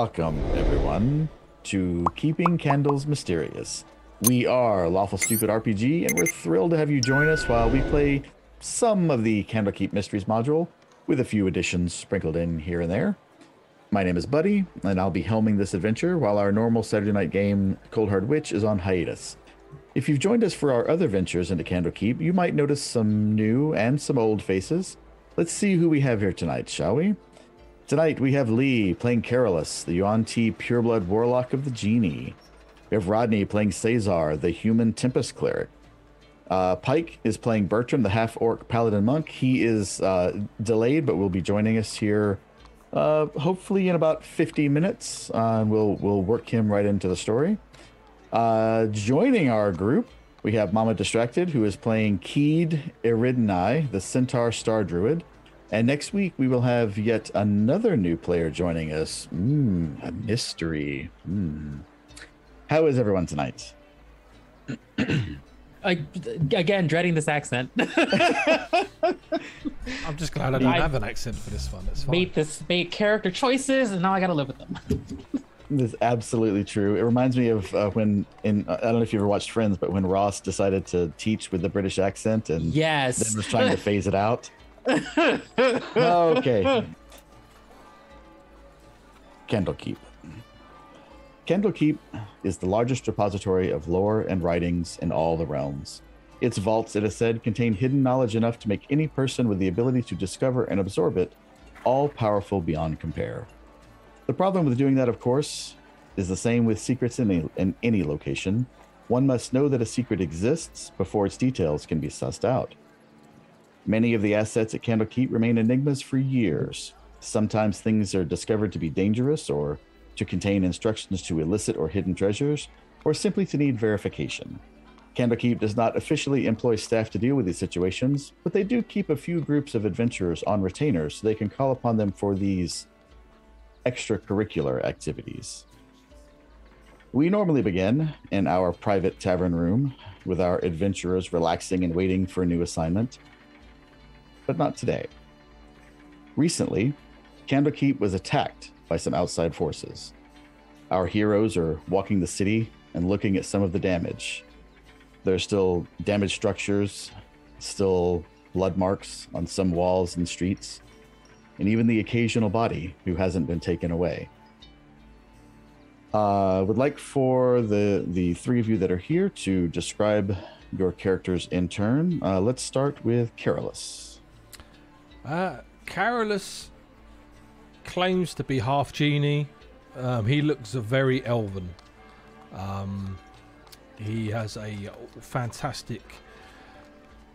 Welcome, everyone, to Keeping Candles Mysterious. We are Lawful Stupid RPG, and we're thrilled to have you join us while we play some of the Candlekeep Mysteries module, with a few additions sprinkled in here and there. My name is Buddy, and I'll be helming this adventure while our normal Saturday night game, Cold Hard Witch, is on hiatus. If you've joined us for our other ventures into Candlekeep, you might notice some new and some old faces. Let's see who we have here tonight, shall we? Tonight, we have Lee playing Carolus, the Yuan-Ti pureblood warlock of the Genie. We have Rodney playing Cesar, the human Tempest cleric. Pike is playing Bertram, the half-orc paladin monk. He is delayed, but will be joining us here hopefully in about 50 minutes. And we'll work him right into the story. Joining our group, we have Mama Distracted, who is playing Keed Eridinae, the centaur star druid. And next week, we will have yet another new player joining us. A mystery. How is everyone tonight? Again, dreading this accent. I'm just glad I don't have an accent for this one. It's fine. Made character choices, and now I got to live with them. This is absolutely true. It reminds me of when, I don't know if you ever watched Friends, but when Ross decided to teach with the British accent and then was trying to phase it out. Okay. Candlekeep. Candlekeep is the largest repository of lore and writings in all the realms. Its vaults, it is said, contain hidden knowledge enough to make any person with the ability to discover and absorb it all-powerful beyond compare. The problem with doing that, of course, is the same with secrets in any location. One must know that a secret exists before its details can be sussed out. Many of the assets at Candlekeep remain enigmas for years. Sometimes things are discovered to be dangerous or to contain instructions to illicit or hidden treasures, or simply to need verification. Candlekeep does not officially employ staff to deal with these situations, but they do keep a few groups of adventurers on retainers so they can call upon them for these extracurricular activities. We normally begin in our private tavern room with our adventurers relaxing and waiting for a new assignment. But not today. Recently, Candlekeep was attacked by some outside forces. Our heroes are walking the city and looking at some of the damage. There's still damaged structures, still blood marks on some walls and streets, and even the occasional body who hasn't been taken away. I would like for the three of you that are here to describe your characters in turn. Let's start with Carolus. Carolus claims to be half genie. He looks very elven. He has a fantastic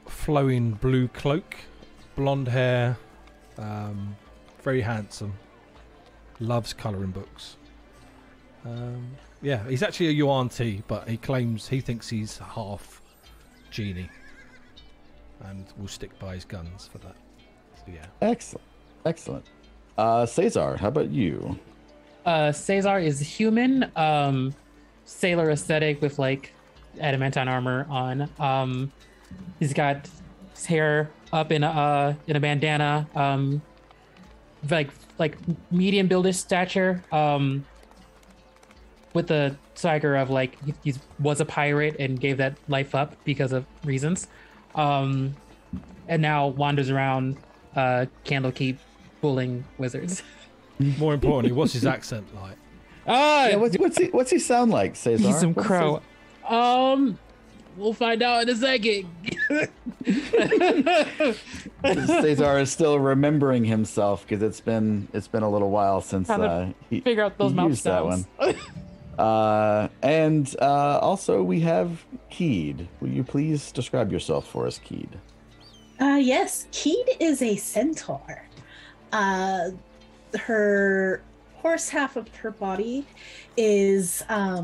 flowing blue cloak, blonde hair, very handsome, loves colouring books. Yeah, he's actually a Yuan-Ti, but he thinks he's half genie and will stick by his guns for that. Yeah. Excellent. Cesar, how about you? Cesar is human, sailor aesthetic with like adamantine armor on. He's got his hair up in a bandana. Like medium buildish stature. With the swagger of like he was a pirate and gave that life up because of reasons, and now wanders around Candlekeep bullying wizards. More importantly, what's his accent like? Yeah, what's he sound like, Cesar? He's some crow. We'll find out in a second. Cesar is still remembering himself because it's been a little while since he figure out those mouth sounds. That one. And also we have Keed. Will you please describe yourself for us, Keed? Yes, Keed is a centaur. Her horse half of her body is a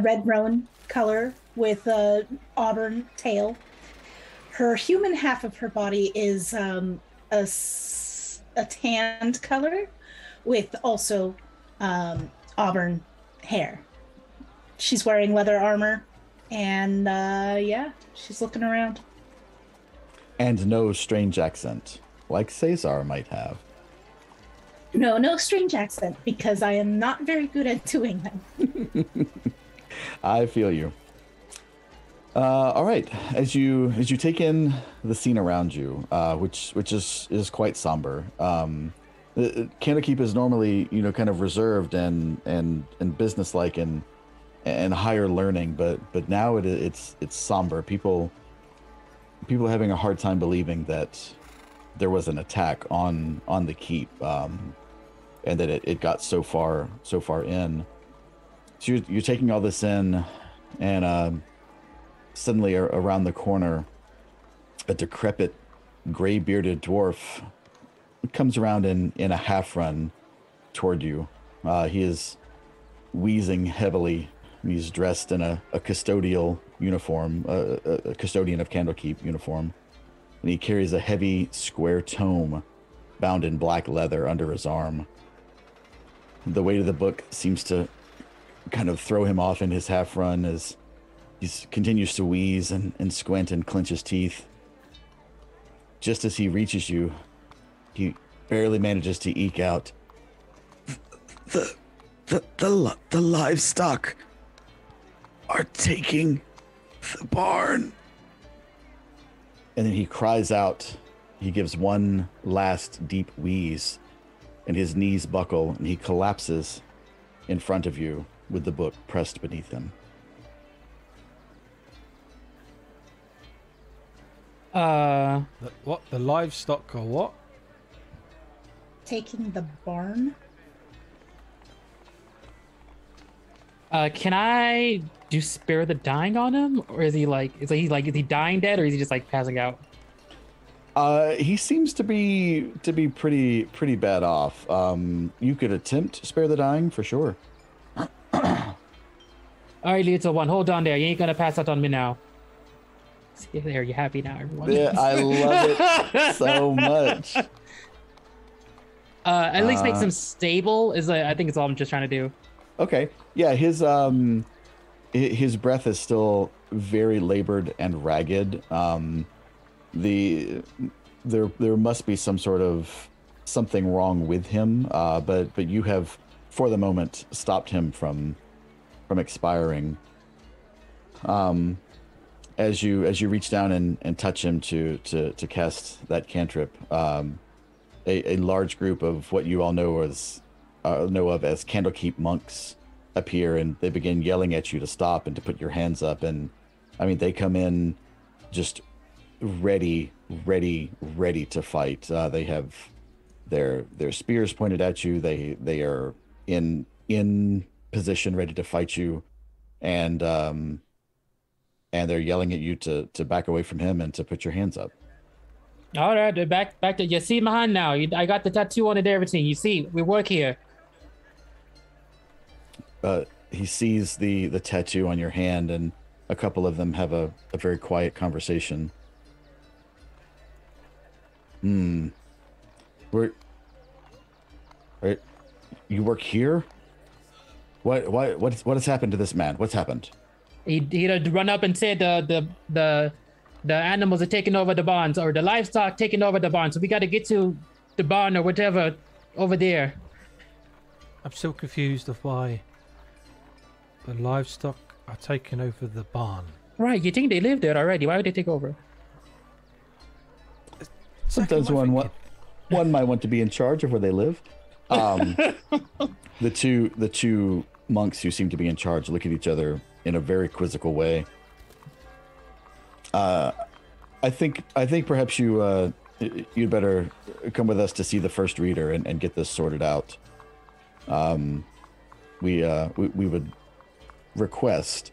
red roan color with a auburn tail. Her human half of her body is a tanned color with also auburn hair. She's wearing leather armor and yeah, she's looking around. And no strange accent, like Cesar might have. No, no strange accent, because I am not very good at doing them. I feel you. All right, as you take in the scene around you, which is quite somber. Candlekeep is normally, you know, kind of reserved and businesslike and higher learning, but now it's somber. People are having a hard time believing that there was an attack on the keep, and that it got so far in. So you're taking all this in, and suddenly around the corner, a decrepit, gray-bearded dwarf comes around in a half run toward you. He is wheezing heavily. He's dressed in a custodial uniform, a custodian of Candlekeep uniform, and he carries a heavy square tome bound in black leather under his arm. The weight of the book seems to kind of throw him off in his half run as he continues to wheeze and squint and clench his teeth. Just as he reaches you, he barely manages to eke out, The livestock are taking the barn. And then he cries out. He gives one last deep wheeze, and his knees buckle, and he collapses in front of you with the book pressed beneath him. What? The livestock or what? Taking the barn? Can I do spare the dying on him, or is he dying dead, or is he just like passing out? He seems to be pretty bad off. You could attempt spare the dying for sure. All right, little one, hold on there. You ain't gonna pass out on me now. See, there, you happy now, everyone? Yeah, I love it so much. At least makes him stable. I think it's all I'm just trying to do. Okay. Yeah, his breath is still very labored and ragged. There must be some sort of something wrong with him. But you have, for the moment, stopped him from expiring. As you reach down and touch him to cast that cantrip, a large group of what you all know of as Candlekeep monks appear, and they begin yelling at you to stop and to put your hands up. And I mean, they come in just ready to fight. They have their spears pointed at you. They are in position, ready to fight you, and they're yelling at you to back away from him and to put your hands up. All right, back to you. See my hand now. I got the tattoo on it, everything. You see, we work here. He sees the tattoo on your hand, and a couple of them have a very quiet conversation. You work here? What has happened to this man? What's happened? He'd run up and said the animals are taking over the barns, or the livestock taking over the barn. So we got to get to the barn or whatever over there. I'm still confused of why the livestock are taking over the barn. Right, you think they live there already. Why would they take over? Sometimes one might want to be in charge of where they live. The two monks who seem to be in charge look at each other in a very quizzical way. I think perhaps you'd better come with us to see the first reader and get this sorted out. We would request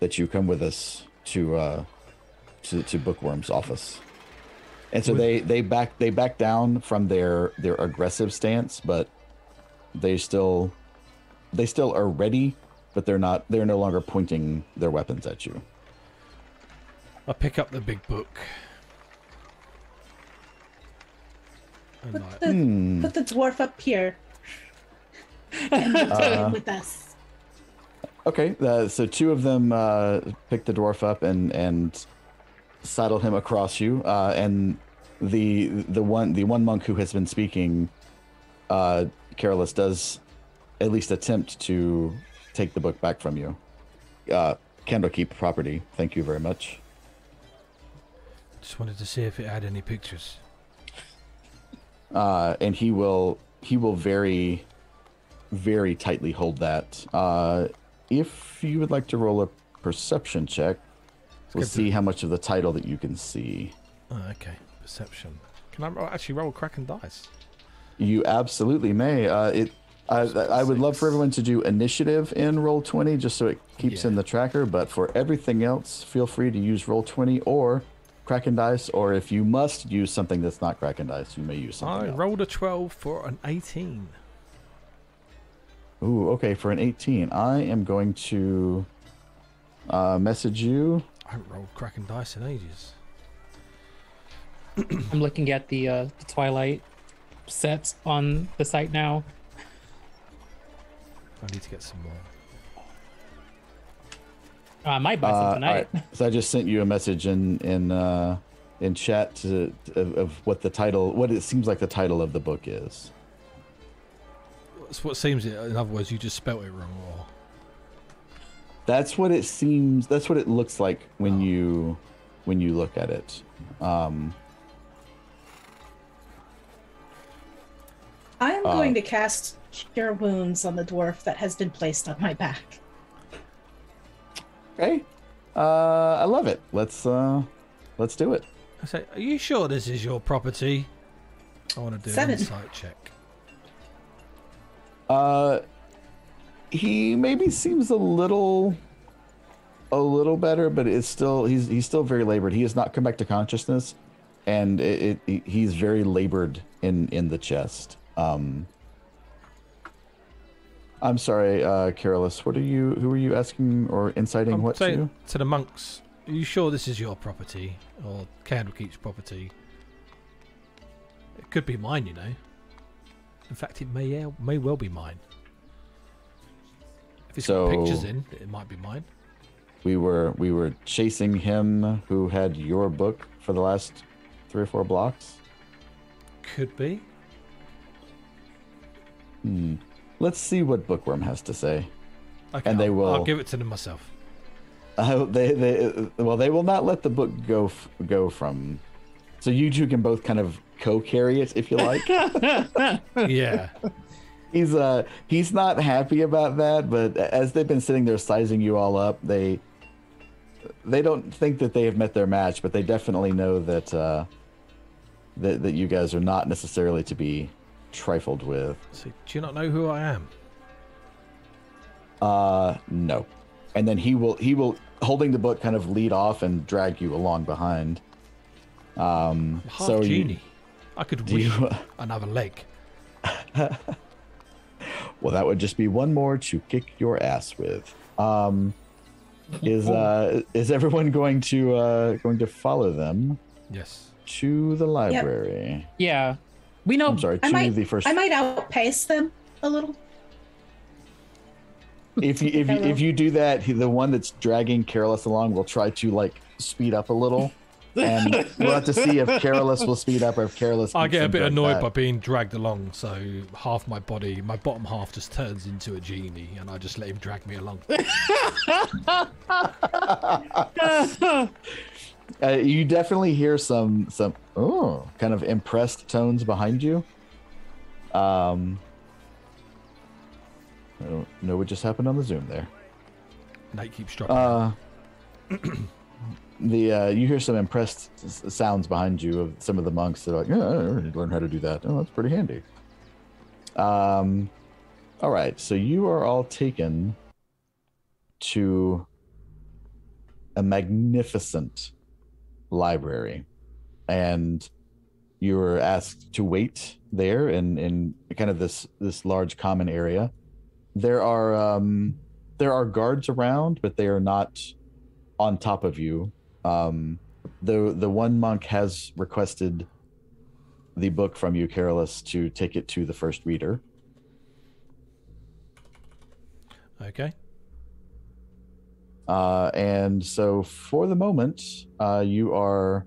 that you come with us to Bookworm's office. And so they back down from their aggressive stance, but they still are ready, but they're no longer pointing their weapons at you. I pick up the big book. Put the dwarf up here. And we'll take him with us. Okay, so two of them pick the dwarf up and saddle him across you, and the one monk who has been speaking Carolus does at least attempt to take the book back from you. Candlekeep property. Thank you very much. Just wanted to see if it had any pictures. And he will very, very tightly hold that. If you would like to roll a perception check, we'll see how much of the title that you can see. Oh, okay, perception. Can I actually roll Kraken dice? You absolutely may. I would love for everyone to do initiative in Roll20 just so it keeps in the tracker, but for everything else, feel free to use Roll20 or Kraken dice, or if you must use something that's not Kraken dice, you may use something else. I rolled a 12 for an 18. Ooh, okay, for an 18. I am going to message you. I haven't rolled Kraken dice in ages. I'm looking at the Twilight sets on the site now. I need to get some more. I might buy some tonight. So I just sent you a message in chat of what the title, what it seems like the title of the book is. It's what seems, in other words, you just spelt it wrong. Or... That's what it seems. That's what it looks like when you look at it. I am going to cast Cure Wounds on the dwarf that has been placed on my back. Okay, I love it. Let's do it. I say, are you sure this is your property? I want to do an insight check. He maybe seems a little better, but it's still he's still very labored. He has not come back to consciousness, and he's very labored in the chest. I'm sorry, Carolus, who are you asking or inciting I'm what to? To the monks, are you sure this is your property or Candlekeep's property? It could be mine, you know. In fact, it may well be mine. If it's got pictures in, it might be mine. We were chasing him who had your book for the last 3 or 4 blocks. Could be. Let's see what Bookworm has to say. Okay, and they will. I'll give it to them myself. They will not let the book go from. So you two can both kind of co-carry it if you like. Yeah. He's not happy about that, but as they've been sitting there sizing you all up, they don't think that they have met their match, but they definitely know that that you guys are not necessarily to be trifled with. So, do you not know who I am? No. And then he will holding the book kind of lead off and drag you along behind. So genie. I could win another leg. Well, that would just be one more to kick your ass with. Is everyone going to follow them? Yes. To the library. Yep. Yeah. We know. I'm sorry. I might outpace them a little. If you do that, the one that's dragging Carolus along will try to speed up a little, and we'll have to see if Carolus will speed up or if Carolus. I get a bit annoyed by being dragged along, so half my body, my bottom half, just turns into a genie, and I just let him drag me along. You definitely hear some kind of impressed tones behind you. I don't know what just happened on the Zoom there. Night keeps dropping. You hear some impressed sounds behind you of some of the monks that are like, yeah, I already learned how to do that. Oh, that's pretty handy. All right, so you are all taken to a magnificent library, and you were asked to wait there in kind of this large common area. There are guards around, but they are not on top of you. The one monk has requested the book from you, Carolus, to take it to the first reader. Okay. And so for the moment, you are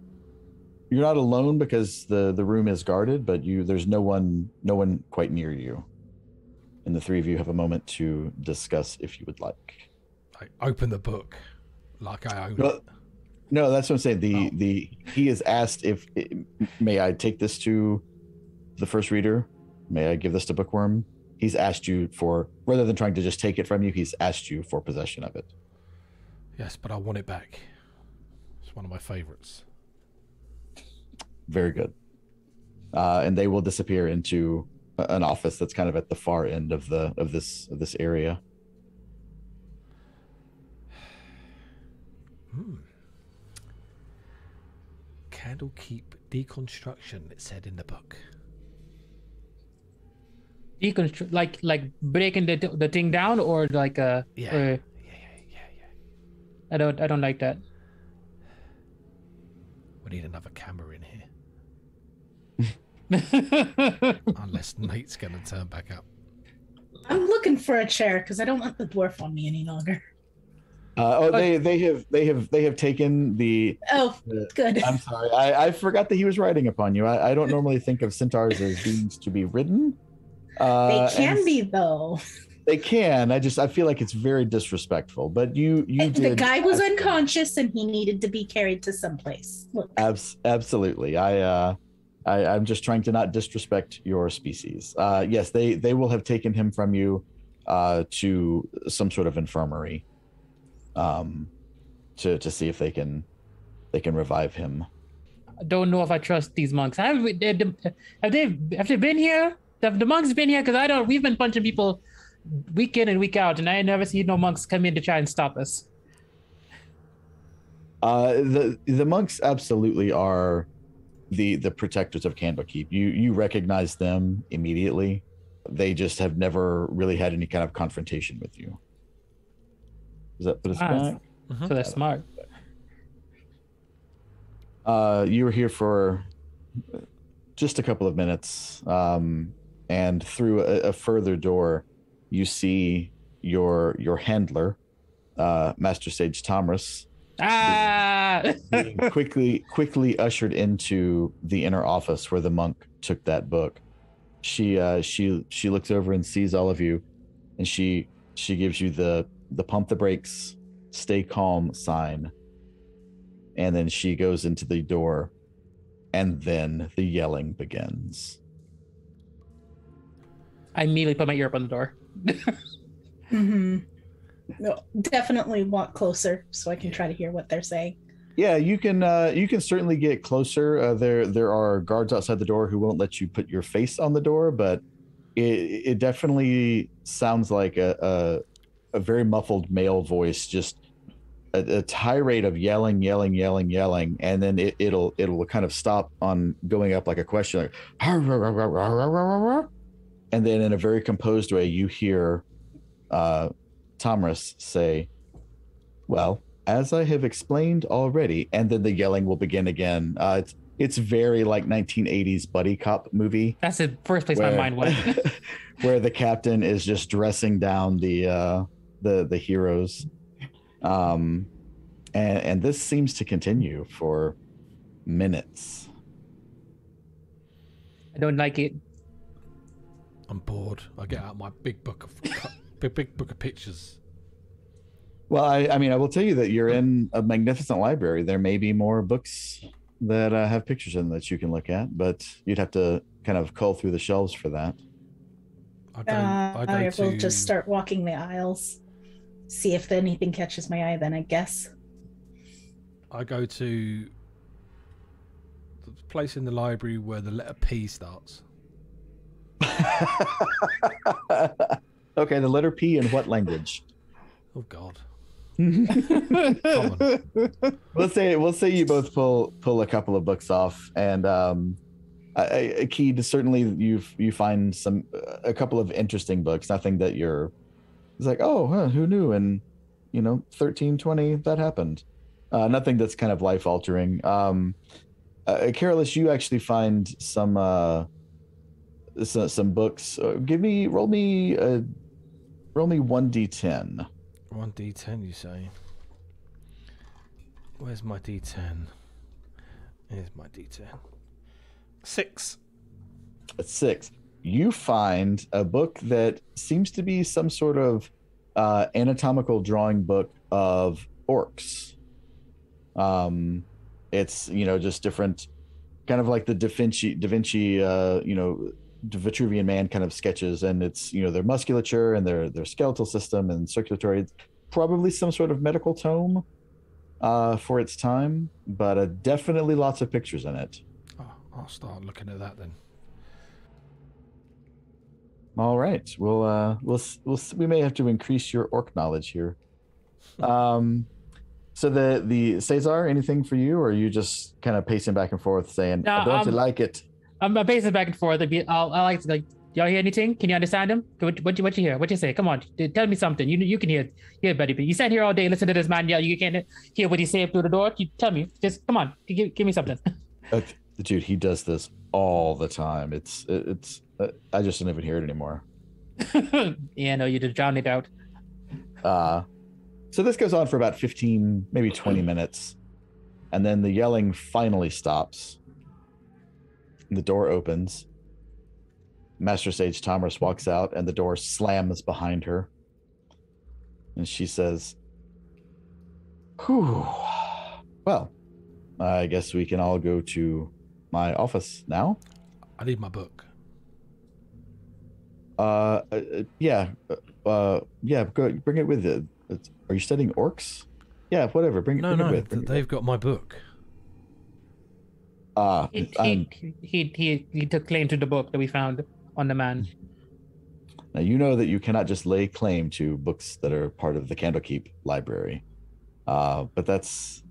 You're not alone because the room is guarded, but there's no one quite near you. And the three of you have a moment to discuss if you would like. I open the book like I own it. No, that's what I'm saying. He is asked if, may I take this to the first reader? May I give this to Bookworm? He's asked you for, rather than trying to just take it from you, he's asked you for possession of it. Yes, but I want it back. It's one of my favorites. Very good. And they will disappear into an office that's kind of at the far end of this area. Candlekeep deconstruction, it said in the book. Deconstruct, like breaking the thing down, or like a yeah. I don't like that. We need another camera in here. Unless Nate's gonna turn back up. I'm looking for a chair because I don't want the dwarf on me any longer. They have taken the. Oh, good. I'm sorry, I forgot that he was riding upon you. I don't normally think of centaurs as beings to be ridden. They can be though. They can. I feel like it's very disrespectful. But you did. The guy was unconscious and he needed to be carried to someplace. Look. Absolutely. I'm just trying to not disrespect your species. Yes, they will have taken him from you to some sort of infirmary to see if they can revive him. I don't know if I trust these monks. Have they been here? Have the monks been here? Because we've been punching people week in and week out, and I ain't never seen no monks come in to try and stop us. The monks absolutely are the protectors of Candlekeep. You recognize them immediately. They just have never really had any kind of confrontation with you. Does that put us back? Mm-hmm. So they're smart. You were here for just a couple of minutes, and through a further door, you see your handler, Master Sage Tomris, being quickly ushered into the inner office where the monk took that book. She looks over and sees all of you, and she gives you the pump the brakes, stay calm sign, and then she goes into the door, and then the yelling begins. I immediately put my ear up on the door. Mm-hmm. No, definitely walk closer so I can try to hear what they're saying. Yeah, you can certainly get closer. There are guards outside the door who won't let you put your face on the door, but it definitely sounds like a very muffled male voice, just a tirade of yelling, and then it'll kind of stop on going up like a question, like, and then in a very composed way you hear Tomris say, well, as I have explained already, and then the yelling will begin again. It's very like 1980s buddy cop movie. That's the first place my mind went. Where the captain is just dressing down the heroes. And this seems to continue for minutes. I don't like it. I'm bored. I get out my big book of big book of pictures. Well, I mean, I will tell you that you're in a magnificent library. There may be more books that have pictures in that you can look at, but you'd have to kind of cull through the shelves for that. We'll just start walking the aisles, see if anything catches my eye then, I guess. I go to the place in the library where the letter P starts. Okay, the letter P in what language? Oh God. We'll say you both pull a couple of books off, and Keed, certainly you find a couple of interesting books. Nothing that it's like, oh, huh, who knew? And 1320 that happened. Nothing that's kind of life altering. Careless, you actually find some books. Roll me 1d10. 1d10, you say? Where's my d10? Here's my D10. 6. At 6, you find a book that seems to be some sort of anatomical drawing book of orcs. It's, you know, just different, kind of like the Da Vinci, you know, Vitruvian Man kind of sketches, and it's, you know, their musculature and their skeletal system and circulatory. It's probably some sort of medical tome for its time, but definitely lots of pictures in it. Oh, I'll start looking at that then. All right, we may have to increase your orc knowledge here. So the Cesar, anything for you, or are you just kind of pacing back and forth saying, no, "Don't you like it"? I'm pacing back and forth. I like to, like, y'all hear anything? Can you understand him? What you hear? What you say? Come on, tell me something. You can hear better. But you sat here all day, listen to this man yell. You can't hear what he say through the door. You tell me. Just come on. Give me something. Okay. Dude, he does this all the time. It's I just don't even hear it anymore. Yeah, no, you just drown it out. So this goes on for about 15, maybe 20 minutes. And then the yelling finally stops. The door opens. Master Sage Thomas walks out and the door slams behind her. And she says, "Whew. Well, I guess we can all go to my office now. I need my book." Yeah, go bring it with you. Are you studying orcs? Yeah, whatever. They've got my book. He took claim to the book that we found on the man. Now, you know that you cannot just lay claim to books that are part of the Candlekeep library. But that's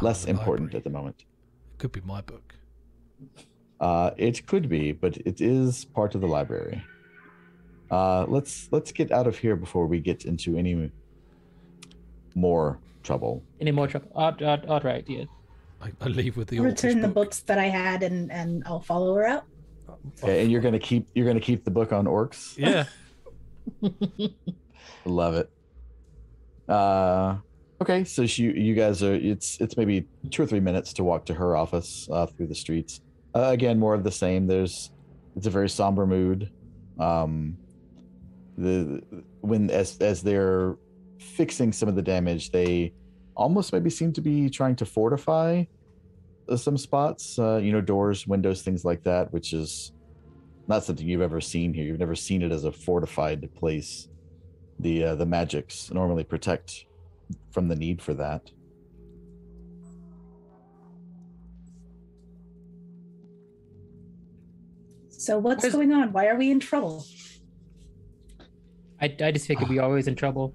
less important at the moment. It could be my book. It could be, but it is part of the library. Let's get out of here before we get into any more trouble. All right, yeah. I leave with the. I'll return the books that I had, and I'll follow her out. Okay, and you're gonna keep the book on orcs. Yeah. Love it. Okay, so you guys are. It's maybe 2 or 3 minutes to walk to her office through the streets. Again, more of the same. It's a very somber mood. As they're fixing some of the damage, they almost maybe seem to be trying to fortify some spots, you know, doors, windows, things like that, which is not something you've ever seen here. You've never seen it as a fortified place. The magics normally protect from the need for that. So what's going on? Why are we in trouble? I just figured we're always in trouble.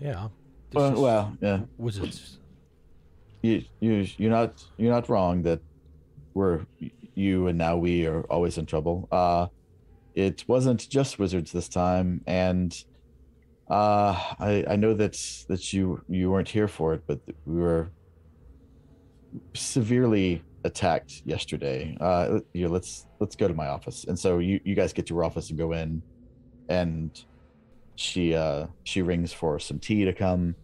Yeah. Well, yeah. Wizards. You're not wrong that we are always in trouble. It wasn't just wizards this time, and I know that you weren't here for it, but we were severely attacked yesterday. You know, let's go to my office. And so you guys get to her office and go in, and she rings for some tea to come,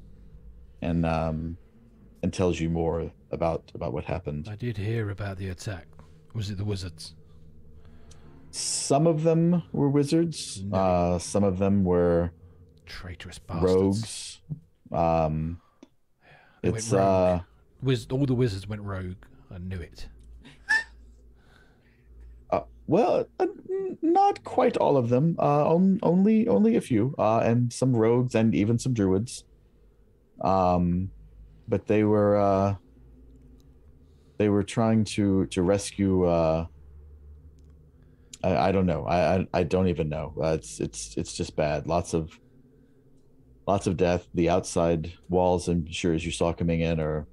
and tells you more about what happened. I did hear about the attack. Was it the wizards? Some of them were wizards. No. Some of them were traitorous bastards. Rogues. All the wizards went rogue. I knew it. Not quite all of them. Only a few, and some rogues and even some druids. But they were trying to rescue. I don't know. I don't even know. It's just bad. Lots of death. The outside walls, I'm sure, as you saw coming in, are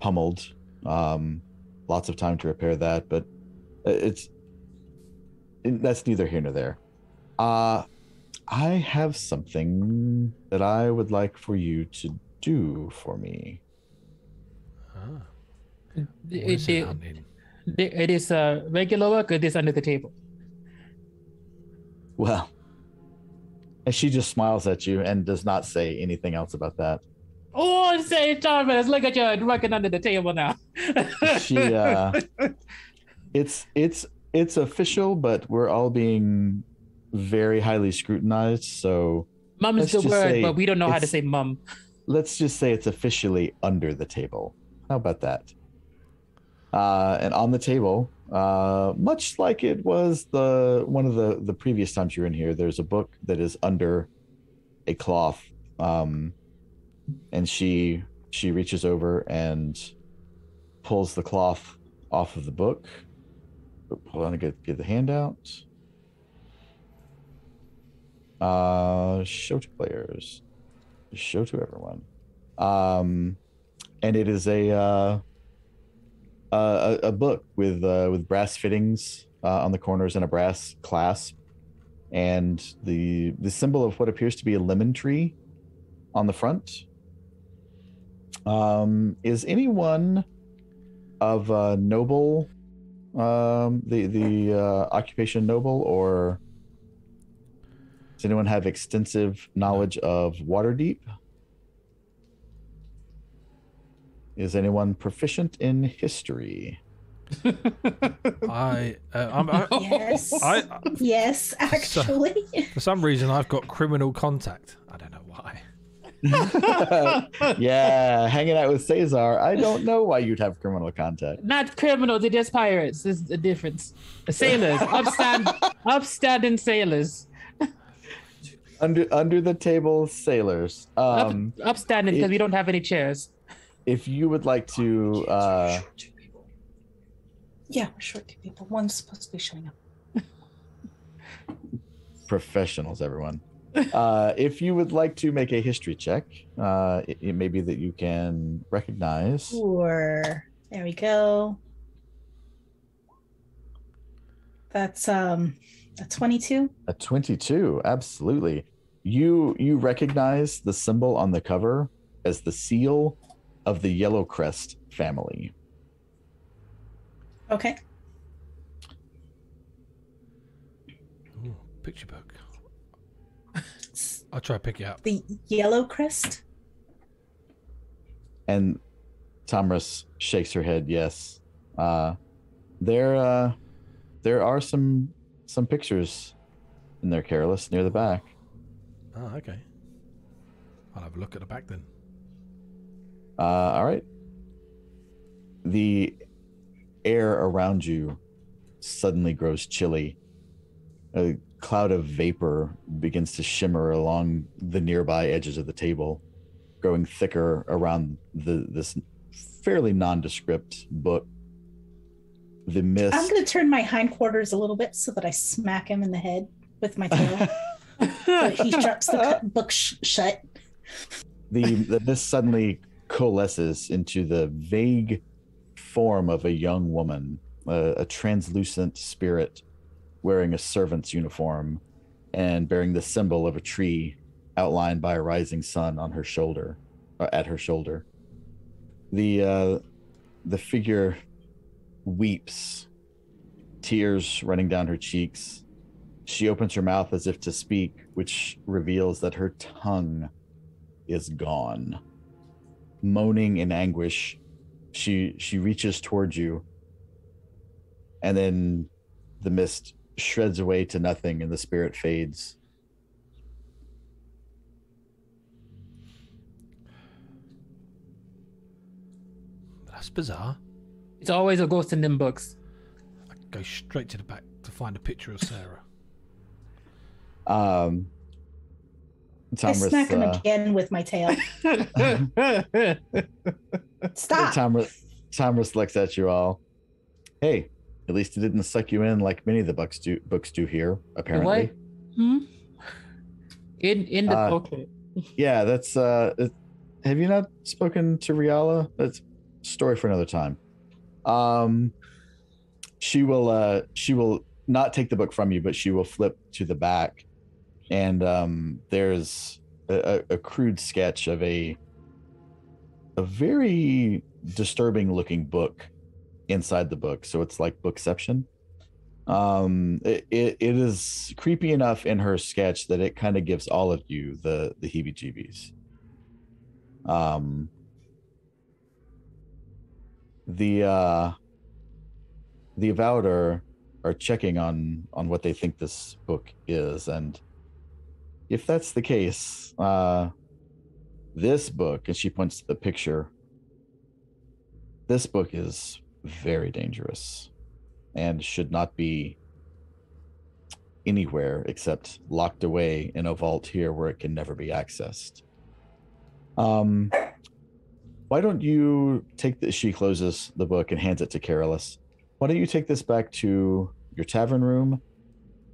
pummeled. Lots of time to repair that, but that's neither here nor there. I have something that I would like for you to do for me. It is regular work, or it is under the table? Well, and she just smiles at you and does not say anything else about that. all at the same time. Let's look at you working under the table now. She, it's official, but we're all being very highly scrutinized. So mum is the word, but we don't know how to say mum. Let's just say it's officially under the table. How about that? And on the table, much like it was one of the previous times you were in here, there's a book that is under a cloth, and she reaches over and pulls the cloth off of the book. Hold on, get the handout. Show to players. Show to everyone. And it is a book with brass fittings on the corners and a brass clasp, and the symbol of what appears to be a lemon tree on the front. Is anyone of noble, the occupation noble, or does anyone have extensive knowledge of Waterdeep? Is anyone proficient in history? Yes, actually. For some reason, I've got criminal contact. I don't know why. Yeah, hanging out with Cesar. I don't know why you'd have criminal contact. Not criminals, they're just pirates. There's the difference. Sailors, upstanding sailors. Under the table, sailors. Upstanding, because we don't have any chairs. If you would like to, we're short two people. One's supposed to be showing up. Professionals, everyone. If you would like to make a history check, it may be that you can recognize. Or there we go. That's a 22. A 22, absolutely. You recognize the symbol on the cover as the seal of the Yellowcrest family. Okay. Ooh, picture book. I'll try to pick it up. The Yellowcrest? And Tamras shakes her head, yes. There are some pictures in there, Careless, near the back. Oh, okay. I'll have a look at the back then. All right. The air around you suddenly grows chilly. A cloud of vapor begins to shimmer along the nearby edges of the table, growing thicker around this fairly nondescript book. The mist. I'm going to turn my hindquarters a little bit so that I smack him in the head with my tail. So he drops the book shut. The mist suddenly coalesces into the vague form of a young woman, a translucent spirit wearing a servant's uniform and bearing the symbol of a tree outlined by a rising sun on her shoulder, or at her shoulder. The figure weeps, tears running down her cheeks. She opens her mouth as if to speak, which reveals that her tongue is gone. Moaning in anguish, she reaches towards you, and then the mist shreds away to nothing and the spirit fades. That's bizarre. It's always a ghost in them books. I go straight to the back to find a picture of Sarah. Tamras, I smack him again with my tail. Stop! Tamras looks at you all. Hey, at least it didn't suck you in like many of the books do here, apparently. What? Hmm? In the okay. Yeah, that's... have you not spoken to Riala? That's a story for another time. She will not take the book from you, but she will flip to the back. And there's a crude sketch of a very disturbing looking book inside the book. So it's like bookception. It is creepy enough in her sketch that it kind of gives all of you the heebie-jeebies. The Avowed are checking on what they think this book is, and if that's the case, this book, and she points to the picture, this book is very dangerous and should not be anywhere except locked away in a vault here where it can never be accessed. Why don't you take this? She closes the book and hands it to Carolus. Why don't you take this back to your tavern room,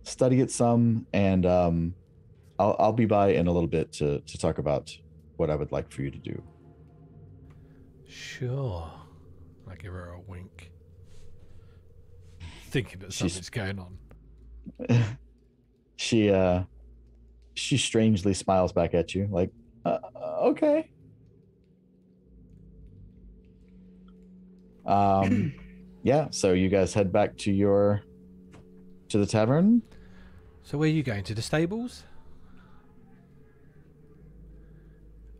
study it some, and I'll be by in a little bit to talk about what I would like for you to do. Sure. I give her a wink, thinking that something's going on. She strangely smiles back at you, like, okay. Yeah, so you guys head back to the tavern. So where are you going? To the stables?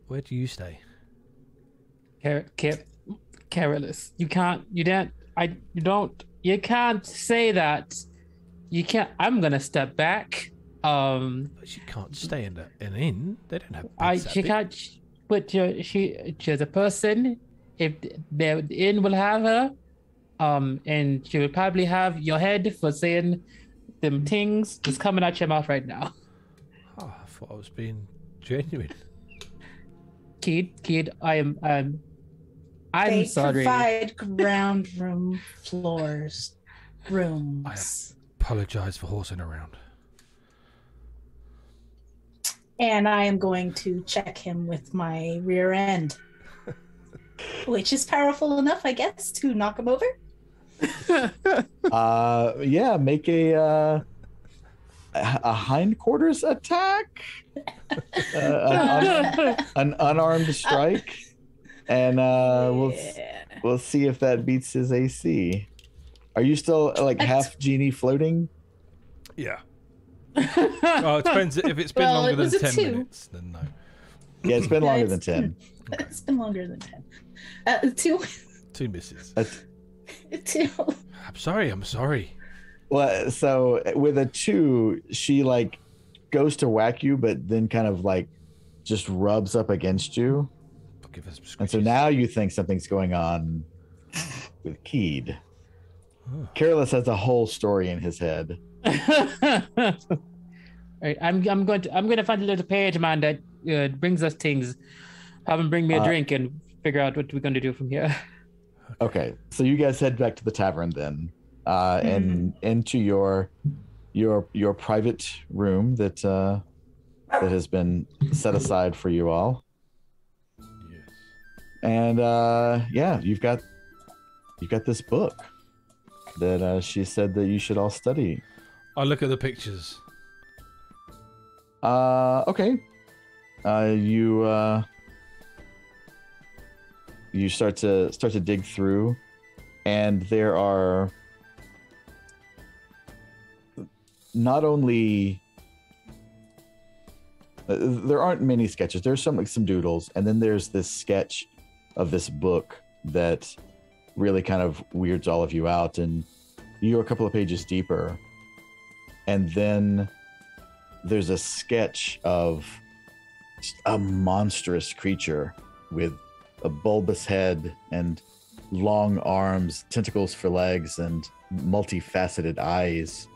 Where do you stay? Careless. You can't say that. You can't. I'm gonna step back. But she can't stay in an inn. They don't have. She can't. But she's a person. If the inn will have her, and she will probably have your head for saying them things that's coming out your mouth right now. Oh, I thought I was being genuine. Keed, I'm sorry. They provide ground room floors, rooms. I apologize for horsing around. And I am going to check him with my rear end, which is powerful enough, I guess, to knock him over. Yeah, make a hindquarters attack, an unarmed strike, and we'll see if that beats his AC. Are you still like half genie floating? Yeah. Oh, it depends if it's been longer than 10 minutes. Then no. Yeah, it's been longer than 10. Okay. It's been longer than 10. Two. Two misses. Two. I'm sorry. Well, so with a 2, she like goes to whack you, but then kind of like just rubs up against you. I'll give her some squeeze. And so now you think something's going on with Keed. Oh. Careless has a whole story in his head. All right, I'm going to find a little page, man, that brings us things. Have him bring me a drink and figure out what we're going to do from here. Okay, so you guys head back to the tavern then. And into your private room that has been set aside for you all. Yes. And yeah, you've got this book that she said that you should all study. I look at the pictures. Okay. You start to dig through, and there are not only there aren't many sketches. There's some doodles, and then there's this sketch of this book that really kind of weirds all of you out, and you're a couple of pages deeper, and then there's a sketch of a monstrous creature with a bulbous head and long arms, tentacles for legs, and multifaceted eyes.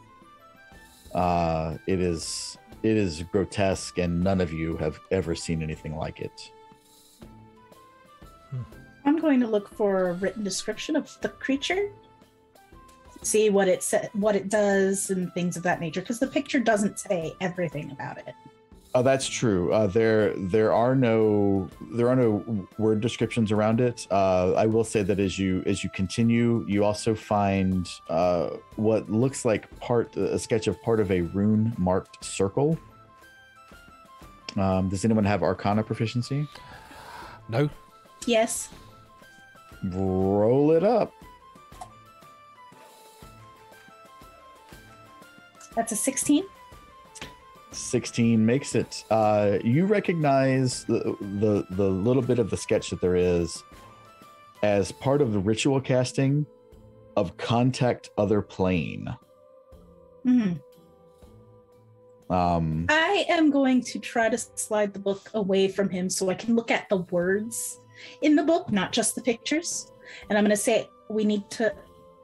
It is grotesque, and none of you have ever seen anything like it. I'm going to look for a written description of the creature, see what it does, and things of that nature, because the picture doesn't say everything about it. Oh, that's true. There are no word descriptions around it. I will say that as you continue, you also find what looks like a sketch of part of a rune marked circle. Does anyone have Arcana proficiency? No. Yes. Roll it up. That's a 16. 16 makes it. You recognize the little bit of the sketch that there is as part of the ritual casting of Contact Other Plane. Mm-hmm. I am going to try to slide the book away from him so I can look at the words in the book, not just the pictures. And I'm going to say, we need to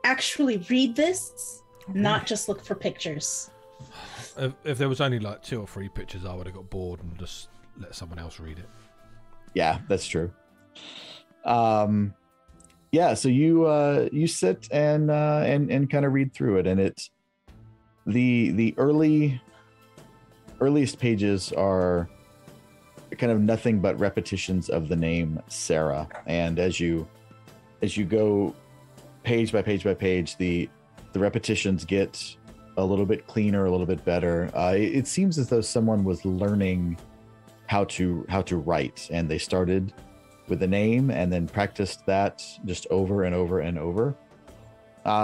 actually read this, not just look for pictures. If there was only like 2 or 3 pictures, I would have got bored and just let someone else read it. Yeah, that's true. Yeah, so you sit and kind of read through it, and it's the earliest pages are kind of nothing but repetitions of the name Sarah, and as you go page by page by page, the repetitions get a little bit cleaner, a little bit better. It seems as though someone was learning how to write, and they started with the name and then practiced that just over and over and over.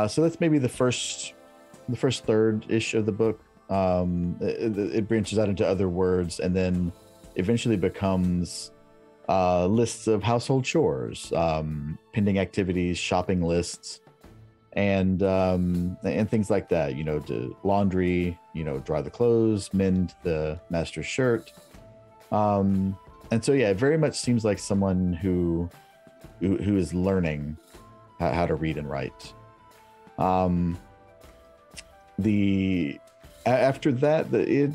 So that's maybe the first third-ish of the book. It branches out into other words, and then eventually becomes lists of household chores, pending activities, shopping lists, and things like that, do laundry, dry the clothes, mend the master's shirt, and so yeah, it very much seems like someone who is learning how to read and write. After that, it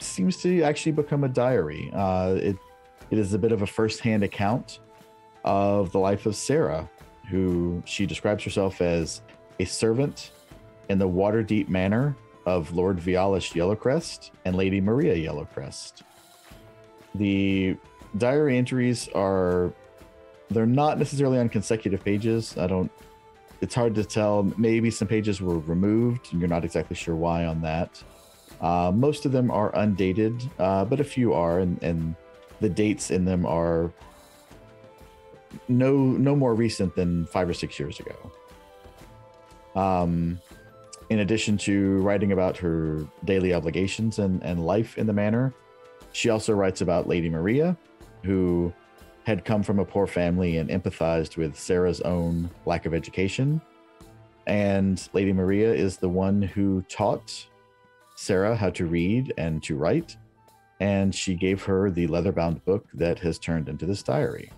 seems to actually become a diary. It is a bit of a first-hand account of the life of Sarah, who she describes herself as a servant in the Waterdeep Manor of Lord Vialish Yellowcrest and Lady Maria Yellowcrest. The diary entries they're not necessarily on consecutive pages. It's hard to tell. Maybe some pages were removed, and you're not exactly sure why on that. Most of them are undated, but a few are, and the dates in them are no more recent than 5 or 6 years ago. In addition to writing about her daily obligations and life in the manor, she also writes about Lady Maria, who had come from a poor family and empathized with Sarah's own lack of education. And Lady Maria is the one who taught Sarah how to read and to write, and she gave her the leather-bound book that has turned into this diary.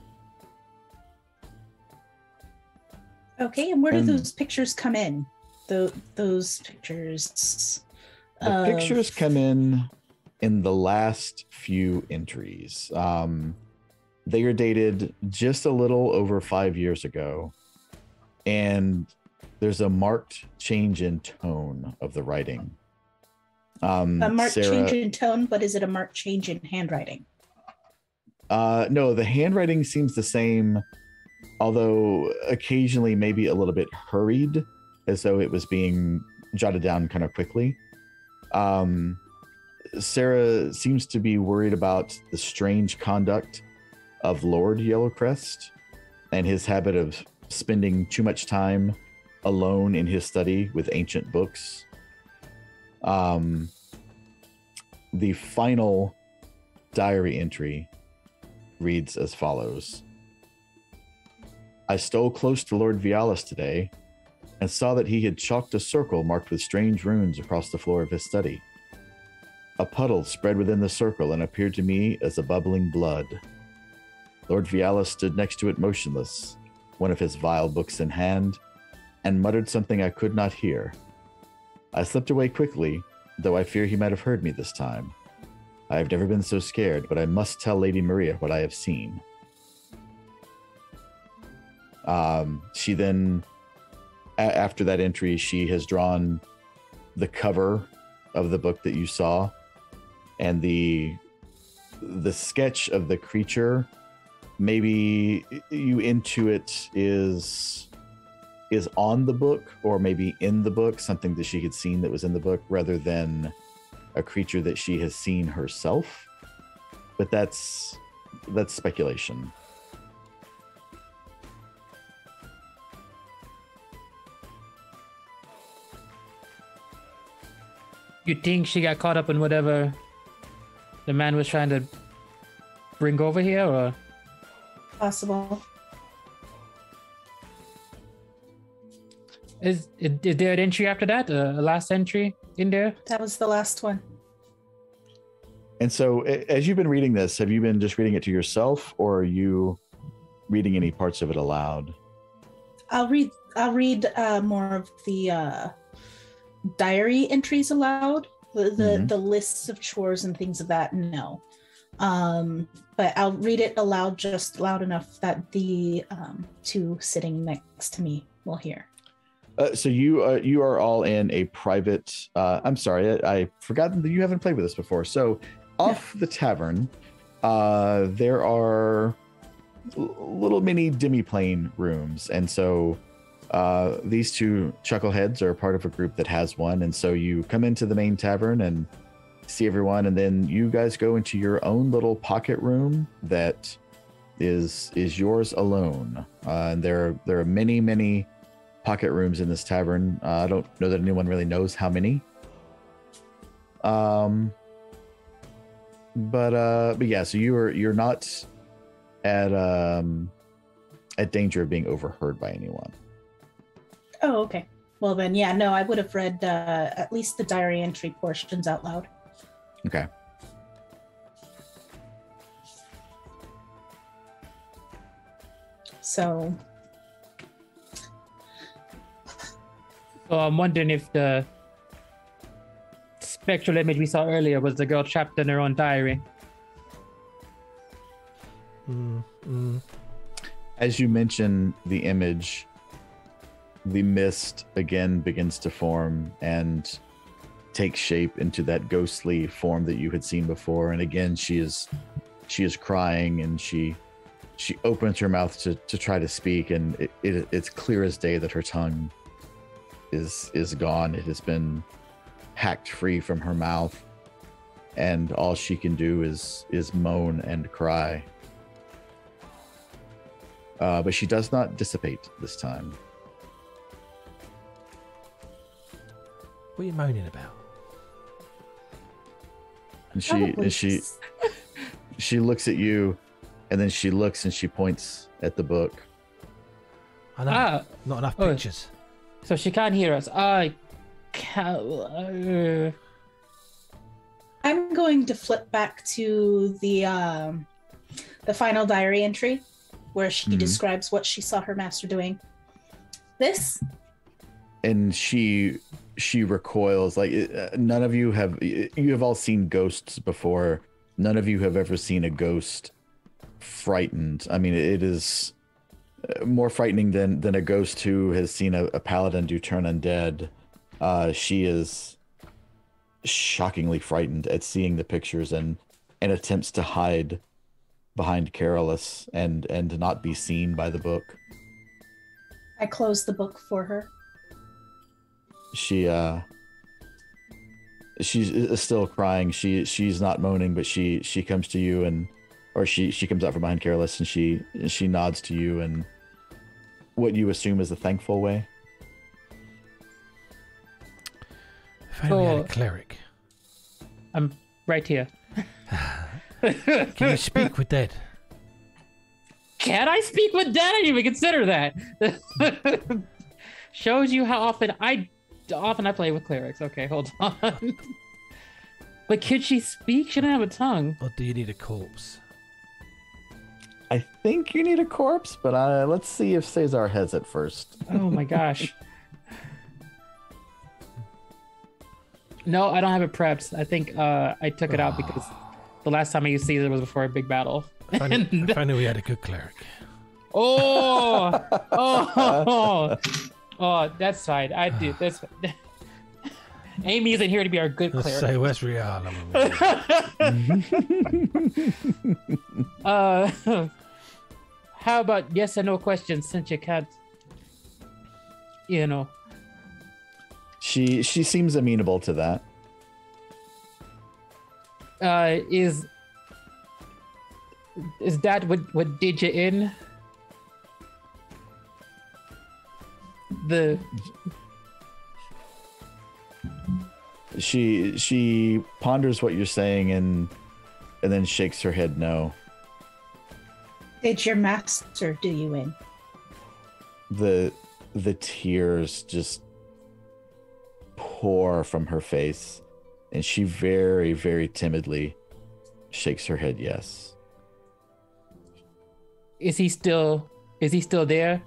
Okay, and where do those pictures come in? Those pictures. The pictures come in the last few entries. They are dated just a little over 5 years ago, and there's a marked change in tone of the writing. A marked change in tone, but is it a marked change in handwriting? No, the handwriting seems the same, although occasionally maybe a little bit hurried, as though it was being jotted down kind of quickly. Sarah seems to be worried about the strange conduct of Lord Yellowcrest and his habit of spending too much time alone in his study with ancient books. The final diary entry reads as follows. I stole close to Lord Vialis today and saw that he had chalked a circle marked with strange runes across the floor of his study. A puddle spread within the circle and appeared to me as a bubbling blood. Lord Vialis stood next to it motionless, one of his vile books in hand, and muttered something I could not hear. I slipped away quickly, though I fear he might have heard me this time. I have never been so scared, but I must tell Lady Maria what I have seen. She then, after that entry, she has drawn the cover of the book that you saw, and the sketch of the creature. Maybe you intuit is on the book, or maybe in the book, something that she had seen that was in the book, rather than a creature that she has seen herself. But that's speculation. You think she got caught up in whatever the man was trying to bring over here, or? Possible. Is there an entry after that? A last entry in there? That was the last one. And so as you've been reading this, have you been just reading it to yourself, or are you reading any parts of it aloud? I'll read more of the diary entries aloud, the lists of chores and things of that. No. But I'll read it aloud, just loud enough that the two sitting next to me will hear. So you are all in a private, I'm sorry, I forgot that you haven't played with this before. So off the tavern, there are little mini demiplane rooms. And so these two chuckleheads are part of a group that has one. And so you come into the main tavern and see everyone. And then you guys go into your own little pocket room that is yours alone. And there are many, many pocket rooms in this tavern. I don't know that anyone really knows how many. But yeah, so you're not at danger of being overheard by anyone. Oh, okay. Well then, yeah, no, I would have read at least the diary entry portions out loud. Okay. So. So I'm wondering if the spectral image we saw earlier was the girl trapped in her own diary. As you mention the image, the mist again begins to form and take shape into that ghostly form that you had seen before. And again, she is crying, and she opens her mouth to try to speak, and it's clear as day that her tongue is gone. It has been hacked free from her mouth, and all she can do is moan and cry. But she does not dissipate this time. What are you moaning about? And she looks at you, and then she looks and she points at the book. I know, not enough pictures. So she can't hear us. I can't. I'm going to flip back to the final diary entry, where she describes what she saw her master doing. This. And she recoils. Like, none of you have. You have all seen ghosts before. None of you have ever seen a ghost frightened. I mean, it is more frightening than a ghost who has seen a paladin do turn undead. She is shockingly frightened at seeing the pictures and attempts to hide behind Carolus and not be seen by the book. I close the book for her. She's still crying. She's not moaning, but she comes to you and. Or she comes out from behind Careless, and she nods to you in what you assume is a thankful way. If I only had a cleric. I'm right here. Can you speak with dead? Can I speak with dead? I didn't even consider that. Shows you how often I play with clerics. Okay, hold on. But could she speak? She doesn't have a tongue. Or do you need a corpse? I think you need a corpse, but let's see if Cesar has it first. Oh my gosh. No, I don't have it prepped. I think I took it out because the last time I used Cesar was before a big battle. If I knew we had a good cleric. Oh, that's fine. I do. That's fine. Amy isn't here to be our good cleric. Let's say West Real. How about yes and no questions, since you can't, you know. She seems amenable to that. Is that what did you in? The. She ponders what you're saying, and and then shakes her head no. Did your master do you in? The tears just pour from her face, and she very, very timidly shakes her head yes. Is he still there?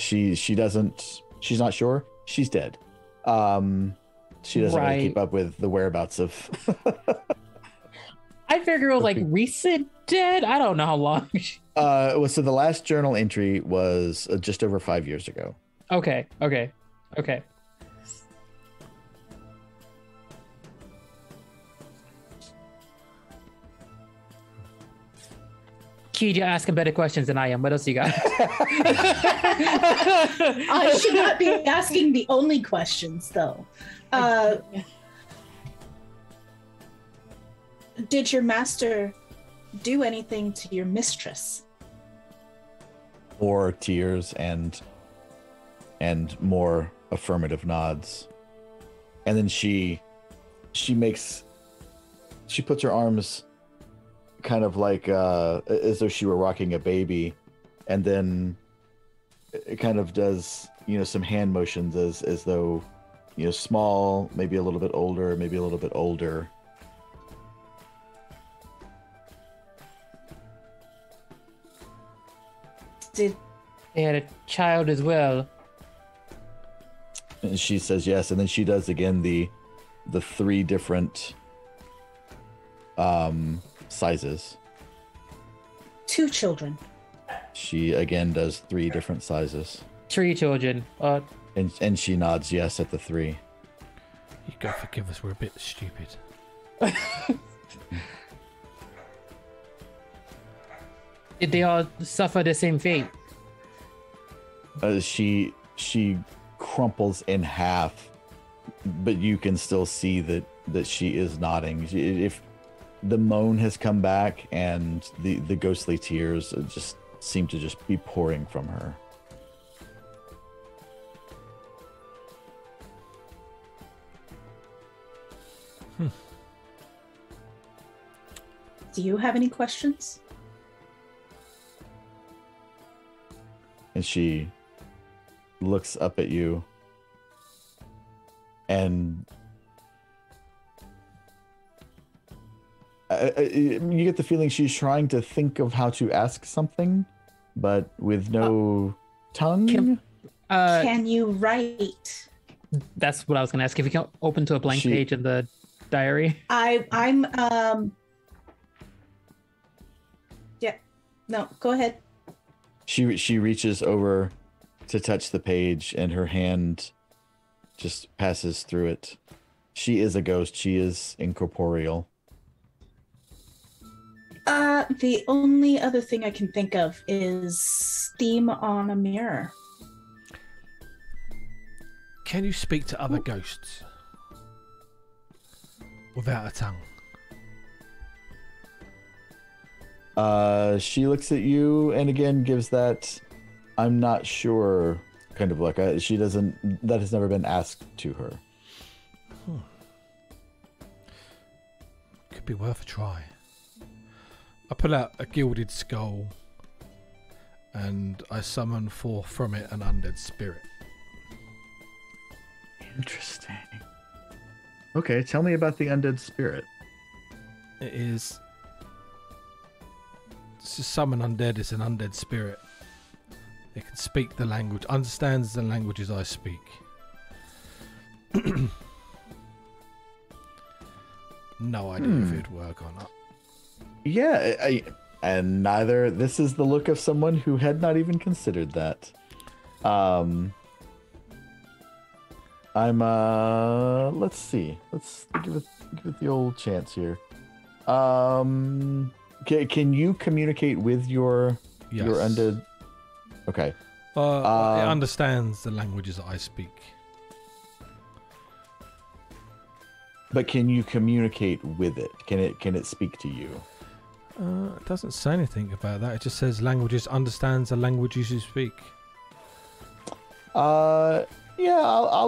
She's not sure. She's dead. She doesn't really keep up with the whereabouts of I figure it was like recent dead. I don't know how long. So the last journal entry was just over 5 years ago. Okay. Keed, you're asking better questions than I am. What else you got? I should not be asking the only questions, though. Did your master do anything to your mistress? More tears and more affirmative nods. And then she puts her arms kind of like as though she were rocking a baby, and then it kind of does, some hand motions as though, small, maybe a little bit older. They had a child as well. And she says yes, and then she does again the three different sizes. Two children. She again does three different sizes. Three children. And she nods yes at the three. You gotta forgive us, we're a bit stupid. Did they all suffer the same fate? She crumples in half, but you can still see that she is nodding. If the moan has come back, and the ghostly tears just seem to just be pouring from her. Do you have any questions? And she looks up at you and you get the feeling she's trying to think of how to ask something, but with no tongue. Can you write? That's what I was going to ask. If you can open to a blank page in the diary. Yeah. No, go ahead. She reaches over to touch the page, and her hand just passes through it. She is a ghost. She is incorporeal. The only other thing I can think of is steam on a mirror. Can you speak to other ghosts without a tongue? She looks at you and again gives that "I'm not sure" kind of look. She doesn't. That has never been asked to her. Could be worth a try. I pull out a gilded skull and I summon forth from it an undead spirit. Interesting. Okay, tell me about the undead spirit. It is... To summon undead is an undead spirit. It can speak the language, understands the languages I speak. No idea if it'd work or not. Yeah, and neither. This is the look of someone who had not even considered that. Let's see. Let's give it the old chance here. Can you communicate with your undead? Okay. It understands the languages that I speak. But can you communicate with it? Can it speak to you? It doesn't say anything about that. It just says languages, understands the languages you speak. I'll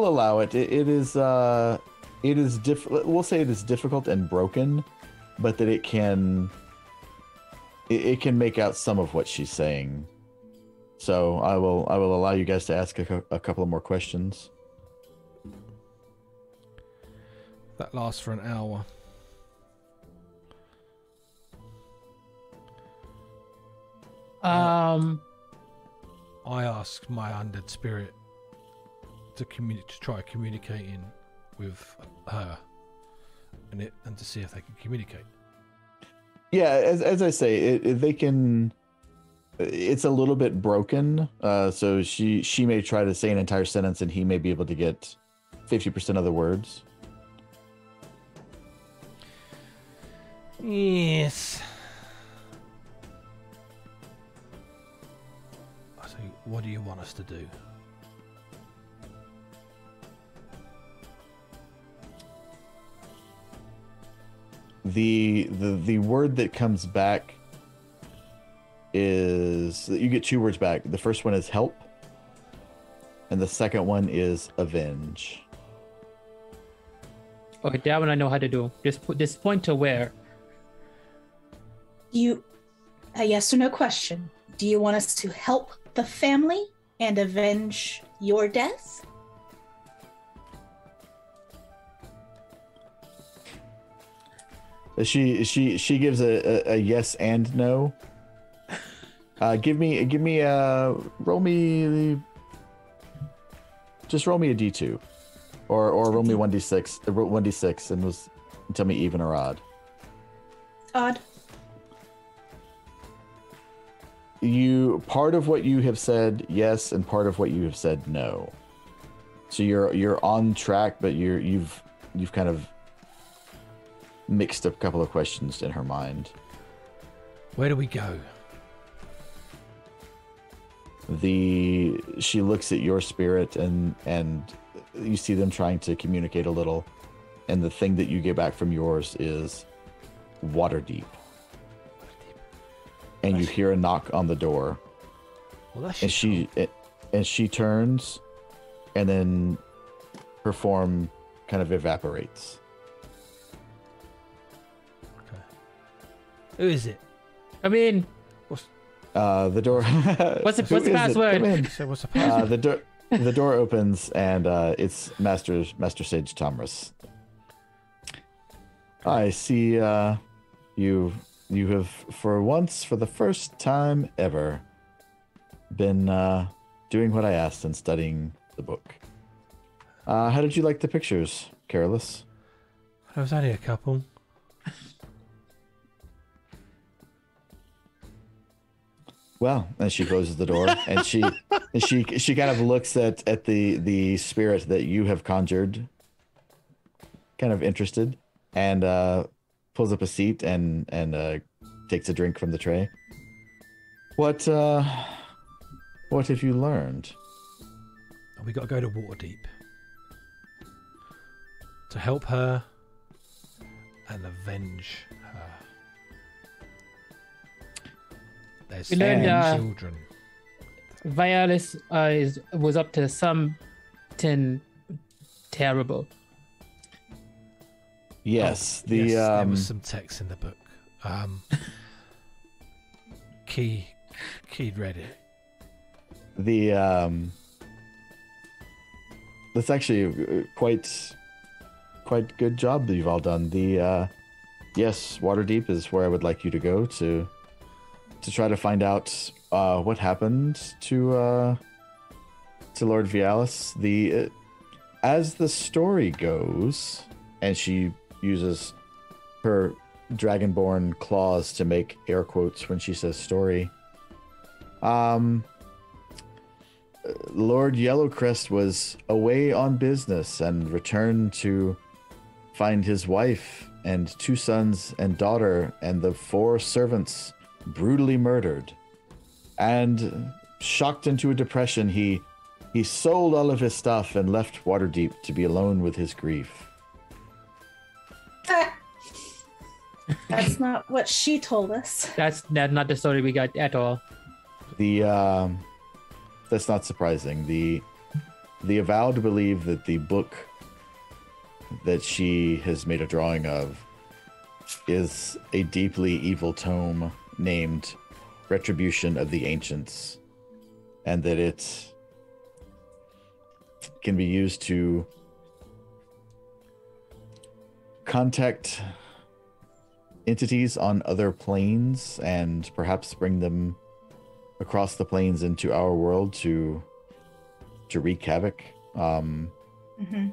allow it. It is it is different. We'll say it is difficult and broken, but that it can make out some of what she's saying. So I will allow you guys to ask a couple more questions. That lasts for an hour. I ask my undead spirit to try communicating with her, and to see if they can communicate. Yeah, as I say, they can. It's a little bit broken, so she may try to say an entire sentence, and he may be able to get 50% of the words. Yes. So, what do you want us to do? The word that comes back is, you get two words back. The first one is help, and the second one is avenge. Okay, that one I know how to do. Just put this point to where. You, a yes or no question. Do you want us to help the family and avenge your death? She gives a yes and no. Give me a roll me a d2, or roll me 1d6, and tell me even or odd. Odd. You, part of what you have said yes, and part of what you have said no. So you're on track, but you've kind of mixed up a couple of questions in her mind. Where do we go? She looks at your spirit, and you see them trying to communicate a little, and the thing that you get back from yours is Waterdeep. And you hear a knock on the door. Well, and she turns, and then her form kind of evaporates. Okay. Who is it? Come in. The door. What's the password? So what's the password? The door opens, and it's Master Sage Tomris. I see. You have, for once, for the first time ever, been doing what I asked and studying the book. How did you like the pictures, Carolus? There was only a couple. Well, and she closes the door, and she kind of looks at the spirit that you have conjured, kind of interested, and pulls up a seat and takes a drink from the tray. What have you learned? We got to go to Waterdeep to help her and avenge her. There's children. Vialis was up to something terrible. Yes, there was some text in the book. Keed read it. That's actually quite good job that you've all done. Yes, Waterdeep is where I would like you to go to try to find out what happened to Lord Vialis. As the story goes, and she uses her dragonborn claws to make air quotes when she says story. Lord Yellowcrest was away on business and returned to find his wife and 2 sons and daughter and the 4 servants brutally murdered. And shocked into a depression, he sold all of his stuff and left Waterdeep to be alone with his grief. That's not what she told us. That's not the story we got at all. That's not surprising. The avowed believe that the book that she has made a drawing of is a deeply evil tome named Retribution of the Ancients, and that it can be used to contact entities on other planes and perhaps bring them across the planes into our world to wreak havoc.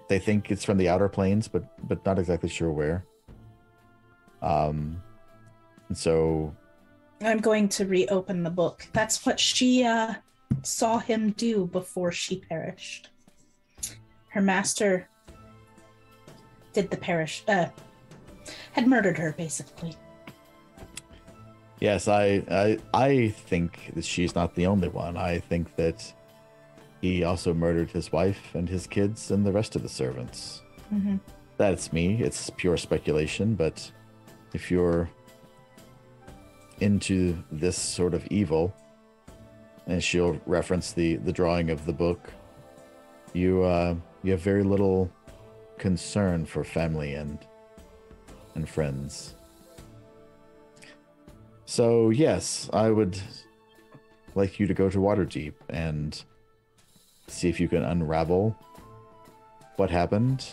They think it's from the outer planes, but not exactly sure where. And so I'm going to reopen the book. That's what she saw him do before she perished. Her master did the perish, had murdered her, basically. Yes, I think that she's not the only one. I think that he also murdered his wife and his kids and the rest of the servants. That's me. It's pure speculation, but if you're into this sort of evil, and she'll reference the drawing of the book, you have very little concern for family and friends. So yes, I would like you to go to Waterdeep and see if you can unravel what happened,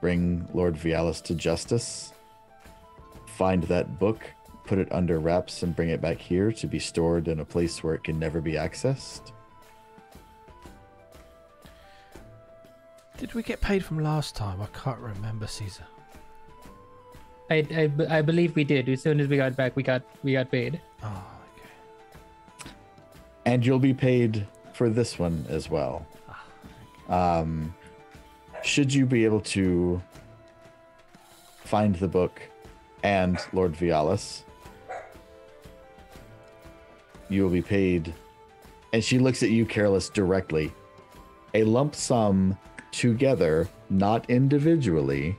bring Lord Vialis to justice, find that book, put it under wraps, and bring it back here to be stored in a place where it can never be accessed. Did we get paid from last time? I can't remember, Caesar. I believe we did. As soon as we got back, we got paid. Oh, okay. And you'll be paid for this one as well. Should you be able to find the book and Lord Vialis, you will be paid, and she looks at you, Careless, directly, a lump sum together, not individually,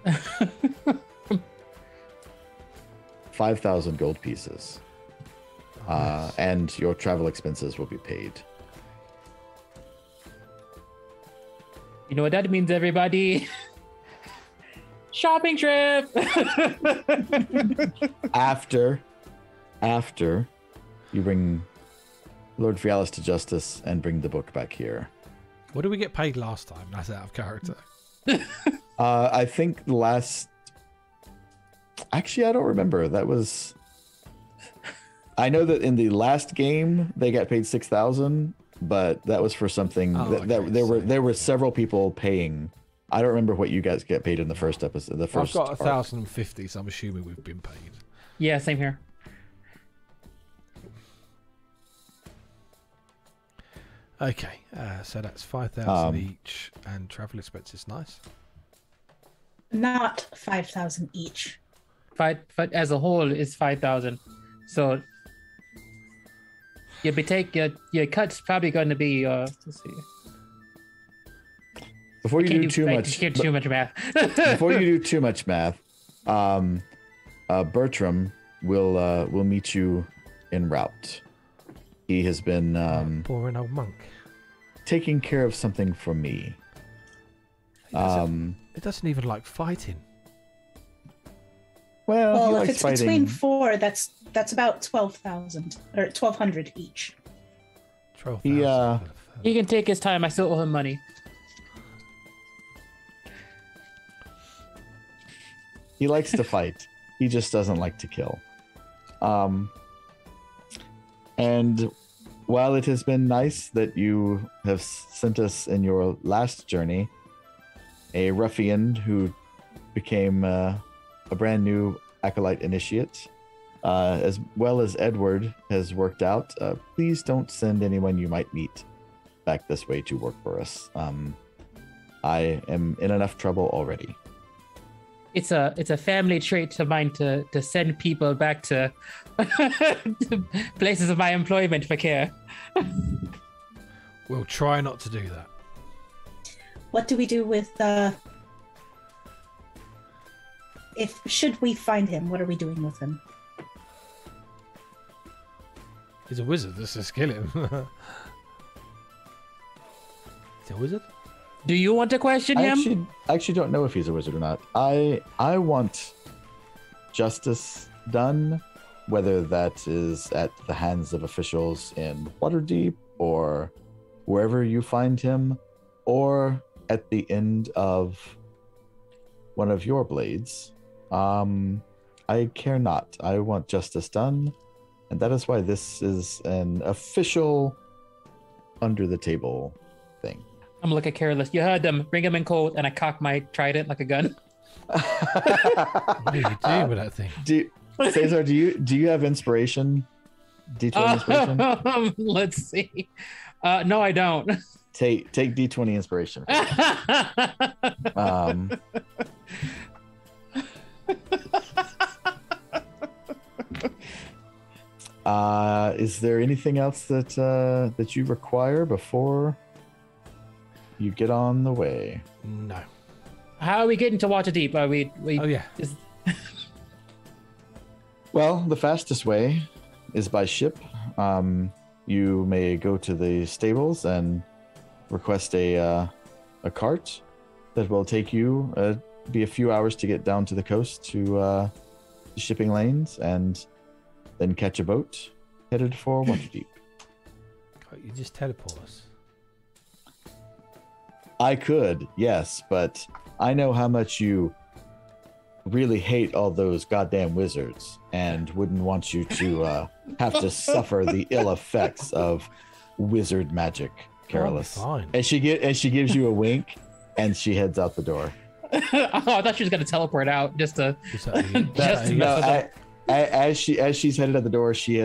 5,000 gold pieces. Nice. And your travel expenses will be paid. You know what that means, everybody? Shopping trip! After you bring Lord Vialis to justice and bring the book back here. What did we get paid last time? That's out of character. I think last... Actually, I don't remember. That was... I know that in the last game, they got paid 6,000, but that was for something... there were several people paying... I don't remember what you guys get paid in the first episode. The first I've got 1,050, so I'm assuming we've been paid. Yeah, same here. Okay, so that's 5,000 each, and travel expenses, nice. Not 5,000 each. But as a whole, it's 5,000. So your cut's probably going to be. Let's see. Before you do too much, before you do too much math, Bertram will meet you en route. He has been boring old monk, taking care of something for me. It doesn't even like fighting. Well, if it's fighting. Between four, that's about 12,000 or 1,200 each. 12,000. He can take his time. I still owe him money. He likes to fight. He just doesn't like to kill. And while it has been nice that you have sent us in your last journey, a ruffian who became a brand new acolyte initiate, as well as Edward, has worked out. Please don't send anyone you might meet back this way to work for us. I am in enough trouble already. It's a family trait of mine to send people back to, to places of my employment for care. We'll try not to do that. What do we do with should we find him? What are we doing with him? He's a wizard. Let's just kill him. He's a wizard? Do you want to question him? I actually don't know if he's a wizard or not. I want justice done, whether that is at the hands of officials in Waterdeep or wherever you find him, or at the end of one of your blades. I care not. I want justice done, and that is why this is an official under-the-table thing. I'm looking careless. You heard them. Bring him in cold, and I cock my trident like a gun. What do you do with that thing? Cesar, do you have inspiration? D20 inspiration? Let's see. No, I don't. Take D20 inspiration. Is there anything else that that you require before you get on the way? No. How are we getting to Waterdeep? Are we? Oh yeah. Well, the fastest way is by ship. You may go to the stables and request a cart that will take you be a few hours to get down to the coast to the shipping lanes, and then catch a boat headed for Waterdeep. God, you just teleport us. I could, yes, but I know how much you really hate all those goddamn wizards and wouldn't want you to have to suffer the ill effects of wizard magic, Carolus. And she gives you a wink, and she heads out the door. Oh, I thought she was going to teleport out just to... As she's headed out the door, she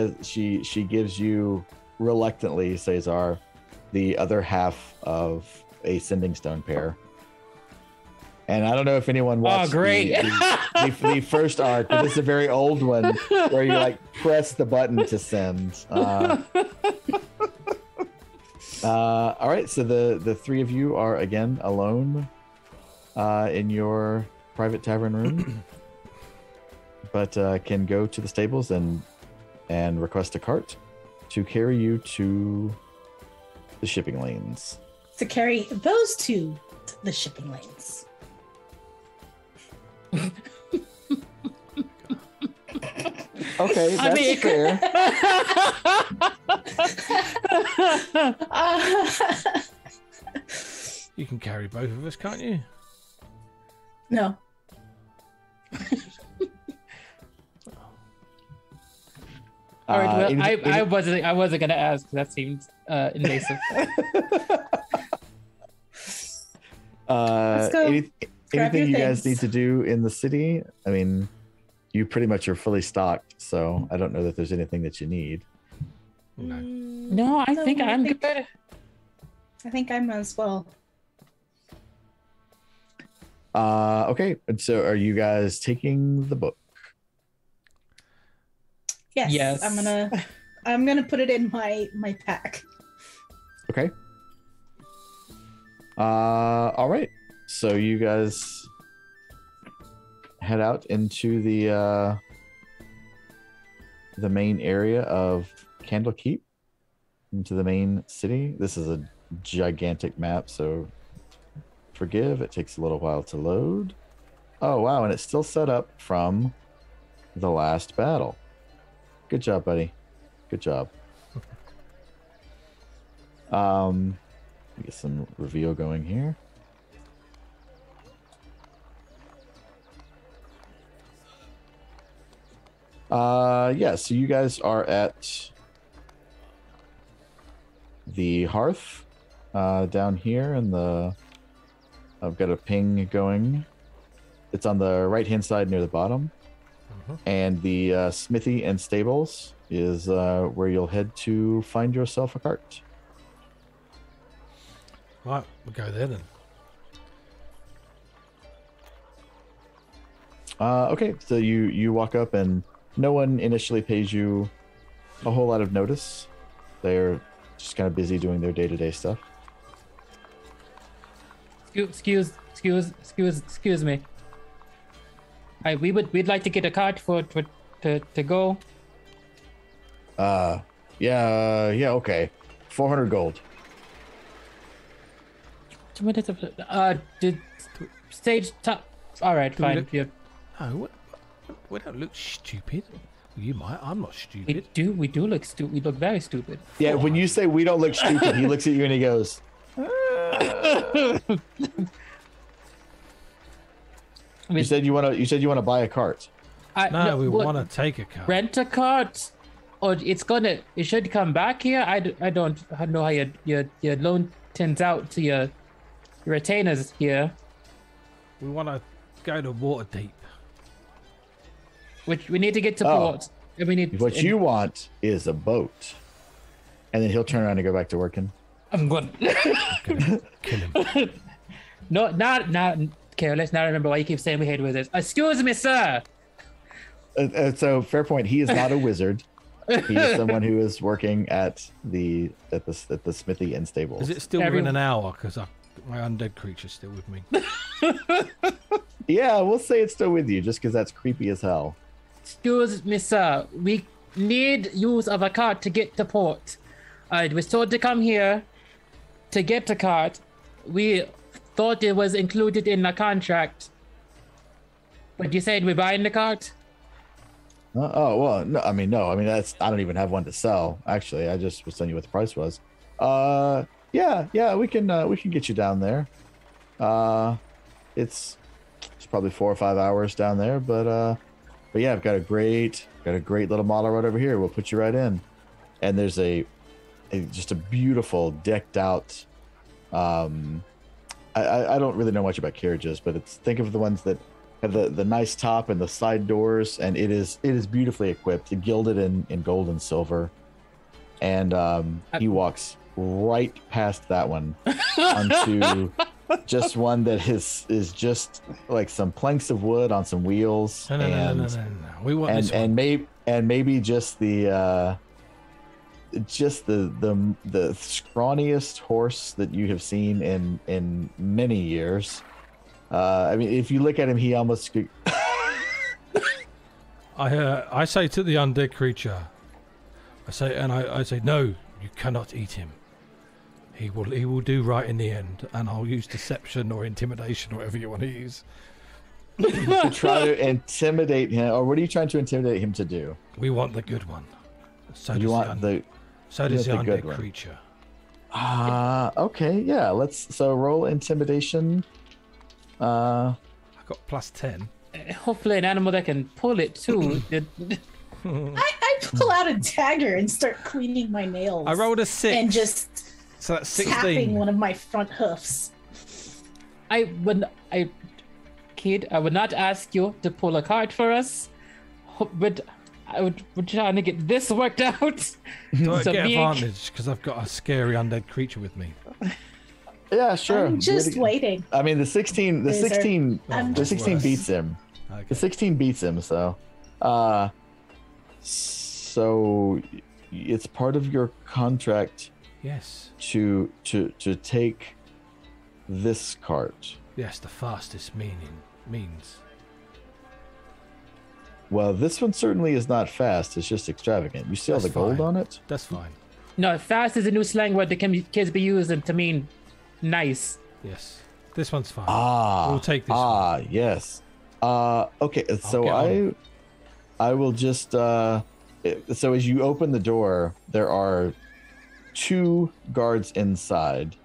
gives you reluctantly, Cesar, the other half of a sending stone pair. And I don't know if anyone watched the first arc, but it's a very old one where you like press the button to send. All right, so the three of you are again alone in your private tavern room. But can go to the stables and request a cart to carry you to the shipping lanes. To carry those two to the shipping lanes. Okay, that's fair. You can carry both of us, can't you? No. All right, well, I wasn't gonna ask. That seems invasive. Anything you guys need to do in the city? I mean, you pretty much are fully stocked, so I don't know that there's anything that you need. No, I think I'm good. I think I might as well. Okay, and so are you guys taking the book? Yes. I'm gonna put it in my pack. Okay. All right. So you guys head out into the main area of Candlekeep, into the main city. This is a gigantic map, so forgive. It takes a little while to load. Oh wow, and it's still set up from the last battle. Good job, buddy. Good job. Get some reveal going here. Yeah, so you guys are at the hearth down here in the... I've got a ping going. It's on the right-hand side near the bottom. And the smithy and stables is where you'll head to find yourself a cart. All right, we'll go there then. Okay, so you walk up and no one initially pays you a whole lot of notice. They're just kind of busy doing their day-to-day stuff. Excuse me. We'd like to get a cart to go. Okay. 400 gold. minutes of did stage top. All right, do fine. Look... Yeah. No, we don't look stupid. You might. I'm not stupid. We do. We do look stupid. We look very stupid. Yeah. When you say we don't look stupid, he looks at you and he goes. I mean, you said you want to buy a cart. No, we want to take a cart. Rent a cart, or it should come back here. I don't know how your loan tends out to your retainers here. We want to go to Waterdeep, which we need to get to port. And we need what you want is a boat, and then he'll turn around and go back to working. I'm going to kill him. No, not okay. Let's not remember why you keep saying we hate wizards. Excuse me, sir. So fair point. He is not a wizard. He is someone who is working at the smithy and stables. Is it still within an hour? Because my undead creature's still with me. Yeah, we'll say it's still with you, just because that's creepy as hell. Excuse me, sir. We need use of a cart to get to port. I was told to come here to get the cart. We thought it was included in the contract. But you said we're buying the cart? No, that's, I don't even have one to sell. Actually, I just was telling you what the price was. Yeah, we can get you down there. It's probably 4 or 5 hours down there, but yeah, I've got a great little model right over here. We'll put you right in. And there's just a beautiful decked out. I don't really know much about carriages, but think of the ones that have the nice top and the side doors, and it is beautifully equipped, gilded in gold and silver. And he walks right past that one onto just one that is just like some planks of wood on some wheels. No. We want this one. and maybe just the scrawniest horse that you have seen in many years. I mean, if you look at him, he almost. I say to the undead creature, I say, no, you cannot eat him. He will do right in the end, and I'll use deception or intimidation, whatever you want to use. To try to intimidate him, or what are you trying to intimidate him to do? We want the good one. So does the undead creature. Okay, yeah. So roll intimidation. I got +10. Hopefully an animal that can pull it too. I pull out a dagger and start cleaning my nails. I rolled a 6. And just so that's 16. Tapping one of my front hoofs. I would not ask you to pull a card for us, but we're trying to get this worked out. Do I get advantage because I've got a scary undead creature with me? Yeah, sure. I'm just waiting. I mean, the 16 beats him. Okay. The 16 beats him. So, so it's part of your contract. Yes. To take this cart. Yes, the fastest means. Well, this one certainly is not fast. It's just extravagant. You see all the gold on it? That's fine. No, fast is a new slang word that can be used to mean nice. Yes. This one's fine. We'll take this one. Yes. Okay, so I will just... so as you open the door, there are 2 guards inside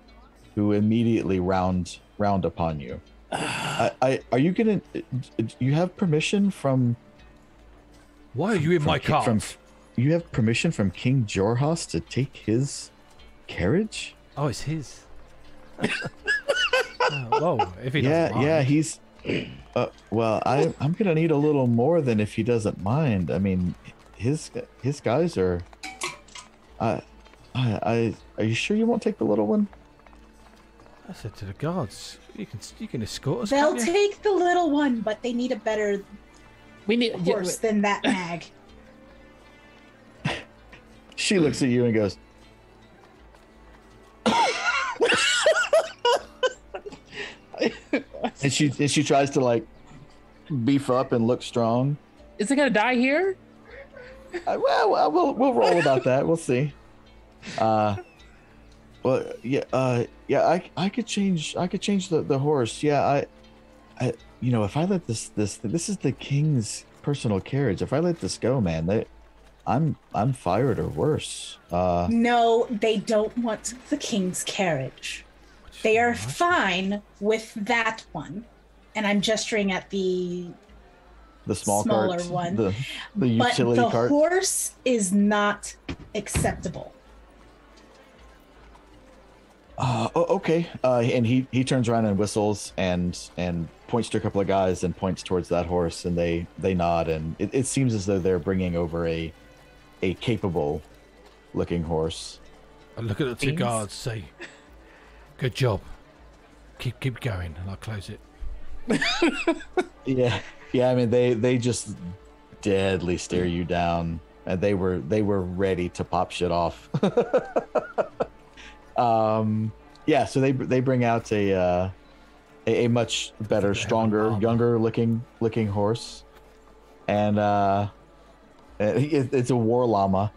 who immediately round upon you. Are you going to... You have permission from... Why are you in my car? You have permission from King Jorhas to take his carriage? Oh, it's his. Whoa! If he doesn't mind. He's. Well, I'm gonna need a little more than if he doesn't mind. I mean, his guys are. Are you sure you won't take the little one? I said to the guards, you can escort us. They'll take the little one, but they need a better. We need worse than that mag. She looks at you and goes. and she tries to like beef up and look strong. Is it gonna die here? Well, we'll roll about that. We'll see. Well, yeah, I could change. I could change the horse. Yeah, I you know, if I let this is the king's personal carriage. If I let this go, man, I'm fired or worse. No, they don't want the king's carriage. They are fine with that one, and I'm gesturing at the smaller cart, one. The utility but the cart. Horse is not acceptable. Okay. And he turns around and whistles and points to a couple of guys and points towards that horse, and they nod, and it seems as though they're bringing over a capable looking horse. I look at the two guards, say, "Good job. Keep going," and I'll close it. Yeah. I mean, they just deadly stare you down, and they were ready to pop shit off. So they bring out a much better, stronger, younger looking horse, and it's a war llama.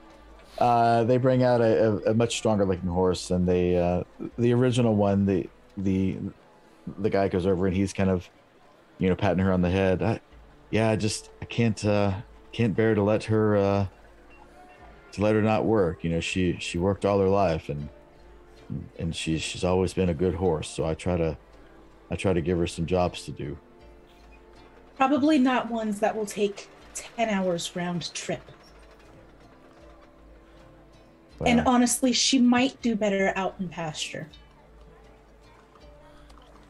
They bring out a much stronger looking horse, and they the original one, the guy goes over and he's kind of, you know, patting her on the head. I can't bear to let her not work. You know, she worked all her life, and she's always been a good horse, so I try to give her some jobs to do. Probably not ones that will take 10 hours round trip. Wow. And honestly, she might do better out in pasture.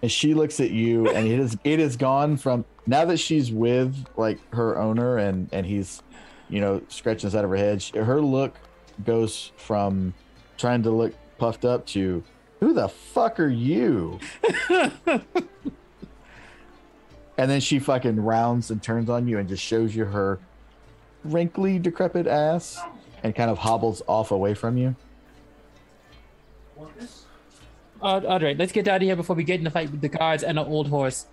And she looks at you, and it is gone from, now that she's with like her owner and he's, you know, scratching the side of her head, her look goes from trying to look puffed up to, "Who the fuck are you?" And then she fucking rounds and turns on you and just shows you her wrinkly, decrepit ass and kind of hobbles off away from you. All right, let's get out of here before we get in a fight with the guards and an old horse.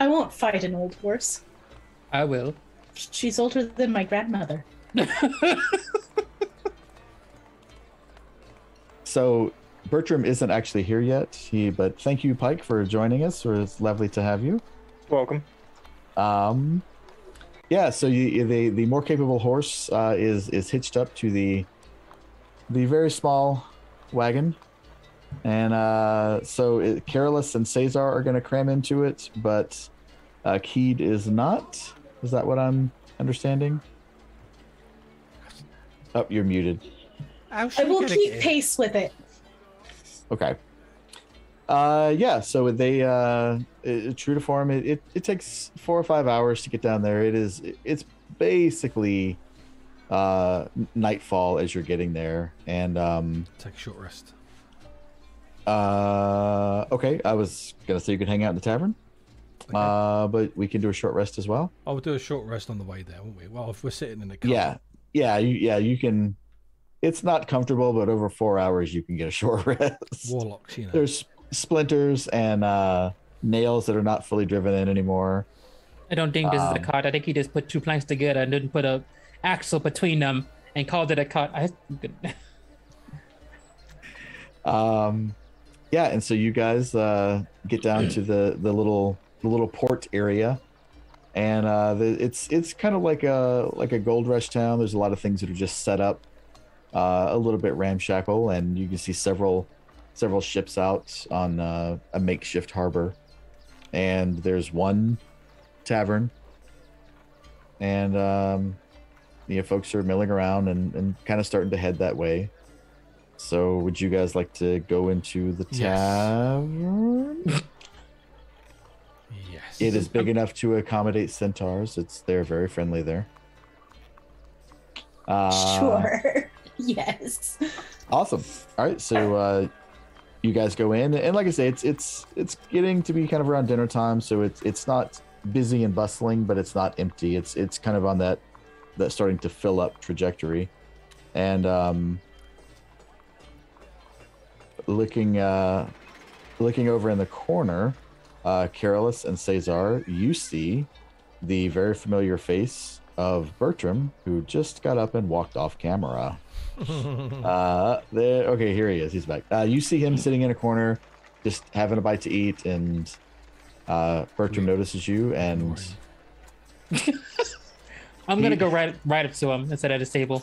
I won't fight an old horse. I will. She's older than my grandmother. So Bertram isn't actually here yet. But thank you, Pike, for joining us. It's lovely to have you. Welcome. So the more capable horse is hitched up to the very small wagon, and so Carolus and Cesar are going to cram into it, but Keed is not. Is that what I'm understanding? Oh, you're muted. I will keep pace with it. Okay. So they true to form, it takes 4 or 5 hours to get down there. It's basically nightfall as you're getting there, and take a short rest. Okay, I was gonna say you could hang out in the tavern. Okay. But we can do a short rest as well. I would do a short rest on the way there, wouldn't we? Well, if we're sitting in the car. You can. It's not comfortable, but over 4 hours, you can get a short rest. Warlocks, you know. There's splinters and nails that are not fully driven in anymore. I don't think this is a cart. I think he just put two planks together and didn't put an axle between them and called it a cart. And so you guys get down to the little port area, and it's kind of like a gold rush town. There's a lot of things that are just set up. A little bit ramshackle, and you can see several ships out on a makeshift harbor, and there's one tavern, and folks are milling around and kind of starting to head that way. So would you guys like to go into the tavern? Yes. It is big enough to accommodate centaurs. They're very friendly there. Sure. Yes. Awesome. All right, so you guys go in, and like I say, it's getting to be kind of around dinner time, so it's not busy and bustling, but it's not empty. It's kind of on that starting to fill up trajectory, and looking over in the corner, Carolus and Cesar, you see the very familiar face of Bertram, who just got up and walked off camera. Okay, here he is. He's back. You see him sitting in a corner, just having a bite to eat, and Bertram notices you, and I'm gonna go right up to him and sit at his table.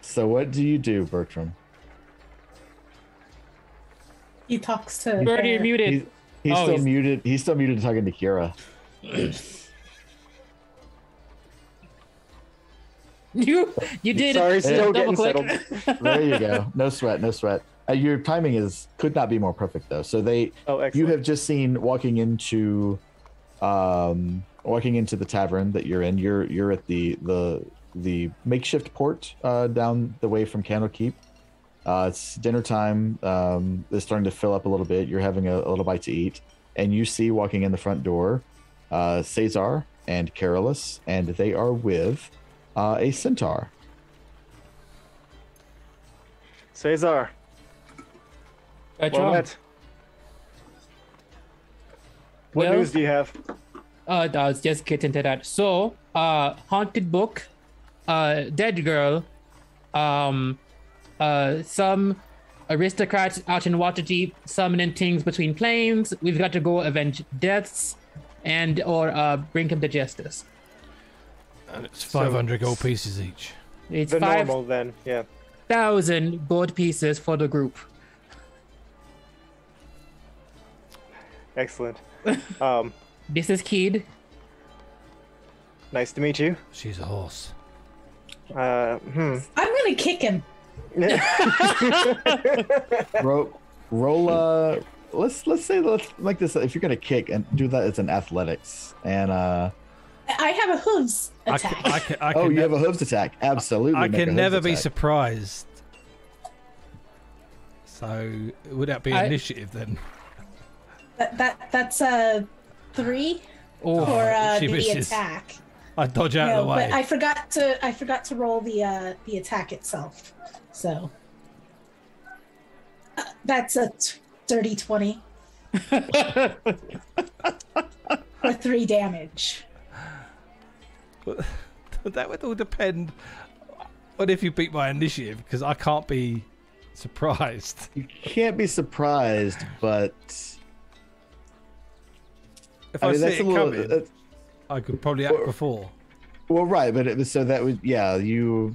So what do you do, Bertram? He talks to Bertie. You're muted. He's muted. He's still muted talking to Kira. You did. Sorry, still getting settled. There you go. No sweat. No sweat. Your timing could not be more perfect though. So you have just seen walking into the tavern that you're in. You're at the makeshift port down the way from Candlekeep. It's dinner time. It's starting to fill up a little bit. You're having a little bite to eat. And you see walking in the front door, Cesar and Carolus, and they are with a centaur. Cesar. What news do you have? I was just getting to that. So, haunted book, dead girl, some aristocrats out in Waterdeep summoning things between planes. We've got to go avenge deaths or bring him to justice. And it's 500 gold pieces each. It's the normal then, yeah. 1,000 gold pieces for the group. Excellent. This is Keed. Nice to meet you. She's a horse. I'm gonna kick him. Roll. Let's like this. If you're gonna kick and do that, it's an athletics. And I have a hooves attack. You have a hooves attack. Absolutely. I can never be surprised. So would that be initiative then? That's a 3 for the misses. Attack. I dodge out of the way. But I forgot to roll the attack itself. So that's a dirty 20 for 3 damage. That would all depend on if you beat my initiative, because I can't be surprised. You can't be surprised, but if I mean, see it coming, I could probably act before. Well, right, but so that would, yeah, you.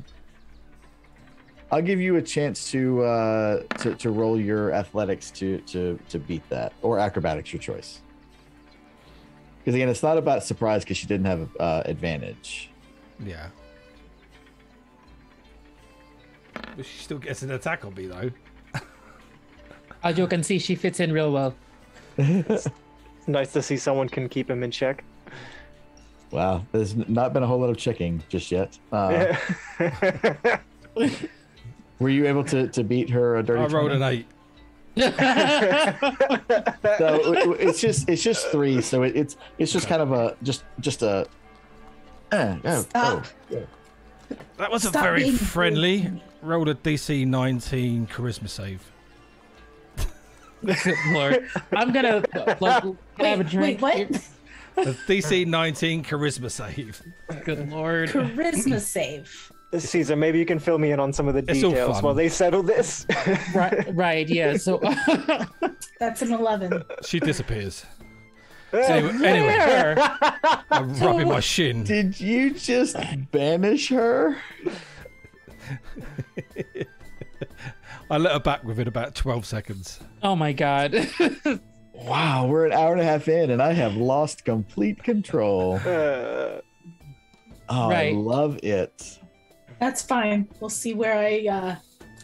I'll give you a chance to roll your athletics to beat that, or acrobatics, your choice. Because again, it's not about surprise because she didn't have advantage. Yeah. But she still gets an attack on me though. As you can see, she fits in real well. It's nice to see someone can keep him in check. Wow, there's not been a whole lot of checking just yet. Were you able to beat her a dirty? I rolled an 8. So it's just 3. So it's just kind of a just a. Stop. Oh. That wasn't very friendly. Rolled a DC 19 charisma save. Lord, I'm gonna have a drink. Wait, what? A DC 19 charisma save. Good lord. Charisma save. Cesar, maybe you can fill me in on some of the details while they settle this. Right, yeah. So that's an 11. She disappears. Anyway, I'm rubbing my shin. Did you just banish her? I let her back within about 12 seconds. Oh my god. Wow, we're an hour and a half in, and I have lost complete control. I love it. That's fine. We'll see where I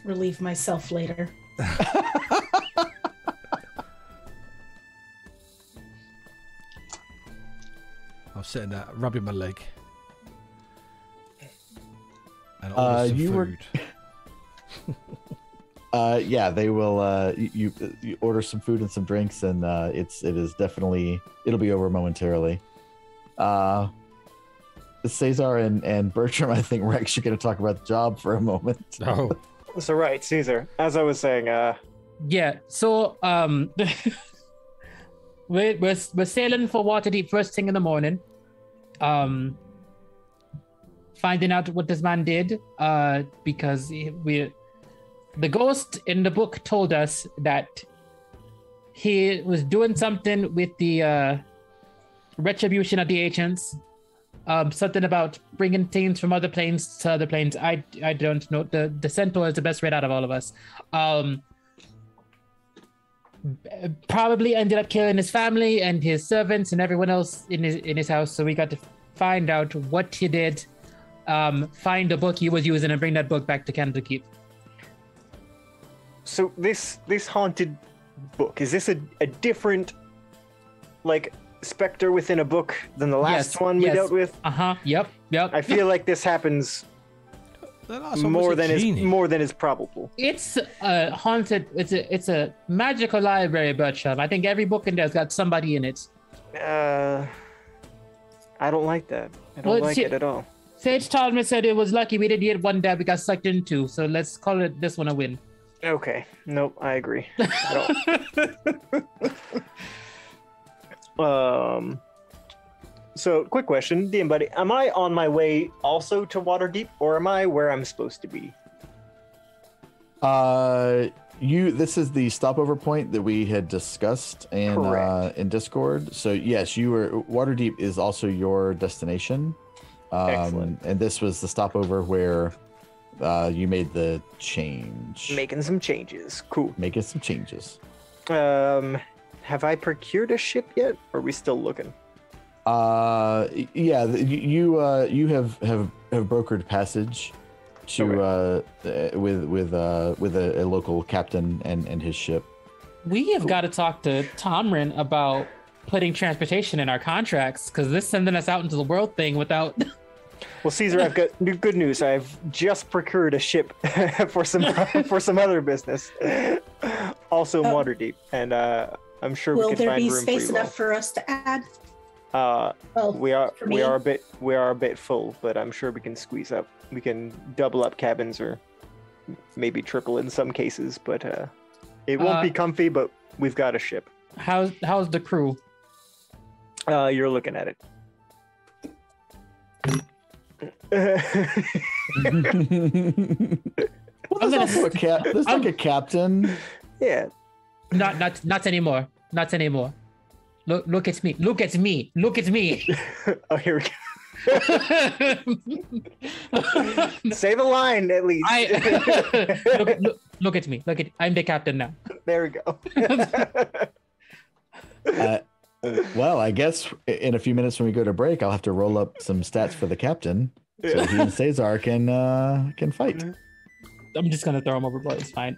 relieve myself later. I'm sitting there, rubbing my leg. And order some food. Yeah, they will. You order some food and some drinks, and it is definitely, it'll be over momentarily. Cesar and Bertram, I think Rex, you're going to talk about the job for a moment. Oh. So right, Cesar, as I was saying. Yeah, so We're sailing for Waterdeep first thing in the morning. Finding out what this man did, because the ghost in the book told us that he was doing something with the Retribution of the Ancients, something about bringing things from other planes to other planes. I don't know. The centaur is the best read out of all of us. Probably ended up killing his family and his servants and everyone else in his house. So we got to find out what he did, find the book he was using, and bring that book back to Candlekeep. So this haunted book, is this a different, like, specter within a book than the last one we dealt with? Yep. I feel like this happens more than is probable. It's a haunted. It's a magical library, Bertram. I think every book in there's got somebody in it. I don't like that. I don't like it at all. Sage Talman said it was lucky we didn't get one that we got sucked into. So let's call it this one a win. Okay. Nope. I agree. So quick question, DM buddy, am I on my way also to Waterdeep, or am I where I'm supposed to be? This is the stopover point that we had discussed in Discord. So yes, Waterdeep is also your destination. Excellent. And this was the stopover where you made the change. Making some changes. Cool. Making some changes. Have I procured a ship yet, or are we still looking? Yeah, you have brokered passage to with a local captain and his ship. We have got to talk to Tomrin about putting transportation in our contracts, because this sending us out into the world thing without. Well, Caesar, I've got good news. I've just procured a ship for some other business, also in Waterdeep, and I'm sure we can find room for you. Will there be space enough for us to add? We are a bit full, but I'm sure we can squeeze up. We can double up cabins, or maybe triple in some cases. But it won't be comfy. But we've got a ship. How's the crew? You're looking at it. Well, there's also a captain. Yeah. Not anymore. Not anymore. Look at me. Look at me. Look at me. Oh, here we go. Say the line, at least. Look at me. Look at. I'm the captain now. There we go. Well, I guess in a few minutes when we go to break, I'll have to roll up some stats for the captain so he and Cesar can fight. I'm just gonna throw him overboard. It's fine.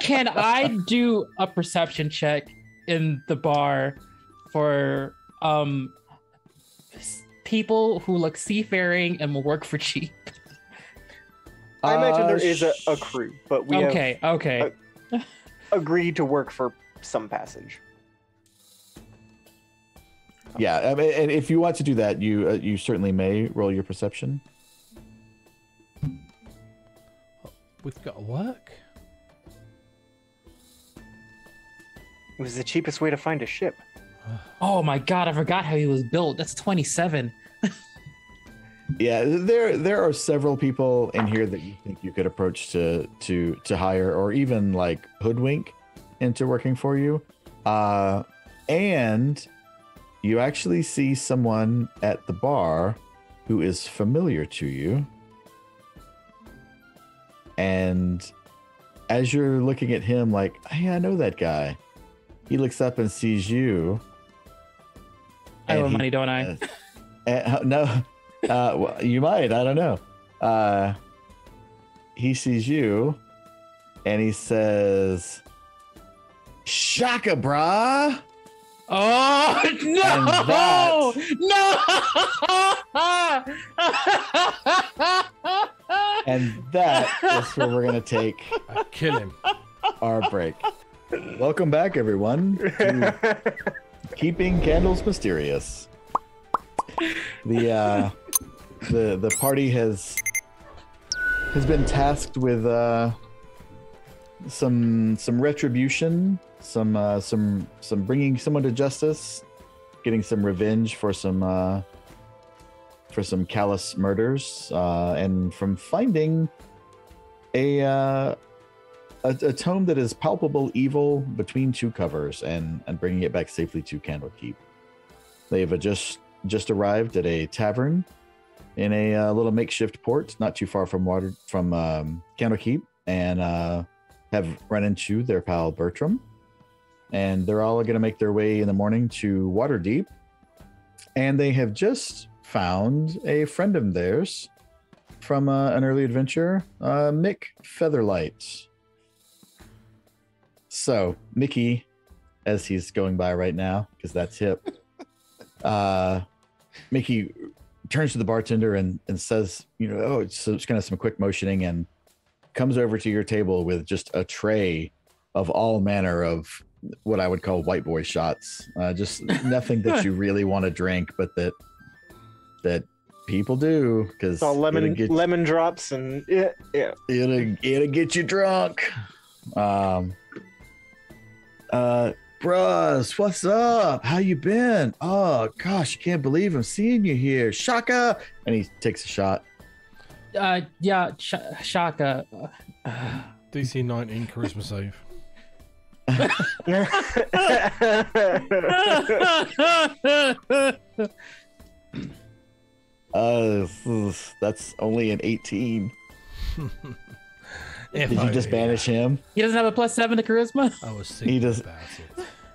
Can I do a perception check in the bar for people who look seafaring and will work for cheap? I imagine there is a crew, but we agreed to work for some passage. Yeah, I mean, and if you want to do that, you certainly may roll your perception. We've got to work. It was the cheapest way to find a ship. Oh my god, I forgot how he was built. That's 27. Yeah, there are several people in here that you think you could approach to hire, or even like hoodwink into working for you. And you actually see someone at the bar who is familiar to you. And as you're looking at him like, hey, I know that guy. He looks up and sees you. I owe money, don't I? No. Well, you might. I don't know. He sees you, and he says, "Shaka, brah!" Oh no! No! And that is where we're gonna take. Kill him. Our break. Welcome back, everyone, to Keeping Candles Mysterious. The party has been tasked with some retribution some bringing someone to justice, getting some revenge for some callous murders, and from finding a tome that is palpable evil between two covers, and bringing it back safely to Candlekeep. They have just arrived at a tavern in a little makeshift port, not too far from Candlekeep, and have run into their pal Bertram. And they're all going to make their way in the morning to Waterdeep. And they have just found a friend of theirs from an early adventure, Mick Featherlight. So, Mickey, as he's going by right now, because that's hip, Mickey turns to the bartender and says, you know, oh, it's kind of some quick motioning, and comes over to your table with just a tray of all manner of what I would call white boy shots. Just nothing that you really want to drink, but that people do, because lemon drops, and yeah, it'll get you drunk. Bruh, what's up? How you been? Oh gosh, I can't believe I'm seeing you here, Shaka. And he takes a shot. Yeah, Shaka. DC 19 charisma save. That's only an 18. Did you just banish him? He doesn't have a +7 to charisma. I was thinking about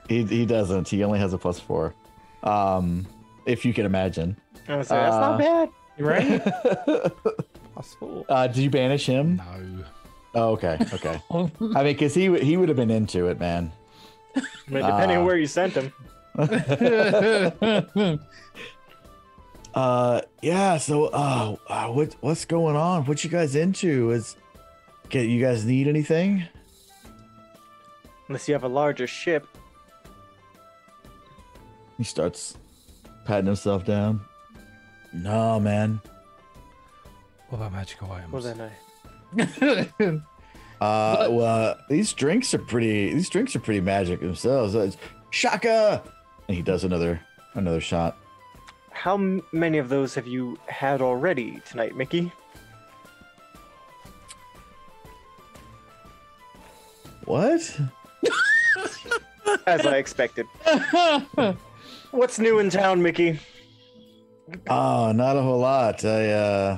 it. He doesn't. He only has a +4. If you can imagine. I was like, that's not bad, right? Possible. Did you banish him? No. Oh, okay. I mean, because he would have been into it, man. I mean, depending on where you sent him. Yeah. So, what's going on? What you guys into? You guys need anything? Unless you have a larger ship. He starts patting himself down. No, man. What about magical items? What did I know? These drinks are pretty magic themselves. Shaka, and he does another shot. How many of those have you had already tonight, Mickey? What? As I expected. What's new in town, Mickey? Oh, not a whole lot. I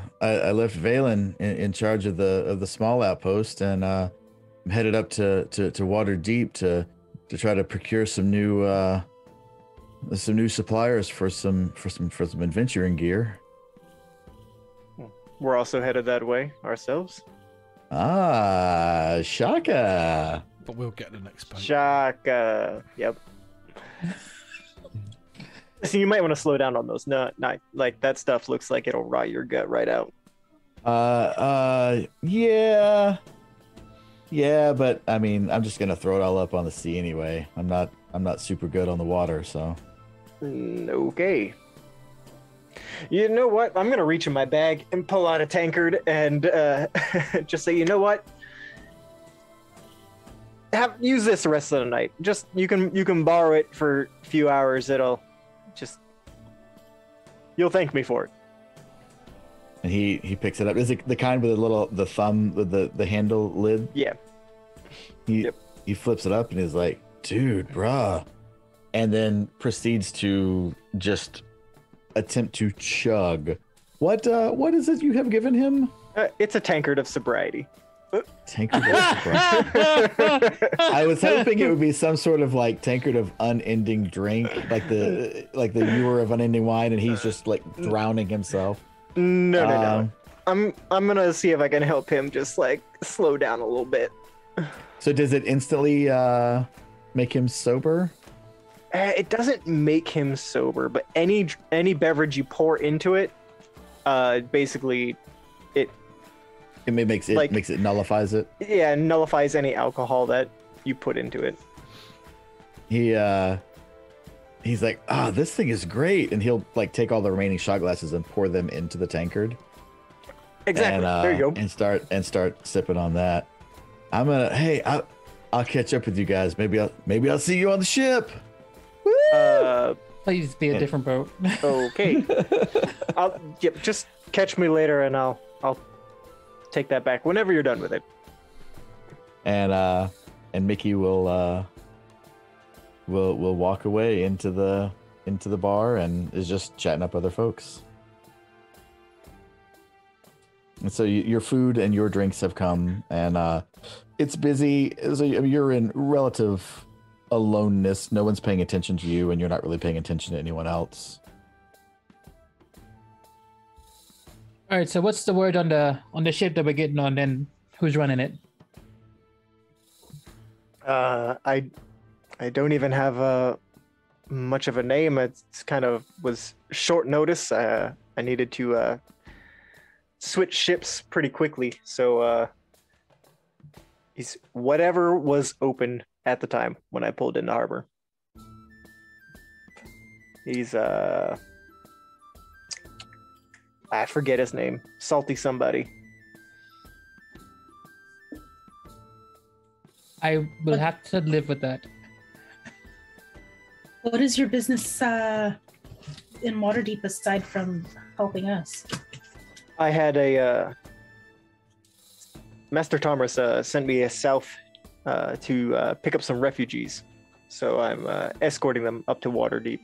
left Valen in charge of the small outpost, and I'm headed up to Waterdeep to try to procure some new suppliers for some adventuring gear. We're also headed that way ourselves. Ah, Shaka. But we'll get the next point. Shaka. Yep. So you might want to slow down on those. No, like that stuff looks like it'll rot your gut right out. Yeah, but I mean, I'm just gonna throw it all up on the sea anyway. I'm not super good on the water, so. Okay. You know what? I'm gonna reach in my bag and pull out a tankard and just say, you know what? Use this the rest of the night. Just you can borrow it for a few hours. It'll. Just, you'll thank me for it. And he picks it up. Is it the kind with the thumb with the handle lid? Yeah. He flips it up and is like, dude, bruh. And then proceeds to just attempt to chug. What is it you have given him? It's a tankard of sobriety. Tankard of sobriety. I was hoping it would be some sort of like tankard of unending drink, like the ewer of unending wine, and he's just like drowning himself. No. I'm gonna see if I can help him just like slow down a little bit. So does it instantly make him sober? It doesn't make him sober, but any beverage you pour into it, basically. It nullifies it. Yeah, nullifies any alcohol that you put into it. He's like, ah, oh, this thing is great, and he'll like take all the remaining shot glasses and pour them into the tankard. Exactly. And, there you go. And start sipping on that. I'm gonna. Hey, I, I'll catch up with you guys. Maybe I'll see you on the ship. Woo! Please be a different boat. Okay. Yep. Just catch me later, and I'll take that back whenever you're done with it. And Mickey will walk away into the bar and is just chatting up other folks. And so your food and your drinks have come, and it's busy. So you're in relative aloneness. No one's paying attention to you, and you're not really paying attention to anyone else. All right. So what's the word on the ship that we're getting on, and who's running it? I don't even have much of a name. It's kind of was short notice. I needed to switch ships pretty quickly, so is whatever was open at the time when I pulled into harbor. He's I forget his name. Salty somebody. I will have to live with that. What is your business in Waterdeep aside from helping us? I had a Master Thomas sent me south to pick up some refugees, so I'm escorting them up to Waterdeep.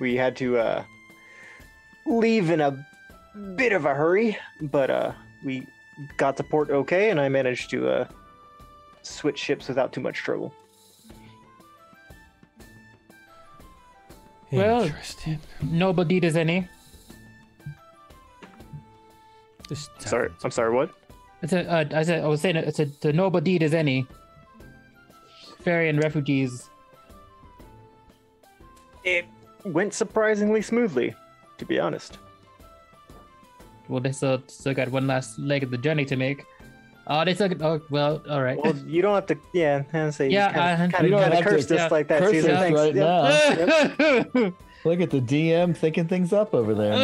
We had to leave in a bit of a hurry, but we got to port okay, and I managed to switch ships without too much trouble. Well, nobody does any. Sorry, I'm sorry. What? It's a, I was saying it's a nobody does any. Farian refugees. It went surprisingly smoothly, to be honest. Well, they still got one last leg of the journey to make. Oh, they still got, oh, well, all right. Well, you don't have to, yeah. You don't have to curse just like that. Curse us right now. Yep. Look at the DM thinking things up over there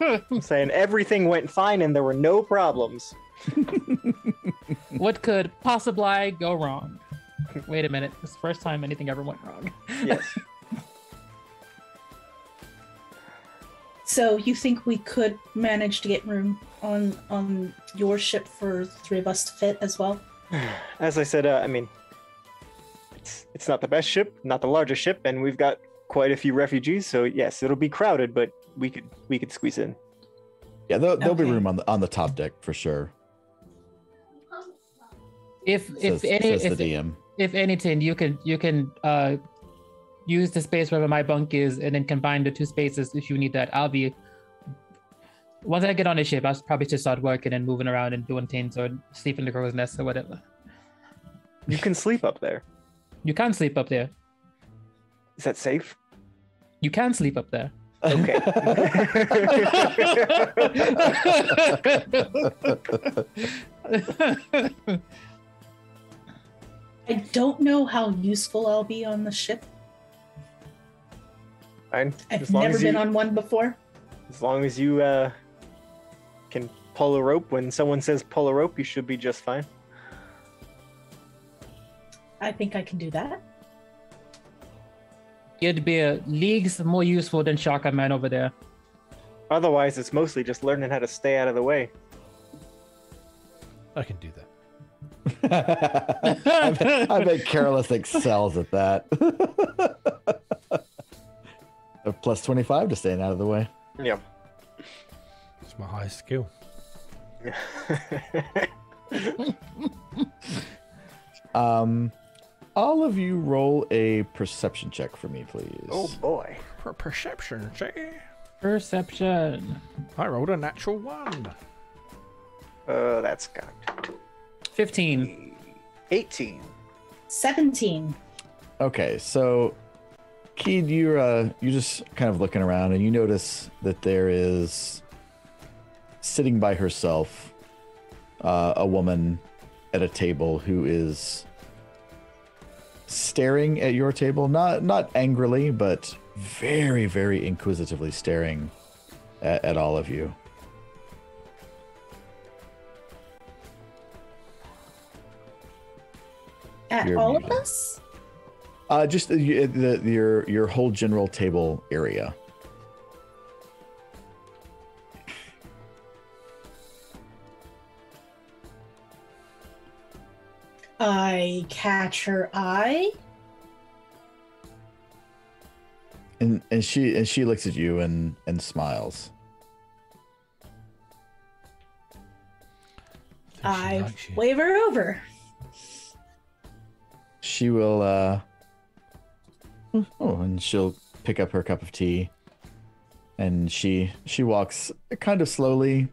now. I'm saying everything went fine and there were no problems. What could possibly go wrong? Wait a minute. This is the first time anything ever went wrong. Yes. So you think we could manage to get room on your ship for three of us to fit as well? As I said, I mean, it's not the best ship, not the largest ship, and we've got quite a few refugees. So yes, it'll be crowded, but we could squeeze in. Yeah, there'll be room on the top deck for sure. If anything, you can. Use the space wherever my bunk is and then combine the two spaces if you need that. Once I get on the ship, I'll probably just start working and moving around and doing things or sleep in the crow's nest or whatever. You can sleep up there. You can sleep up there. Is that safe? You can sleep up there. Okay. I don't know how useful I'll be on the ship. I've never been on one before. As long as you can pull a rope, when someone says pull a rope, you should be just fine. I think I can do that. It'd be leagues more useful than Shaka Man over there. Otherwise, it's mostly just learning how to stay out of the way. I can do that. I bet Careless excels at that. Plus 25 to staying out of the way. Yeah. It's my highest skill. All of you roll a perception check for me, please. Oh boy. Perception check. Perception. I rolled a natural one. That's got 15. 18. 17. Okay, so Keed, you're just kind of looking around, and you notice that there is, sitting by herself, a woman at a table who is staring at your table, not angrily, but very, very inquisitively staring at all of you. At your all meeting. Of us? Just your whole general table area. I catch her eye. And she looks at you and smiles. I wave her over. She will and she'll pick up her cup of tea, and she walks kind of slowly.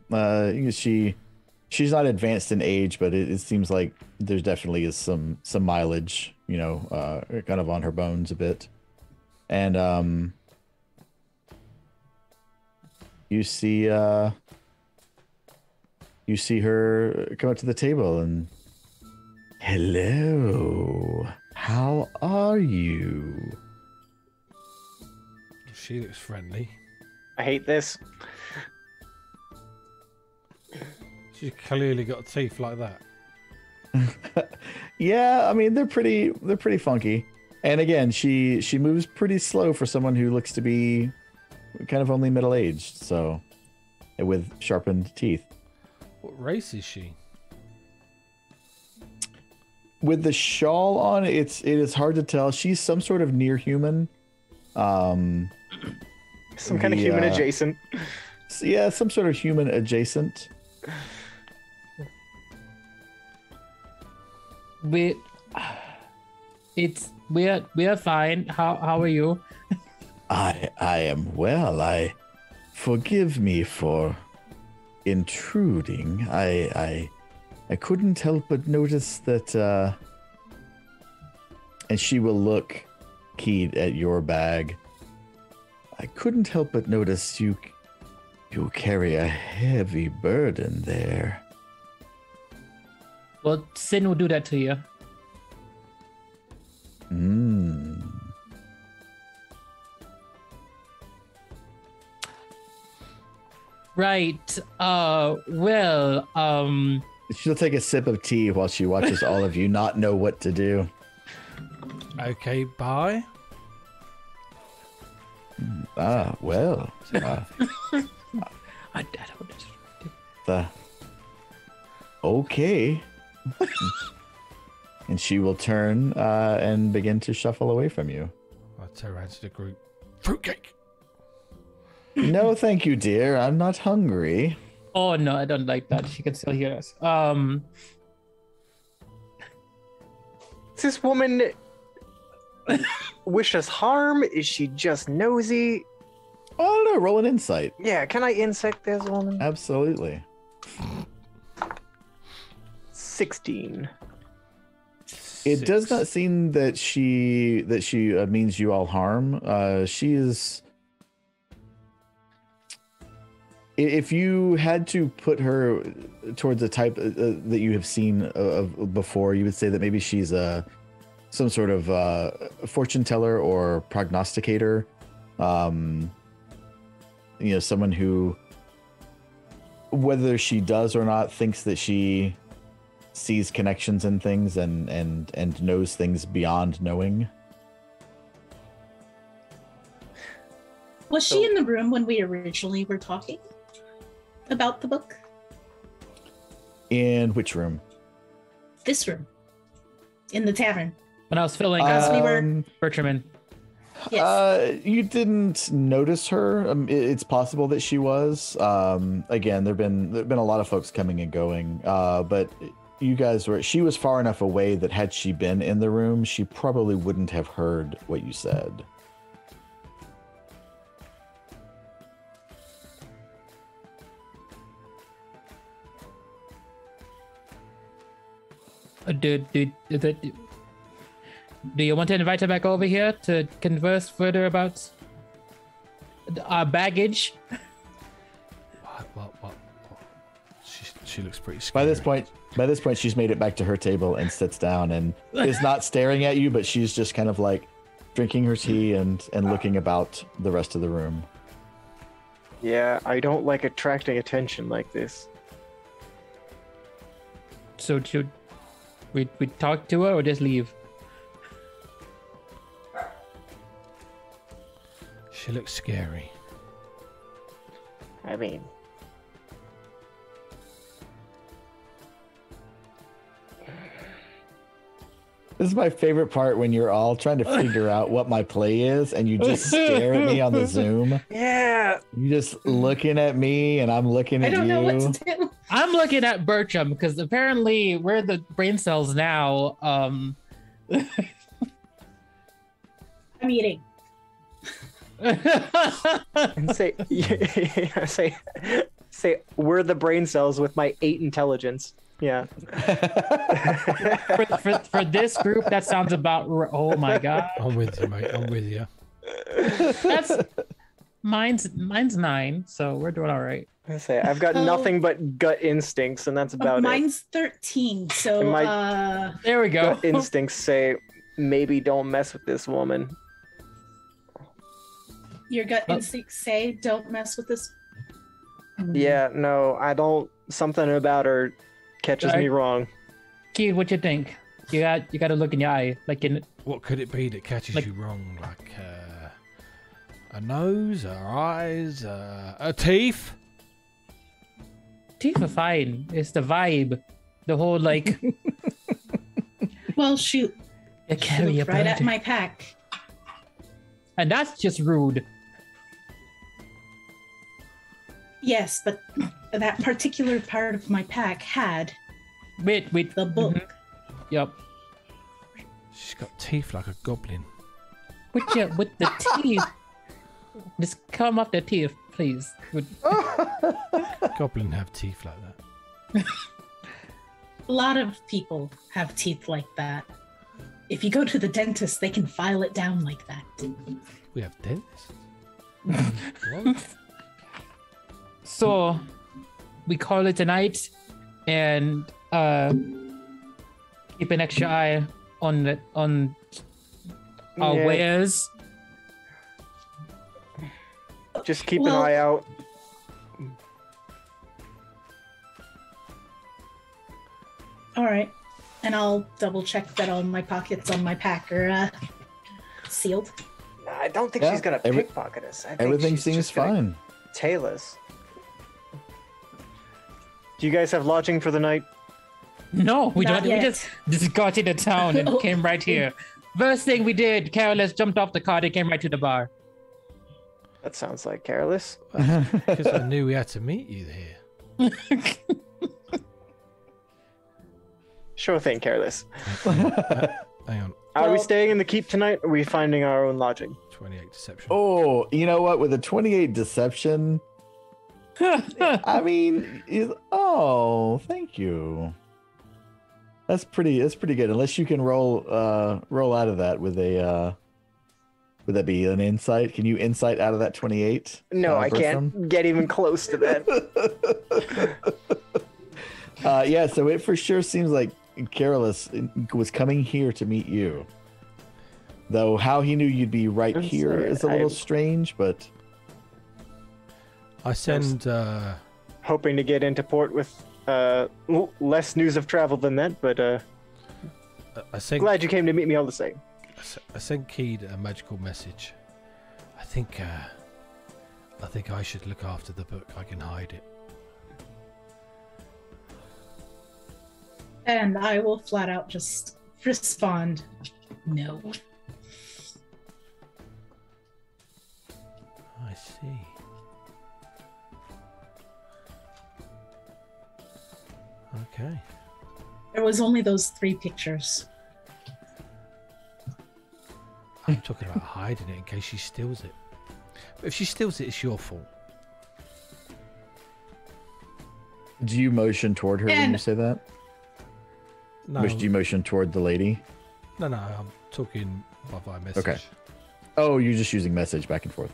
She's not advanced in age, but it seems like there definitely is some mileage, kind of on her bones a bit. And you see her come up to the table and, hello, how are you? She looks friendly. I hate this. She's clearly got teeth like that. Yeah, I mean, they're pretty funky. And again, she moves pretty slow for someone who looks to be kind of only middle-aged, so, with sharpened teeth. What race is she? With the shawl on, it is hard to tell. She's some sort of near-human. Some kind of human adjacent. Yeah, some sort of human adjacent. We are fine. How are you? I am well. Forgive me for intruding. I couldn't help but notice that. And she will look, Keed, at your bag. I couldn't help but notice you carry a heavy burden there. Well, sin will do that to you. Right. She'll take a sip of tea while she watches all of you not know what to do. Okay, bye. Well. I don't know. Okay. And she will turn and begin to shuffle away from you. I'll turn around to the group. Fruitcake! No, thank you, dear. I'm not hungry. Oh, no, I don't like that. She can still hear us. Does this woman wish us harm? Is she just nosy? I don't know. Roll an insight. Yeah, can I insight this woman? Absolutely. 16. It does not seem that she means you all harm. She is. If you had to put her towards a type that you have seen of before, you would say that maybe she's some sort of fortune teller or prognosticator. Someone who, whether she does or not, thinks that she sees connections in things and knows things beyond knowing. Was she in the room when we originally were talking about the book? In which room? This room. In the tavern. When I was filling Bertram. Yes. You didn't notice her. It's possible that she was. Again, there've been a lot of folks coming and going, but you guys were. She was far enough away that had she been in the room, she probably wouldn't have heard what you said. Do you want to invite her back over here to converse further about our baggage? What? She looks pretty scary. By this point, she's made it back to her table and sits down and is not staring at you, but she's just kind of like drinking her tea and looking about the rest of the room. Yeah, I don't like attracting attention like this. So We talk to her or just leave? She looks scary. I mean, this is my favorite part when you're all trying to figure out what my play is and you just stare at me on the Zoom. Yeah. You just looking at me and I'm looking at you. I don't know what to do. I'm looking at Bertram because apparently we're the brain cells now. I'm eating. And say we're the brain cells with my 8 intelligence. Yeah. for this group, that sounds about. Oh my god. I'm with you, mate. I'm with you. That's mine's 9, so we're doing all right. I say I've got nothing but gut instincts, and that's about mine's it. Mine's 13, so my, there we go. Gut instincts say maybe don't mess with this woman. Your gut instincts say don't mess with this. Yeah, no, I don't. Something about her catches me wrong. Keed, what you think? You got to look in your eye, like in. What could it be that catches you wrong? Like a nose, her eyes, her teeth. Teeth are fine. It's the vibe, the whole like. Well, shoot! She looked right at my pack, and that's just rude. Yes, but that particular part of my pack had wait the book. Mm-hmm. Yep. She's got teeth like a goblin. With the teeth. Just come up the teeth, please. Goblin have teeth like that. A lot of people have teeth like that. If you go to the dentist, they can file it down like that. We have dentists? What? So we call it a night and keep an extra eye on our wares. Just keep an eye out. All right. And I'll double check that all my pockets on my pack are sealed. No, I don't think she's going to pickpocket us. I think everything seems fine. Tail us. Do you guys have lodging for the night? No, we don't. Yet. We just got into town and came right here. First thing we did, Careless jumped off the cart and came right to the bar. That sounds like Careless. Because I knew we had to meet you here. Sure thing, Careless. Hang on. Are we staying in the keep tonight? Or are we finding our own lodging? 28 deception. Oh, you know what? With a 28 deception... I mean, thank you. That's pretty good. Unless you can roll out of that with a would that be an insight? Can you insight out of that 28? No, I can't get even close to that. Yeah, so it for sure seems like Careless was coming here to meet you. Though how he knew you'd be right here is a little strange, but I send hoping to get into port with less news of travel than that, but I think glad you came to meet me all the same. I sent Keed a magical message. I think I should look after the book. I can hide it. And I will flat out just respond, no. I see. Okay. There was only those 3 pictures. I'm talking about hiding it in case she steals it. But if she steals it, it's your fault. Do you motion toward her when you say that? No. Do you motion toward the lady? No, I'm talking by message. Okay. Oh, you're just using message back and forth.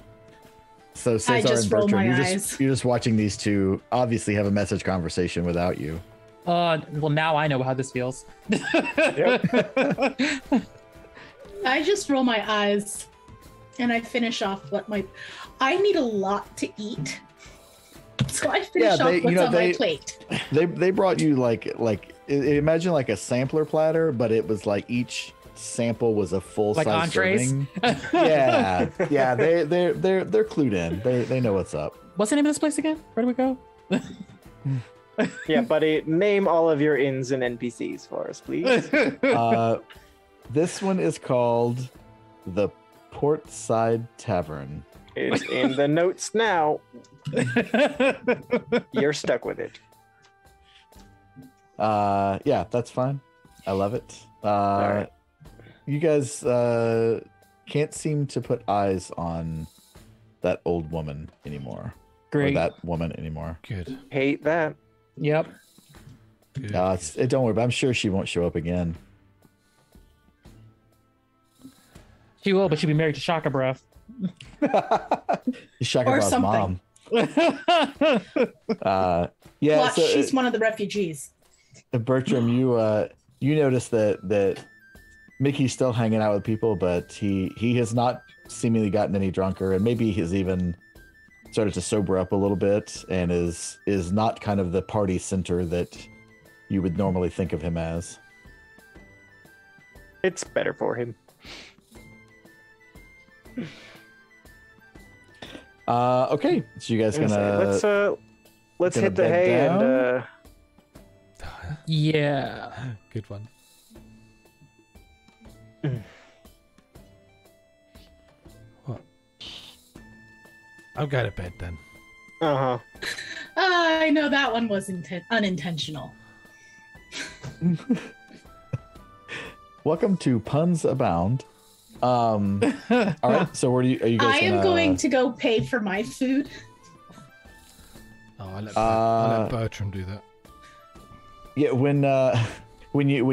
So Cesar and Bertram, you're just watching these two obviously have a message conversation without you. Well, now I know how this feels. I just roll my eyes and I finish off what I need a lot to eat. So I finish off what's on my plate. They brought you like imagine like a sampler platter, but it was like each sample was a full like size entrees serving. Yeah, yeah, they're clued in. They know what's up. What's the name of this place again? Where do we go? Yeah, buddy, name all of your inns and NPCs for us, please. This one is called the Portside Tavern. It's in the notes now. You're stuck with it. Yeah, that's fine. I love it. All right. You guys can't seem to put eyes on that old woman anymore. Great. Or that woman anymore. Good. Hate that. Yep. Don't worry, but I'm sure she won't show up again. She will, but she'll be married to Shaka Breath. Shaka Breath's mom. Yeah, well, so she's one of the refugees. Bertram, you notice that Mickey's still hanging out with people, but he has not seemingly gotten any drunker, and maybe he's even started to sober up a little bit, and is not kind of the party center that you would normally think of him as. It's better for him. Okay, so you guys gonna let's hit the hay down. And yeah, good one. What? I'll go to bed then. Uh huh. I know that one was unintentional. Welcome to Puns Abound. All right, so where are you guys? I am going to go pay for my food. Oh, I let Bertram do that. Yeah, when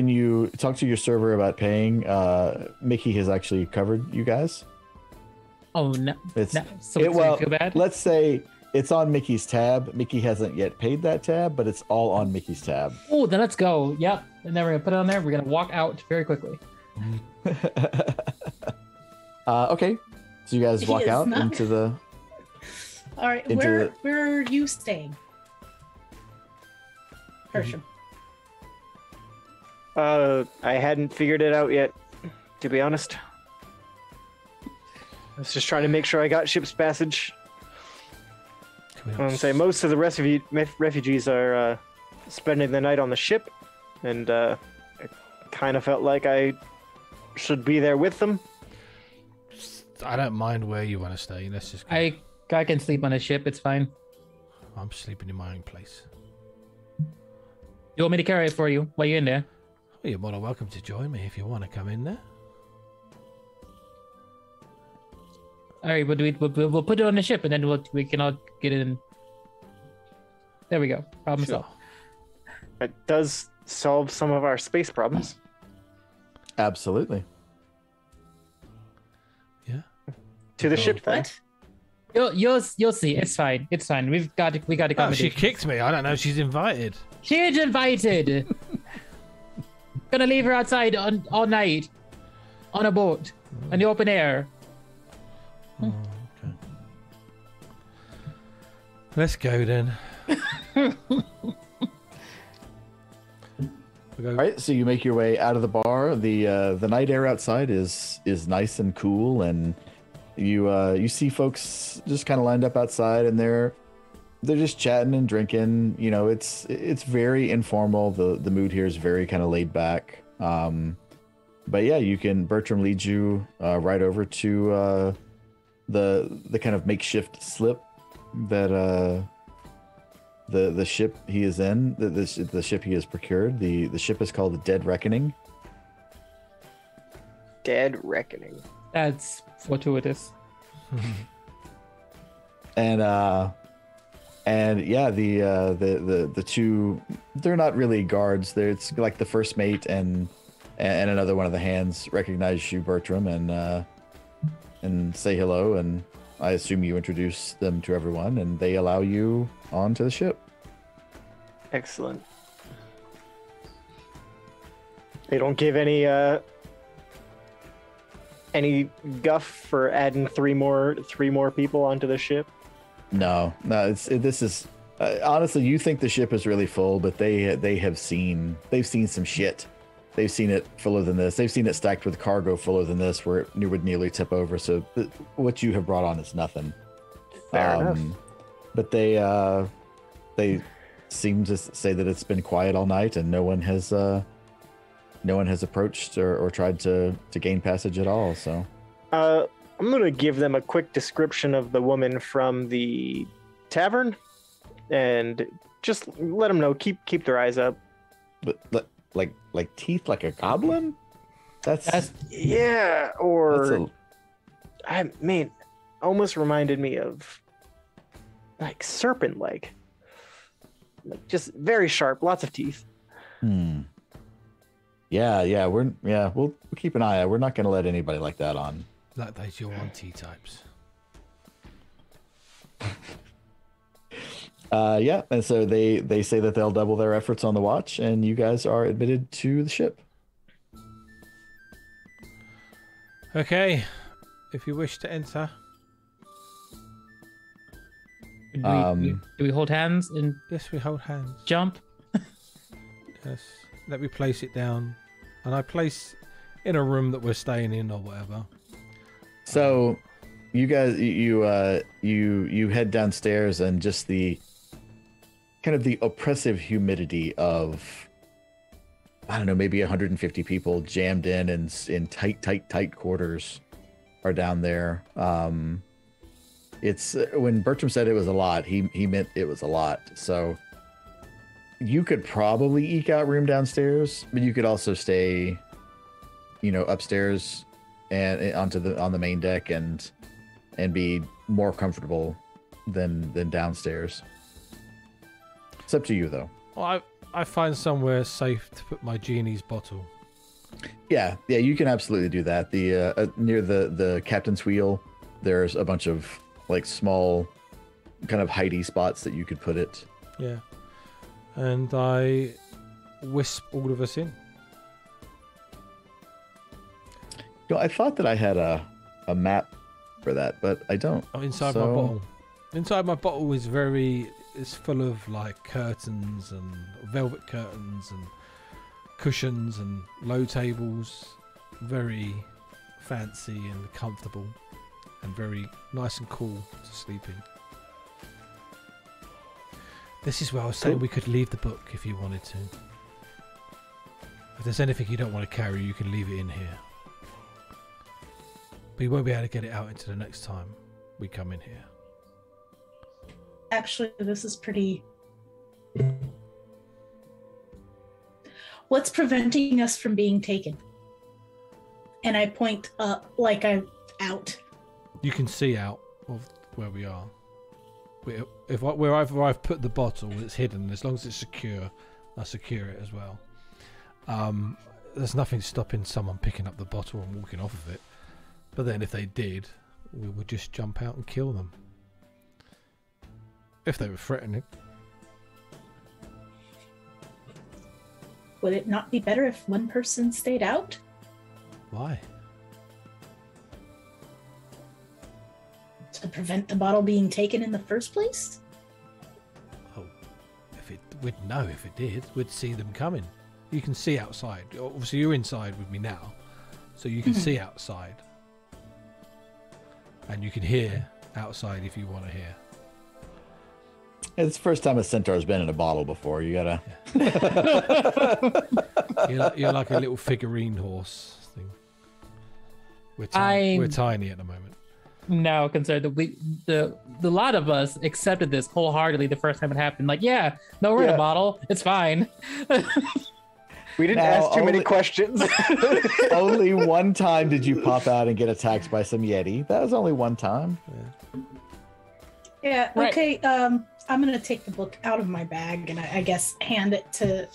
you talk to your server about paying, Mickey has actually covered you guys. Oh no! Well, let's say it's on Mickey's tab. Mickey hasn't yet paid that tab, but it's all on Mickey's tab. Oh, then let's go. Yep, and then we're gonna put it on there. We're gonna walk out very quickly. Okay, so you guys walk out into the. All right, where are you staying, Hersham? I hadn't figured it out yet, to be honest. I was just trying to make sure I got ship's passage. Say most of the rest of you refugees are spending the night on the ship, and I kind of felt like I should be there with them. I don't mind where you want to stay. Let's just. Go. I can sleep on a ship. It's fine. I'm sleeping in my own place. You want me to carry it for you while you're in there? Well, you're more than welcome to join me if you want to come in there. All right, but we'll put it on the ship, and then we can all get in. There we go. Problem solved. It does solve some of our space problems. Absolutely. Yeah. To the ship, then. You'll see. It's fine. It's fine. We got to come. Oh, she kicked me. I don't know. She's invited. She is invited. Gonna leave her outside all night, on a boat, in the open air. Oh, okay. Let's go then. All right, so you make your way out of the bar. The night air outside is nice and cool, and you see folks just kind of lined up outside, and they're just chatting and drinking. You know, it's very informal. The mood here is very kind of laid back. But yeah, Bertram leads you right over to the kind of makeshift slip that the ship he is in, the ship he has procured. The ship is called the Dead Reckoning. Dead Reckoning. That's fortuitous. And yeah, the two, they're not really guards. It's like the first mate and another one of the hands recognize you, Bertram, and say hello, and I assume you introduce them to everyone, and they allow you onto the ship. Excellent. They don't give any guff for adding three more people onto the ship. No, this is Honestly, you think the ship is really full, but they've seen some shit. They've seen it fuller than this. They've seen it stacked with cargo fuller than this, where it would nearly tip over. So what you have brought on is nothing. Fair enough. But they seem to say that it's been quiet all night, and no one has approached or tried to gain passage at all. So I'm going to give them a quick description of the woman from the tavern, and just let them know keep their eyes up. But like teeth like a goblin? That's yeah. Or I mean, almost reminded me of like serpent leg. Like just very sharp, lots of teeth. Yeah. We'll keep an eye out. We're not going to let anybody like that on. Like those Yuan-Ti types. Yeah, and so they say that they'll double their efforts on the watch, and you guys are admitted to the ship. Okay, if you wish to enter. Do we hold hands? Yes, we hold hands. Jump. Yes. Let me place it down, and I place in a room that we're staying in or whatever. So, you guys, you head downstairs, and just the kind of the oppressive humidity of, I don't know, maybe 150 people jammed in tight quarters are down there. It's when Bertram said it was a lot, he meant it was a lot. So you could probably eke out room downstairs, but you could also stay, upstairs and on the main deck and be more comfortable than downstairs. It's up to you, though. Well, I find somewhere safe to put my genie's bottle. Yeah, you can absolutely do that. Near the captain's wheel, there's a bunch of like small kind of hidey spots that you could put it. Yeah. And I wisp all of us in. I thought that I had a map for that, but I don't. Oh, my bottle. Inside my bottle is it's full of like curtains and velvet curtains and cushions and low tables. Very fancy and comfortable and very nice and cool to sleep in. This is where I was saying we could leave the book if you wanted to. If there's anything you don't want to carry, you can leave it in here. But you won't be able to get it out into the next time we come in here. Actually, this is pretty... What's preventing us from being taken? And I point up like I'm out. You can see out of where we are. Wherever I've put the bottle, it's hidden. As long as it's secure, I secure it as well. There's nothing stopping someone picking up the bottle and walking off of it. But then if they did, we would just jump out and kill them. If they were threatening. Would it not be better if one person stayed out? Why? To prevent the bottle being taken in the first place? Oh, we'd know if it did. We'd see them coming. You can see outside. Obviously, you're inside with me now, so you can see outside. And you can hear outside if you want to hear. It's the first time a centaur's been in a bottle before. You gotta. Yeah. You're like a little figurine horse thing. We're tiny at the moment. No, concerned that the lot of us accepted this wholeheartedly the first time it happened. Like, yeah, no, we're in a bottle. It's fine. We didn't ask too many questions. Only one time did you pop out and get attacked by some Yeti. That was only one time. Yeah. Right. Okay. I'm going to take the book out of my bag and I guess hand it to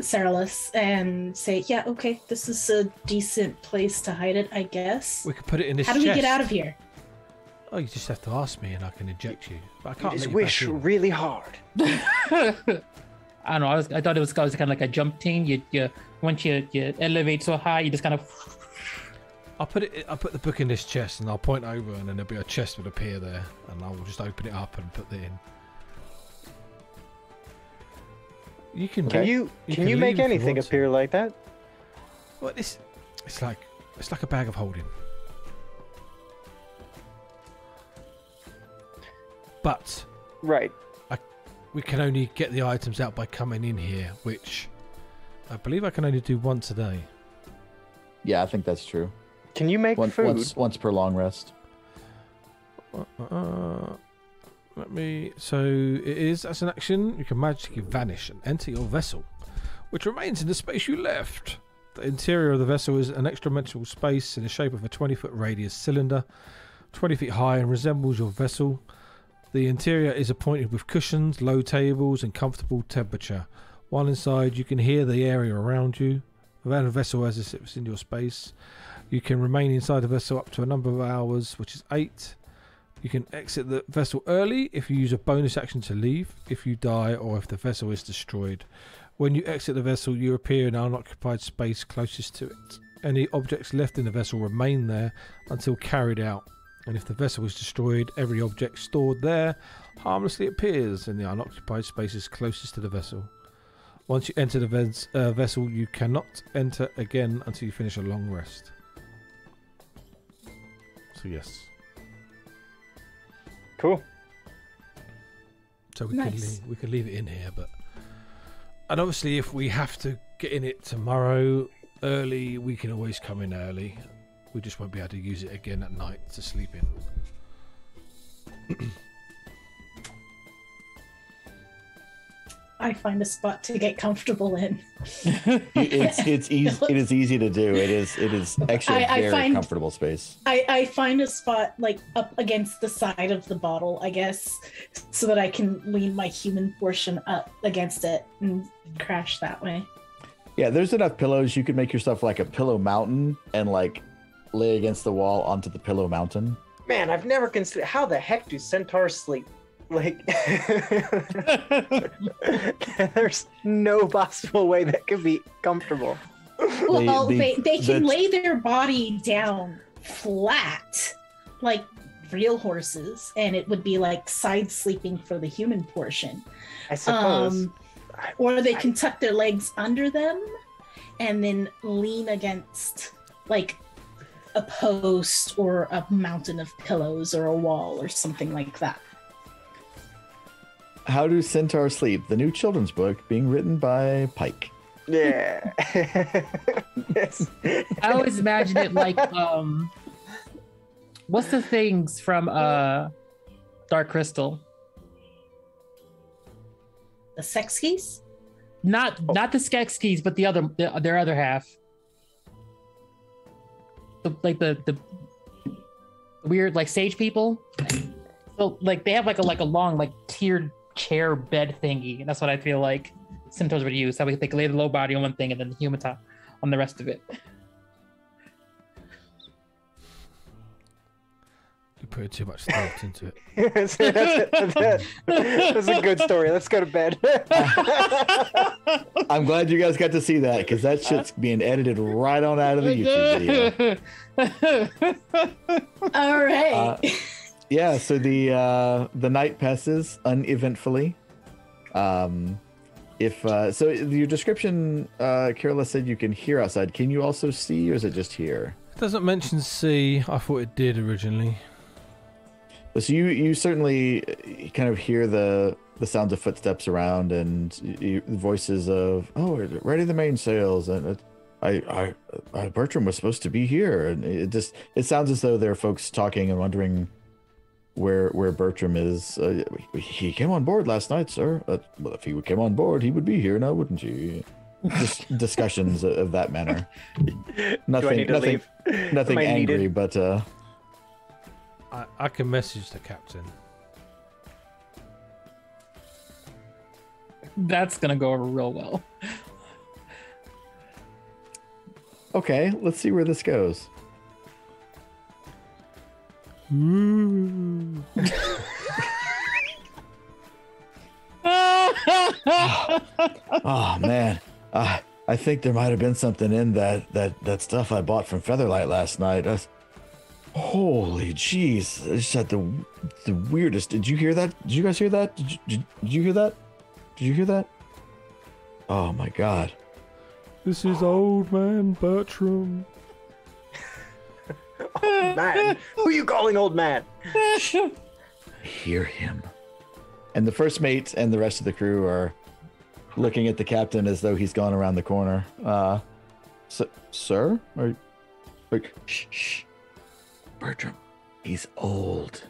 Saralus and say, yeah, okay, this is a decent place to hide it, I guess. We could put it in this chest. How do we get out of here? Oh, you just have to ask me and I can eject you. But I can't. You just wish really hard. I don't know. I thought it was kind of like a jump team. Once you elevate so high, you just kind of. I'll put the book in this chest, and I'll point over, and then there'll be a chest would appear there, and I'll just open it up and put it in. You can. Okay. Can you make anything appear like that? Well, it's like a bag of holding. But right, we can only get the items out by coming in here, which I believe I can only do once a day. Yeah, I think that's true. Can you make food? Once per long rest. Let me... So it is, as an action, you can magically vanish and enter your vessel, which remains in the space you left. The interior of the vessel is an extra-dimensional space in the shape of a 20-foot radius cylinder, 20 feet high, and resembles your vessel. The interior is appointed with cushions, low tables, and comfortable temperature. While inside, you can hear the area around you, around the vessel as if it's in your space. You can remain inside the vessel up to a number of hours, which is 8. You can exit the vessel early if you use a bonus action to leave, if you die, or if the vessel is destroyed. When you exit the vessel, you appear in an unoccupied space closest to it. Any objects left in the vessel remain there until carried out. And if the vessel is destroyed, every object stored there harmlessly appears in the unoccupied spaces closest to the vessel. Once you enter the vessel, you cannot enter again until you finish a long rest. So yes. Cool. So we can leave it in here, but... And obviously if we have to get in it tomorrow early, we can always come in early. We just won't be able to use it again at night to sleep in. I find a spot to get comfortable in. it's easy. It is easy to do. It is actually a very comfortable space. I find a spot like up against the side of the bottle, I guess, so that I can lean my human portion up against it and crash that way. Yeah, there's enough pillows. You could make yourself like a pillow mountain and like lay against the wall onto the pillow mountain. Man, I've never considered how the heck do centaurs sleep? Like, there's no possible way that could be comfortable. Well, they can lay their body down flat like real horses, and it would be like side sleeping for the human portion, I suppose. Or they can tuck their legs under them and then lean against like a post or a mountain of pillows or a wall or something like that. How Do Centaurs Sleep? The new children's book being written by Pike. Yeah. Yes. I always imagine it like, what's the things from Dark Crystal? The sex keys? Not the sex keys, but the other, their other half. The weird like sage people. So like they have like a long like tiered chair bed thingy, and that's what I feel like centaurs would use. How we think lay the low body on one thing and then the human top on the rest of it. You put too much thought into it. That's a good story. Let's go to bed. I'm glad you guys got to see that, because that shit's being edited right on out of the YouTube video. All right. Yeah, so the night passes uneventfully. So your description, Kirilla said you can hear outside. Can you also see, or is it just hear? It doesn't mention see. I thought it did originally. So you certainly kind of hear the sounds of footsteps around and voices of, oh, ready the mainsails, and Bertram was supposed to be here, and it sounds as though there are folks talking and wondering where Bertram is. He came on board last night, sir. Well, if he came on board, he would be here now, wouldn't he? Just discussions of that manner. Nothing angry, but I can message the captain. That's gonna go over real well. Okay, let's see where this goes. Mm. Oh man, I think there might have been something in that stuff I bought from Featherlight last night. Holy jeez, I just had the weirdest. Did you hear that? Did you guys hear that? Did you hear that? Oh my god. This is old man Bertram. Old man? Who are you calling old man? I hear him. And the first mate and the rest of the crew are looking at the captain as though he's gone around the corner. Sir? Or, shh. Bertram, he's old.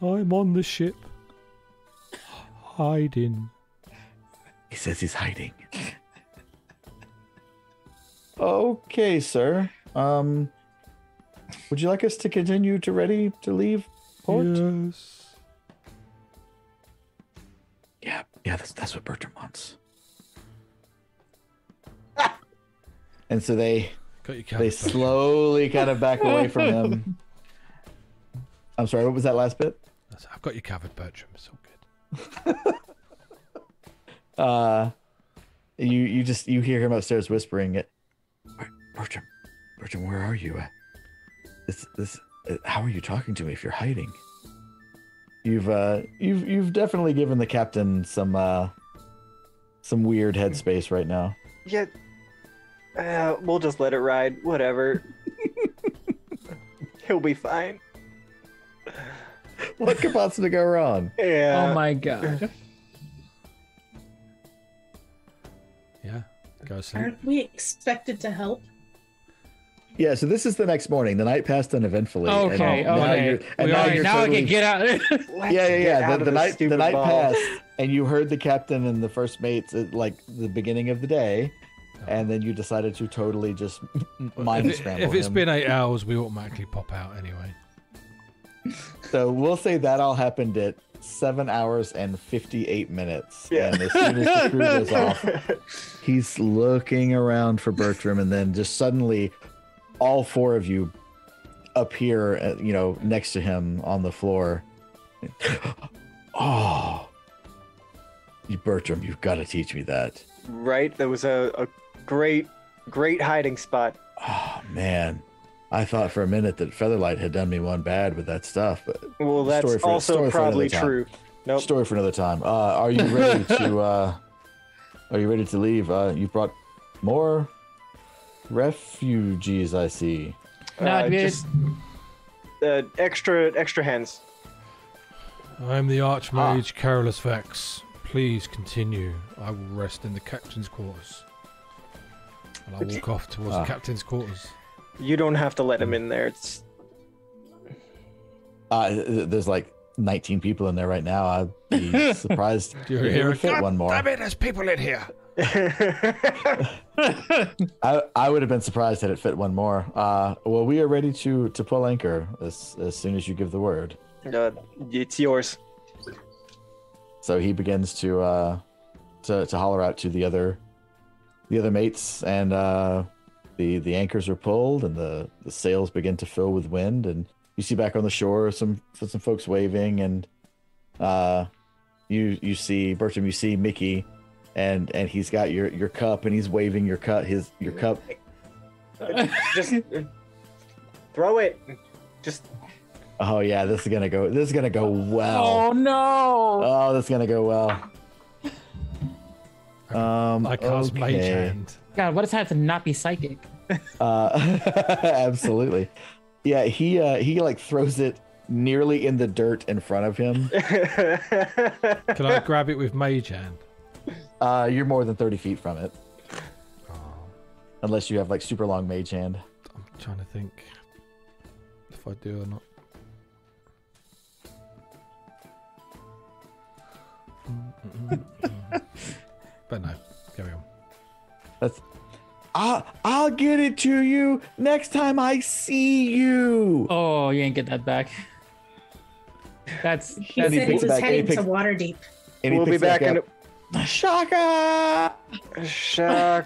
I'm on the ship. Hiding. He says he's hiding. Okay, sir. Would you like us to continue to ready to leave port? Yes. Yeah, that's what Bertram wants. Ah! And so they slowly kind of back away from him. I'm sorry, what was that last bit? I've got you covered, Bertram. It's all good. You hear him upstairs whispering it. Bertram, where are you? How are you talking to me if you're hiding? You've definitely given the captain some weird headspace right now. Yeah, we'll just let it ride. Whatever. He'll be fine. What could possibly go wrong? Yeah. Oh my god. Yeah. Go sleep. Aren't we expected to help? Yeah, so this is the next morning. The night passed uneventfully. Okay, now I can get out. Yeah. The night passed, and you heard the captain and the first mates at like the beginning of the day, and then you decided to totally just mind scramble. If it's been 8 hours, we automatically pop out anyway. So we'll say that all happened at 7 hours and 58 minutes. Yeah. And as soon as the crew goes off, he's looking around for Bertram, and then just suddenly. All four of you appear, next to him on the floor. Oh, Bertram, you've got to teach me that. Right? There was a great, great hiding spot. Oh, man. I thought for a minute that Featherlight had done me one bad with that stuff. But well, that's also probably true. Nope. Story for another time. Are you ready to leave? You brought more... refugees, I see. Not just extra hands. I'm the Archmage Carolus Vex. Please continue. I will rest in the captain's quarters. And I'll walk off towards the captain's quarters. You don't have to let him in there. It's there's like 19 people in there right now. I'd be surprised if you ever fit one more. I mean, there's people in here. I would have been surprised had it fit one more. Well, we are ready to pull anchor as soon as you give the word. It's yours. So he begins to holler out to the other mates, and the anchors are pulled, and the sails begin to fill with wind, and you see back on the shore some folks waving, and you see Bertram, you see Mickey. And he's got your cup, and he's waving your cup. Just throw it. Just. Oh yeah, this is gonna go well. Oh no. Oh, this is gonna go well. I cast Mage Hand. God, what does that have to not be psychic? Absolutely. Yeah, he like throws it nearly in the dirt in front of him. Can I grab it with Mage Hand? You're more than 30 feet from it. Oh. Unless you have like super long mage hand. I'm trying to think if I do or not. But no, carry on. I'll get it to you next time I see you. Oh, you ain't get that back. That's he said he was heading to Waterdeep. We'll be back in. Shaka. Yeah,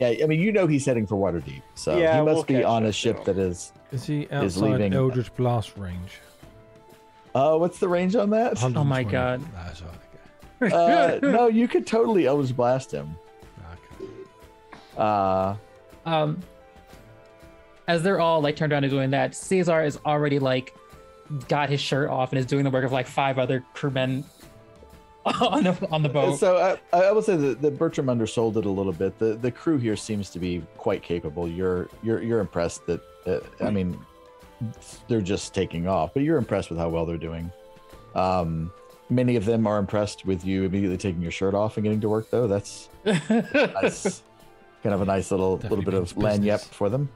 I mean, he's heading for Waterdeep, so yeah, he must be on a ship that is. Is he outside Eldritch Blast range? What's the range on that? Oh my god! No, you could totally Eldritch Blast him. Okay. As they're all like turned around and doing that, Caesar is already like got his shirt off and is doing the work of like 5 other crewmen. on the boat. So I will say that Bertram undersold it a little bit. The crew here seems to be quite capable. You're impressed that I mean, they're just taking off, but you're impressed with how well they're doing. Many of them are impressed with you immediately taking your shirt off and getting to work, though. That's kind of a nice little bit of lagniappe for them.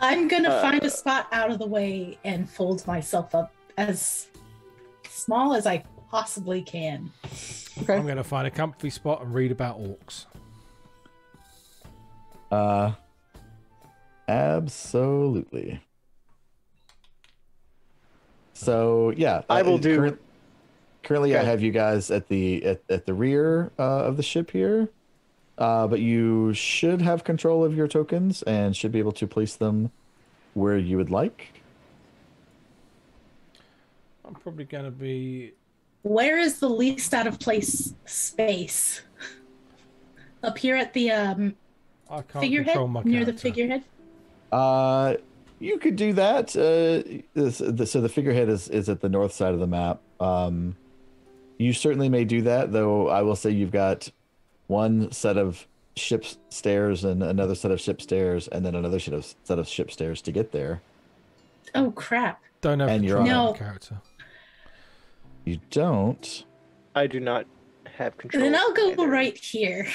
I'm gonna find a spot out of the way and fold myself up as small as I possibly can. Okay. I'm gonna find a comfy spot and read about orcs. Absolutely. So yeah, I will do. Currently, I have you guys at the at the rear of the ship here, but you should have control of your tokens and should be able to place them where you would like. I'm probably gonna be. Where is the least out of place space? Up here at the I can't figurehead, my near the figurehead. You could do that. So the figurehead is at the north side of the map. You certainly may do that, though I will say you've got one set of ship stairs and another set of ship stairs and then another set of ship stairs to get there. Oh, crap. Don't have control of the character. You don't? I do not have control. Then I'll go right here,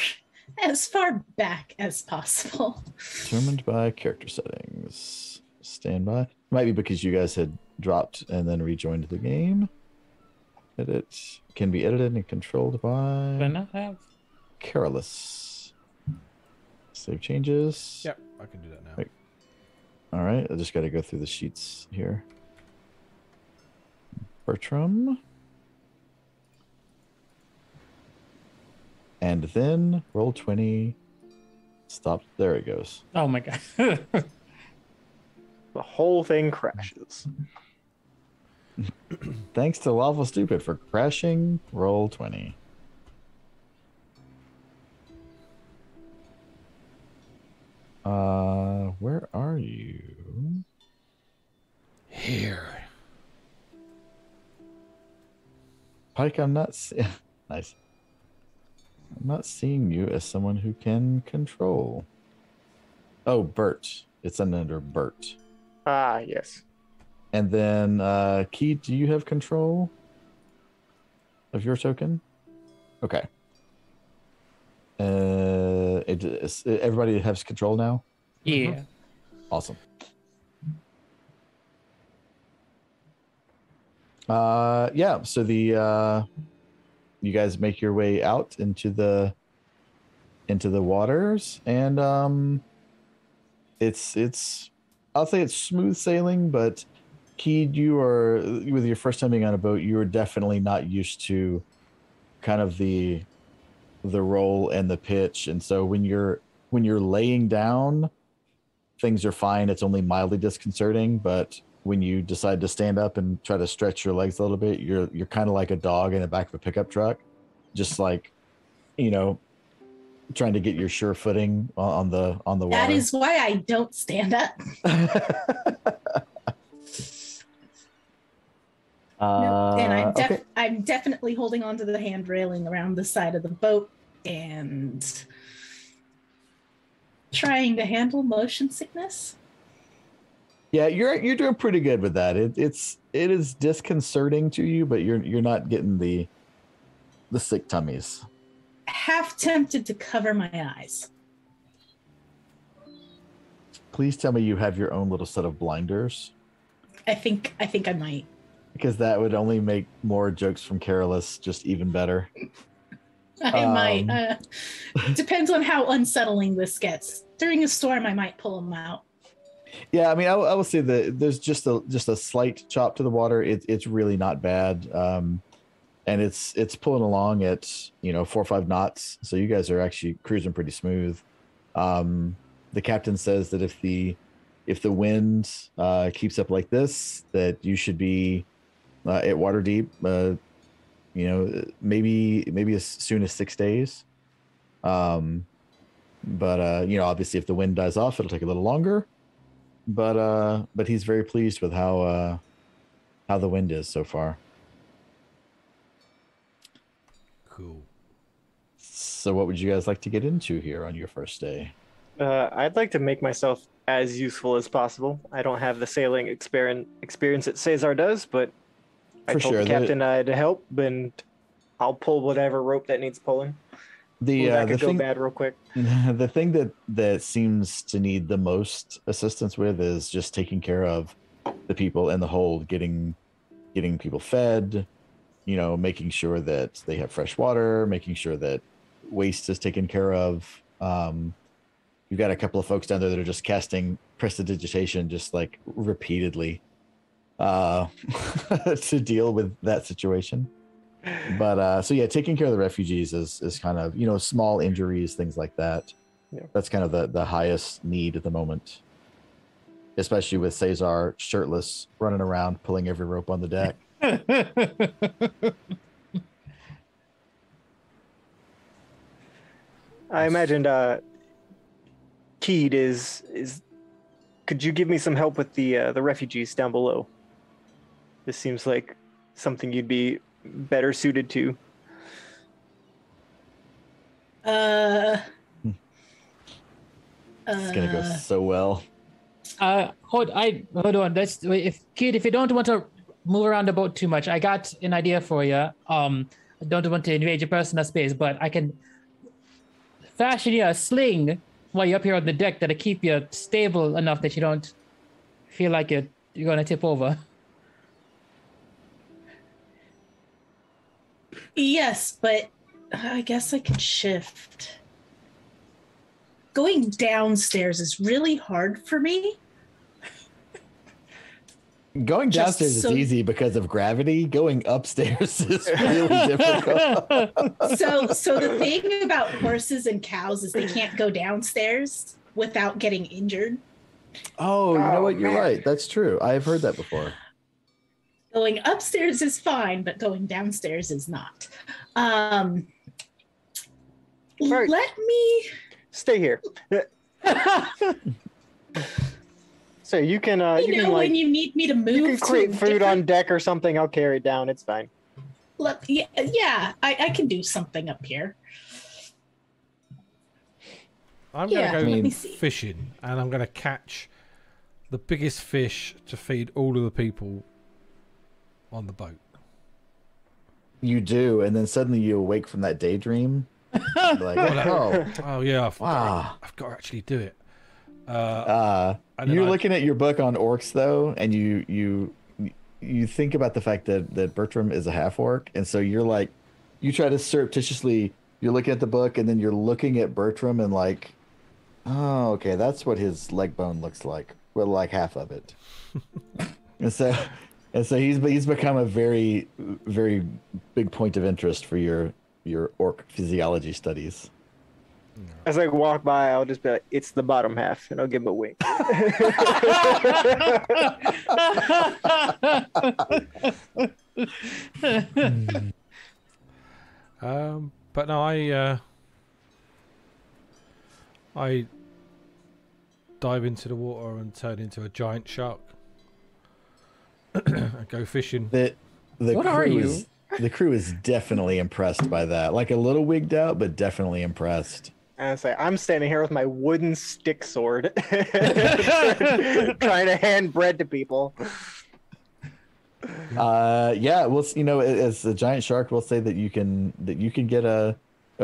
as far back as possible. Determined by character settings. Standby. Might be because you guys had dropped and then rejoined the game. Edit can be edited and controlled by. Can I have? Careless. Save changes. Yep, I can do that now. Wait. All right, I just got to go through the sheets here. Bertram. And then Roll20. Stop. There it goes. Oh my god. The whole thing crashes. Thanks to Lawful Stupid for crashing Roll20. Where are you? Here. Pike, I'm not nice. I'm not seeing you as someone who can control. Oh, Bert. It's under Bert. Ah, yes. And then, Keed, do you have control of your token? Okay. Everybody has control now? Yeah. Mm-hmm. Awesome. Yeah, so the, you guys make your way out into the waters, and, I'll say it's smooth sailing, but Keed, you are, with your first time being on a boat, you are definitely not used to kind of the roll and the pitch. And so when you're laying down, things are fine. It's only mildly disconcerting. But when you decide to stand up and try to stretch your legs a little bit, you're kind of like a dog in the back of a pickup truck, just like, you know, trying to get your sure footing on the water. That is why I don't stand up. No, and I'm definitely holding onto the hand railing around the side of the boat and trying to handle motion sickness. Yeah, you're doing pretty good with that. It is disconcerting to you, but you're not getting the sick tummies. Half tempted to cover my eyes. Please tell me you have your own little set of blinders. I think I might. Because that would only make more jokes from Careless just even better. I might. Depends on how unsettling this gets. During a storm, I might pull them out. Yeah, I mean, I will say that there's just a slight chop to the water. It's really not bad. And it's pulling along at, you know, 4 or 5 knots. So you guys are actually cruising pretty smooth. The captain says that if the wind keeps up like this, that you should be at water deep, you know, maybe as soon as 6 days. But you know, obviously, if the wind dies off, it'll take a little longer. But he's very pleased with how the wind is so far. Cool. So what would you guys like to get into here on your first day? I'd like to make myself as useful as possible. I don't have the sailing experience that Cesar does, but I told the captain I'd help, and I'll pull whatever rope that needs pulling. The thing that seems to need the most assistance with is just taking care of the people in the hold, getting people fed, making sure that they have fresh water, making sure that waste is taken care of. You've got a couple of folks down there that are just casting prestidigitation just like repeatedly to deal with that situation. But so yeah, taking care of the refugees is kind of, small injuries, things like that. Yeah. That's kind of the highest need at the moment, especially with Cesar shirtless running around, pulling every rope on the deck. I imagined Keed is. Could you give me some help with the refugees down below? This seems like something you'd be better suited to. It's gonna go so well. Hold on. That's if you don't want to move around the boat too much, I got an idea for you. I don't want to invade your personal space, but I can fashion you a sling while you're up here on the deck that'll keep you stable enough that you don't feel like you're gonna tip over. Yes, but I guess I could shift. Going downstairs is really hard for me. Going downstairs is easy because of gravity. Going upstairs is really difficult. So the thing about horses and cows is they can't go downstairs without getting injured. Oh, you know what? You're right. That's true. I've heard that before. Going upstairs is fine, but going downstairs is not. Right. Let me... Stay here. So you can... you know, when you need me to move... You can create food on deck or something. I'll carry it down. It's fine. I can do something up here. I'm going to go fishing, and I'm going to catch the biggest fish to feed all of the people on the boat. You do, and then suddenly you awake from that daydream. Like, oh yeah, I've got to actually do it. You're looking at your book on orcs though, and you think about the fact that Bertram is a half orc, and so you're like, you try to surreptitiously, you're looking at the book, and then you're looking at Bertram, and like, oh okay, that's what his leg bone looks like. Well, like half of it, and so he's become a very, very big point of interest for your orc physiology studies. As I walk by, I'll just be like, it's the bottom half, and I'll give him a wink. But no, I dive into the water and turn into a giant shark. Go fishing. The crew is definitely impressed by that. Like a little wigged out, but definitely impressed. I say, I'm standing here with my wooden stick sword, trying to hand bread to people. Yeah, well, as a giant shark, we'll say that you can get a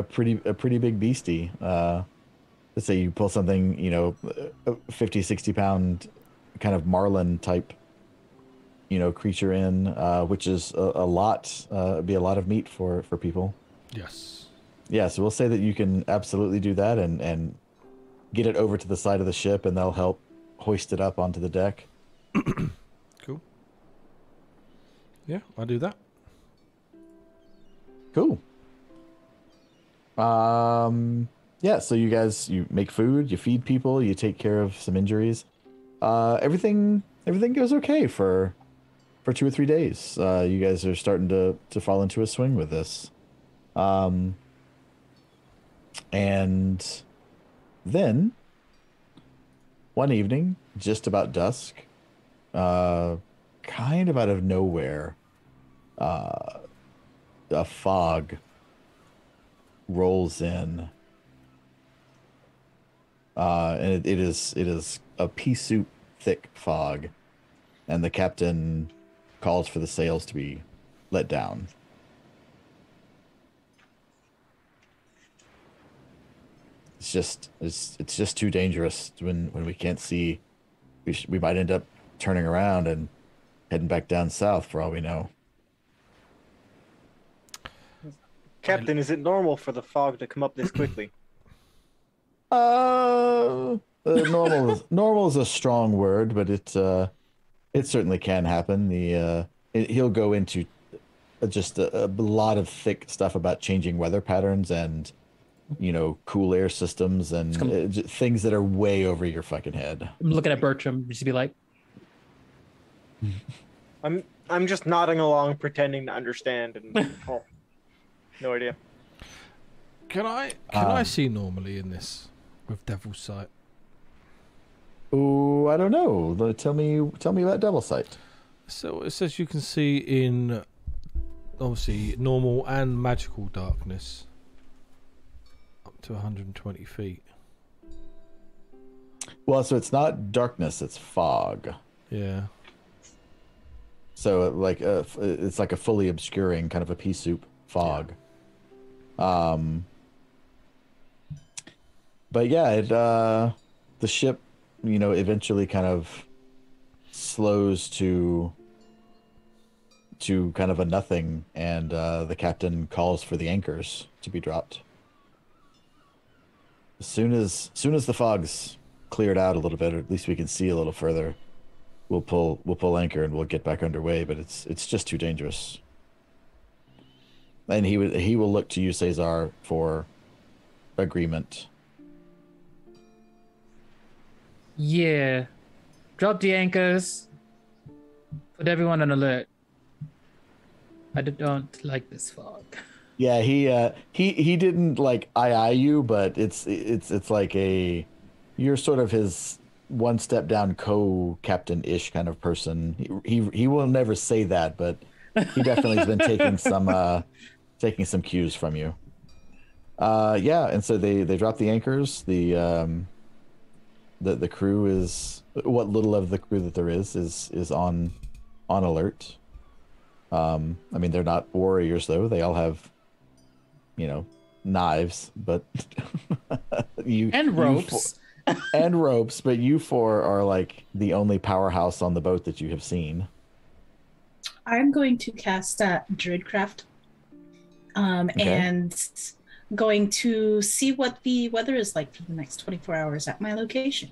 pretty big beastie. Let's say you pull something, a 50, 60 pound kind of marlin type creature in, which is a lot of meat for people. Yes. Yeah, so we'll say that you can absolutely do that and get it over to the side of the ship, and they'll help hoist it up onto the deck. Cool. Yeah, I'll do that. Cool. Yeah, so you guys, you make food, you feed people, you take care of some injuries. Everything goes okay for 2 or 3 days. You guys are starting to fall into a swing with this. And then one evening, just about dusk, kind of out of nowhere, a fog rolls in. And it is a pea soup thick fog, and the captain calls for the sails to be let down. It's just too dangerous when we can't see. We might end up turning around and heading back down south for all we know. Captain, is it normal for the fog to come up this quickly? Normal is a strong word, but it certainly can happen. He'll go into just a lot of thick stuff about changing weather patterns and, you know, cool air systems and things that are way over your fucking head. I'm looking at Bertram just to be like, I'm just nodding along, pretending to understand, and oh, no idea. Can I see normally in this with Devil's Sight? Oh, I don't know. Tell me about Devil's Sight. So it says you can see in obviously normal and magical darkness up to 120 feet. Well, so it's not darkness; it's fog. Yeah. So like it's like a fully obscuring kind of a pea soup fog. Yeah. But yeah, the ship, you know, eventually kind of slows to kind of a nothing, and the captain calls for the anchors to be dropped. As soon as the fog's cleared out a little bit, or at least we can see a little further, we'll pull anchor and we'll get back underway. But it's just too dangerous. And he will look to you, Cesar, for agreement. Yeah. Drop the anchors. Put everyone on alert. I don't like this fog. Yeah, he didn't like eye you, but it's like a, you're sort of his one step down co-captain-ish kind of person. He will never say that, but he definitely has been taking some cues from you. Yeah, and so they drop the anchors. The crew is, what little of the crew that there is on alert. I mean, they're not warriors though. They all have, you know, knives, but and ropes. But you four are like the only powerhouse on the boat that you have seen. I'm going to cast Druidcraft, okay, and going to see what the weather is like for the next 24 hours at my location.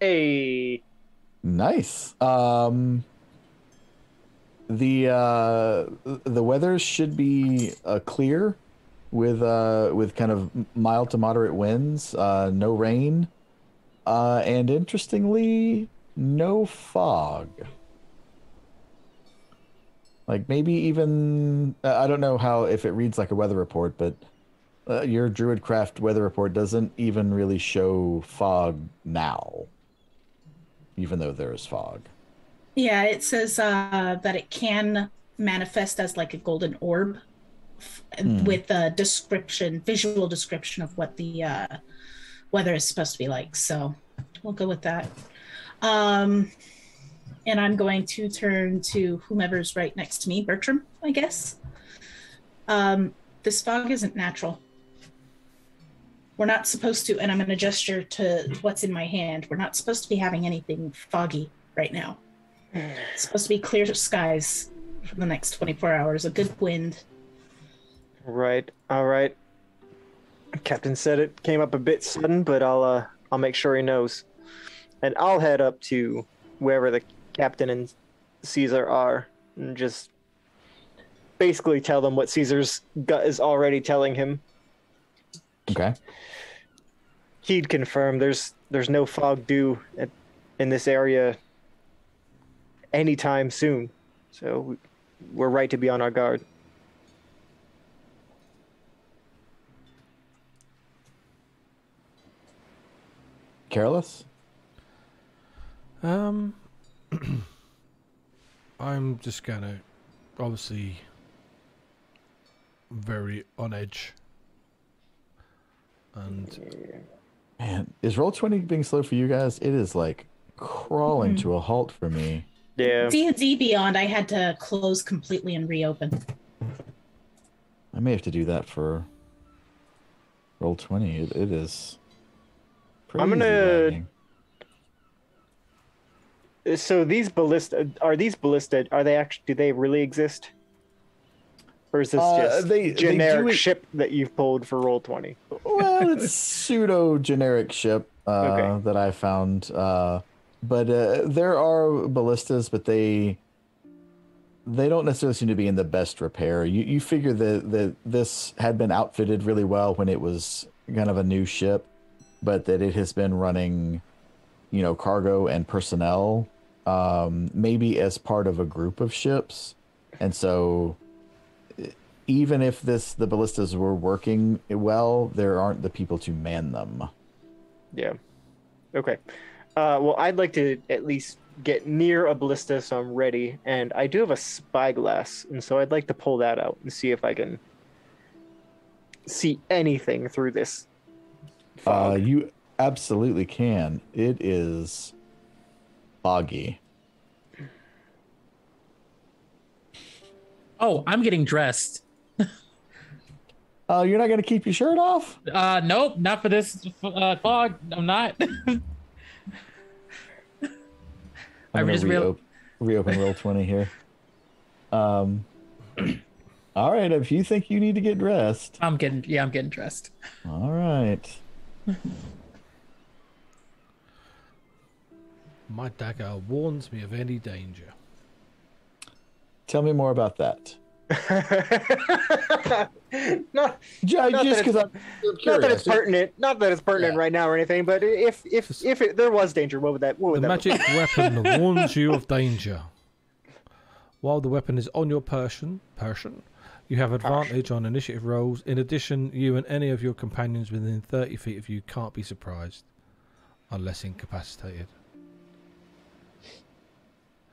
Hey. Nice. The weather should be clear with kind of mild to moderate winds, no rain, and interestingly, no fog. Like maybe even, I don't know how, if it reads like a weather report, but your Druidcraft weather report doesn't even really show fog now, even though there is fog. Yeah, it says that it can manifest as like a golden orb with a description, visual description of what the weather is supposed to be like. So we'll go with that. And I'm going to turn to whomever's right next to me, Bertram, I guess. This fog isn't natural. We're not supposed to, and I'm going to gesture to what's in my hand. We're not supposed to be having anything foggy right now. It's supposed to be clear skies for the next 24 hours, a good wind. Right, all right. Captain said it came up a bit sudden, but I'll make sure he knows. And I'll head up to wherever the captain and Caesar are and just basically tell them what Caesar's gut is already telling him. Okay. He'd confirm there's no fog due in this area anytime soon, so we're right to be on our guard. Careless? I'm just gonna, obviously very on edge And man, is Roll20 being slow for you guys? It is like crawling to a halt for me. Yeah. D&D Beyond, I had to close completely and reopen. I may have to do that for Roll20. It is pretty lightning. So these ballistas, are they actually, do they really exist? Or is this just generic ship that you've pulled for Roll20? Well, it's pseudo-generic ship that I found. But there are ballistas, but they don't necessarily seem to be in the best repair. You figure that this had been outfitted really well when it was kind of a new ship, but that it has been running, you know, cargo and personnel, maybe as part of a group of ships. And so... even if the ballistas were working well, there aren't the people to man them. Yeah. Okay. Well, I'd like to at least get near a ballista, so I'm ready. And I do have a spyglass, and so I'd like to pull that out and see if I can see anything through this fog. You absolutely can. It is foggy. Oh, I'm getting dressed. You're not going to keep your shirt off? Nope, not for this fog. I'm not. I'm going to reopen Roll20 here. All right, if you think you need to get dressed. I'm getting dressed. All right. My dagger warns me of any danger. Tell me more about that. Not that it's pertinent right now or anything, but if there was danger, what would that magic weapon warns you of danger. While the weapon is on your person, you have advantage on initiative rolls. In addition, you and any of your companions within 30 feet of you can't be surprised unless incapacitated.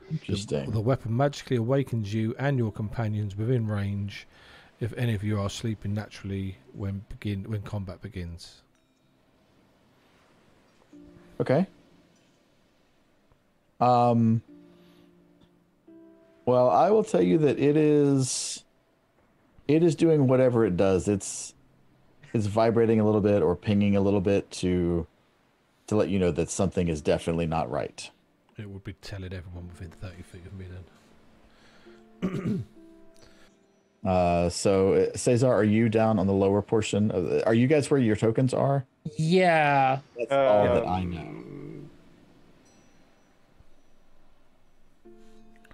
Interesting. The weapon magically awakens you and your companions within range if any of you are sleeping naturally when combat begins. Okay. Well, I will tell you that it is doing whatever it does. It's vibrating a little bit or pinging a little bit to let you know that something is definitely not right. It would be telling everyone within 30 feet of me then. So, Cesar, are you down on the lower portion? Are you guys where your tokens are? Yeah. That's all that I know.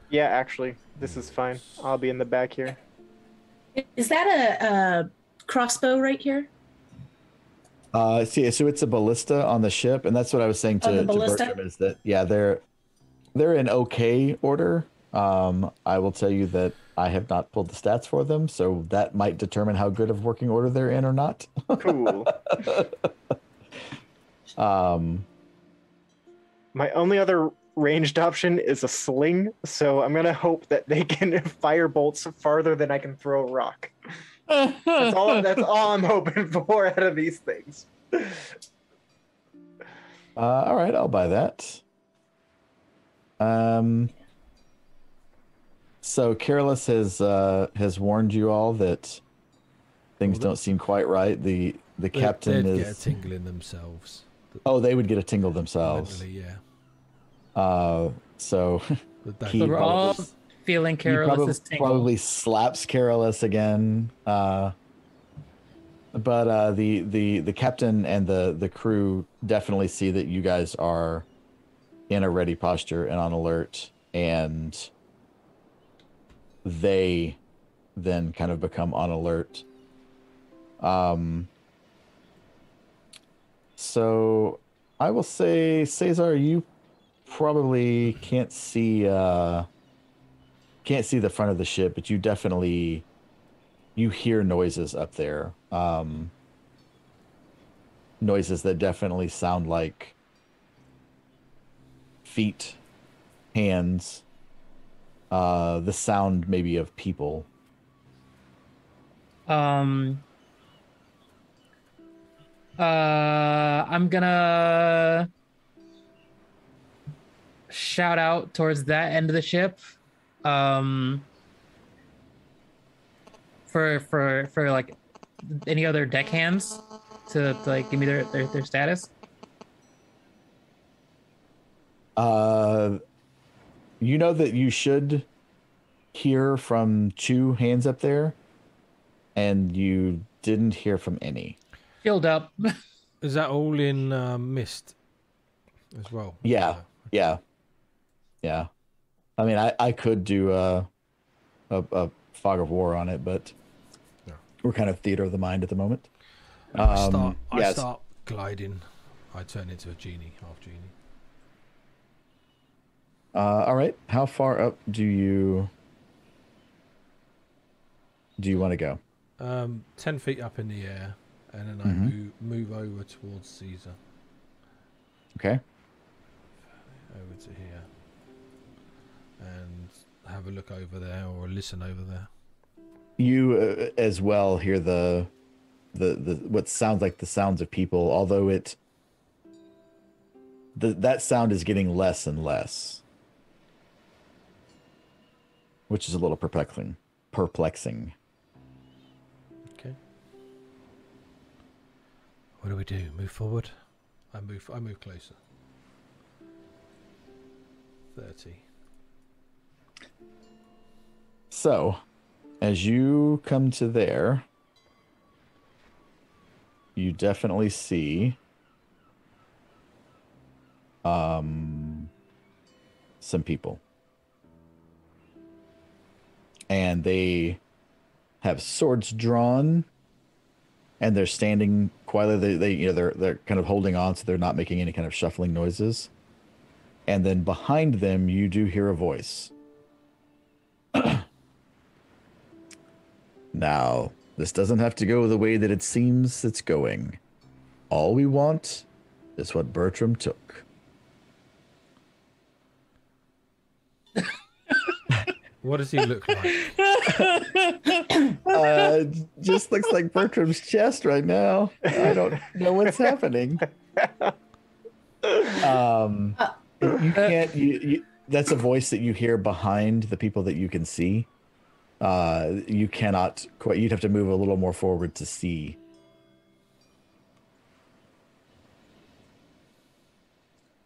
Yeah, actually, this is fine. I'll be in the back here. Is that a crossbow right here? See, so it's a ballista on the ship, and that's what I was saying to Bertram, is that, yeah, they're in okay order. I will tell you that I have not pulled the stats for them, so that might determine how good of working order they're in or not. Cool. My only other ranged option is a sling, so I'm going to hope that they can fire bolts farther than I can throw a rock. That's all I'm hoping for out of these things. All right, I'll buy that. So Careless has warned you all that things don't seem quite right. The captain is get a tingle in themselves. Oh, they would get a tingle themselves. Mentally, yeah. So we're all feeling Careless is tingle. Probably slaps Careless again. But the captain and the crew definitely see that you guys are in a ready posture and on alert, and they then kind of become on alert. So I will say, Cesar, you probably can't see the front of the ship, but you definitely hear noises up there. Noises that definitely sound like feet, hands, the sound maybe of people. I'm gonna shout out towards that end of the ship, for like any other deckhands to like give me their status. You know that you should hear from 2 hands up there, and you didn't hear from any. Filled up. Is that all in mist as well? Yeah, okay. Yeah. I mean, I could do a fog of war on it, but no. We're kind of theater of the mind at the moment. I start gliding. I turn into a genie, half genie. All right. How far up do you want to go? 10 feet up in the air, and then I move over towards Caesar. Okay. Over to here, and have a look over there, or listen over there. You as well hear the what sounds like the sounds of people, although that sound is getting less and less. Which is a little perplexing. Okay. What do we do? Move forward? I move closer. 30. So, as you come to there, you definitely see some people. And they have swords drawn, and they're standing quietly. They're kind of holding on, so they're not making any kind of shuffling noises. And then behind them, you do hear a voice. Now, this doesn't have to go the way that it seems it's going. All we want is what Bertram took. What does he look like? Just looks like Bertram's chest right now. I don't know what's happening. You can't. That's a voice that you hear behind the people that you can see. You cannot quite. You'd have to move a little more forward to see.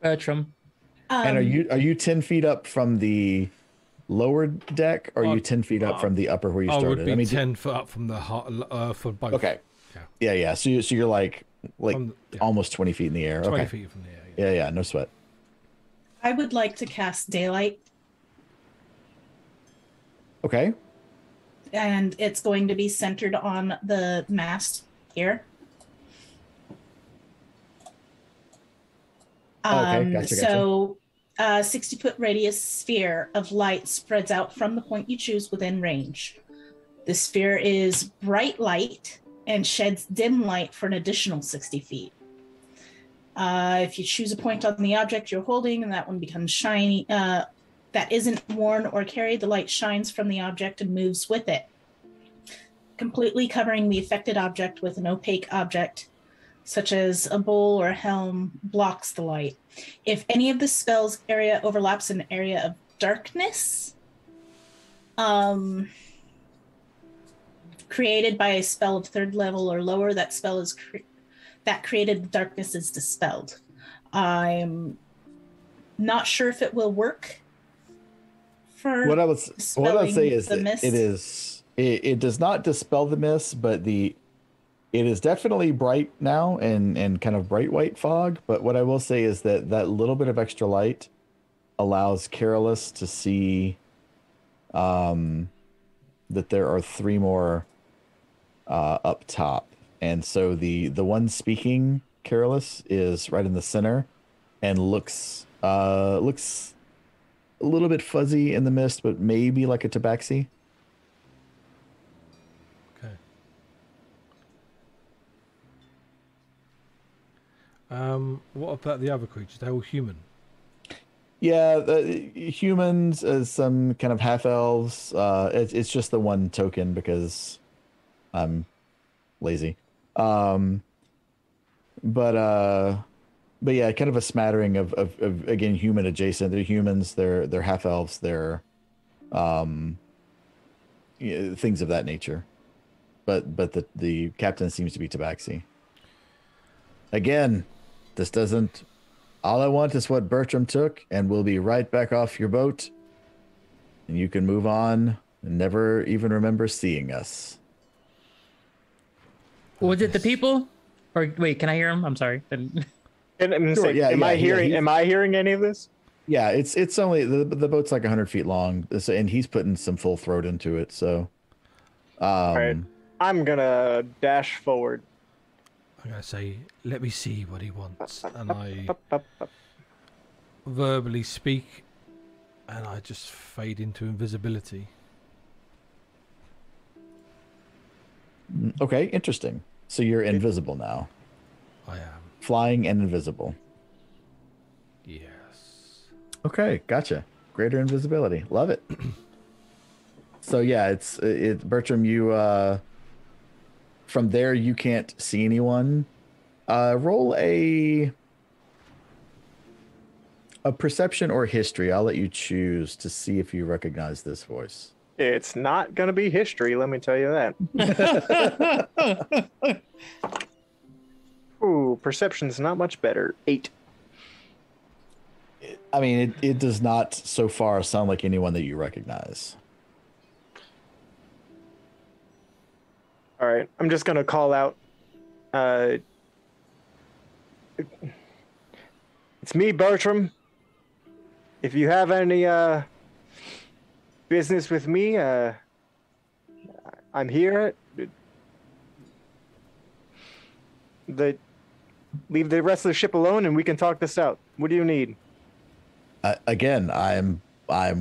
Bertram. And are you 10 feet up from the lower deck, or are you 10 feet up from the upper where you started? I would be 10 foot up from the for both. Okay. Yeah. So you're like almost 20 feet in the air. 20 feet from the air. Yeah, no sweat. I would like to cast Daylight. Okay. And it's going to be centered on the mast here. Okay, gotcha. So 60-foot radius sphere of light spreads out from the point you choose within range. The sphere is bright light and sheds dim light for an additional 60 feet. If you choose a point on the object you're holding and that one becomes shiny, that isn't worn or carried, the light shines from the object and moves with it, completely covering the affected object with an opaque object, such as a bowl or a helm, blocks the light. If any of the spell's area overlaps an area of darkness created by a spell of 3rd level or lower, that spell is that created the darkness is dispelled. I'm not sure if it will work for what I would say is it does not dispel the mist, but it is definitely bright now and kind of bright white fog. But what I will say is that little bit of extra light allows Carolus to see that there are 3 more up top. And so the one speaking, Carolus, is right in the center, and looks a little bit fuzzy in the mist, but maybe like a Tabaxi. Okay. What about the other creatures? They're all human. Yeah, humans, some kind of half elves. It's just the one token because I'm lazy. But yeah, kind of a smattering of again, human adjacent. They're humans. They're half elves. They're you know, things of that nature. But the captain seems to be Tabaxi. Again, this doesn't. All I want is what Bertram took, and we'll be right back off your boat, and you can move on and never even remember seeing us. Was it the people? Or wait, can I hear him? I'm sorry. Am I hearing any of this? Yeah, it's only the boat's like 100 feet long, and he's putting some full throat into it. So, all right, I'm gonna dash forward. I'm gonna say, let me see what he wants, and I verbally speak, and I just fade into invisibility. Okay, interesting. So you're invisible now. I am. Flying and invisible. Yes. Okay, gotcha. Greater invisibility. Love it. So yeah, it Bertram, you from there you can't see anyone. Roll a perception or history. I'll let you choose to see if you recognize this voice. It's not going to be history, let me tell you that. Ooh, perception's not much better. 8. I mean, it does not so far sound like anyone that you recognize. All right, I'm just going to call out. It's me, Bertram. If you have any... business with me, I'm here. Leave the rest of the ship alone and we can talk this out. What do you need? Again, I'm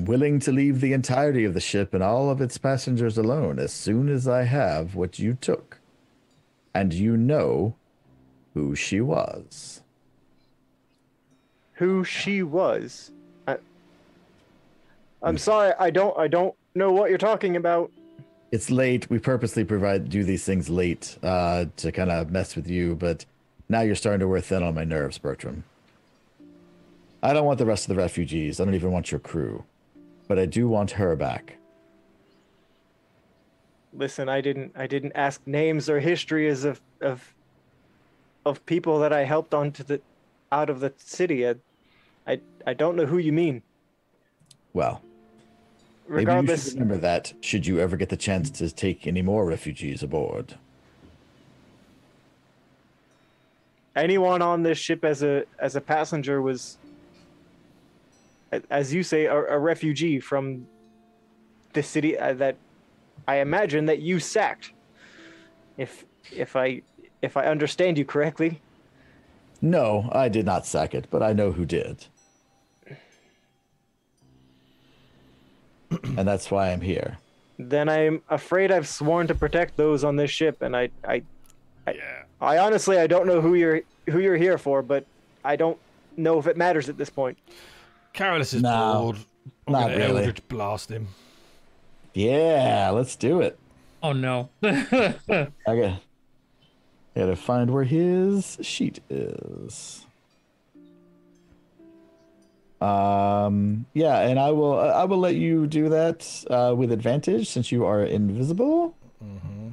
willing to leave the entirety of the ship and all of its passengers alone as soon as I have what you took. And you know who she was. Who she was? I'm sorry, I don't know what you're talking about. It's late. We purposely do these things late to kind of mess with you, but now you're starting to wear thin on my nerves, Bertram. I don't want the rest of the refugees. I don't even want your crew, but I do want her back. Listen, I didn't ask names or histories of people that I helped out of the city. I don't know who you mean. Well. Regardless, maybe you should remember that, should you ever get the chance to take any more refugees aboard. Anyone on this ship as a passenger was, as you say, a refugee from the city that I imagine that you sacked. If I understand you correctly. No, I did not sack it, but I know who did. And that's why I'm here. Then I'm afraid I've sworn to protect those on this ship, and I honestly I don't know who you're here for, but I don't know if it matters at this point. Carolus is bored. I'm not really. Eldritch blast him. Yeah, let's do it. Oh no! I gotta find where his sheet is. Yeah, and I will let you do that with advantage since you are invisible. Mm-hmm.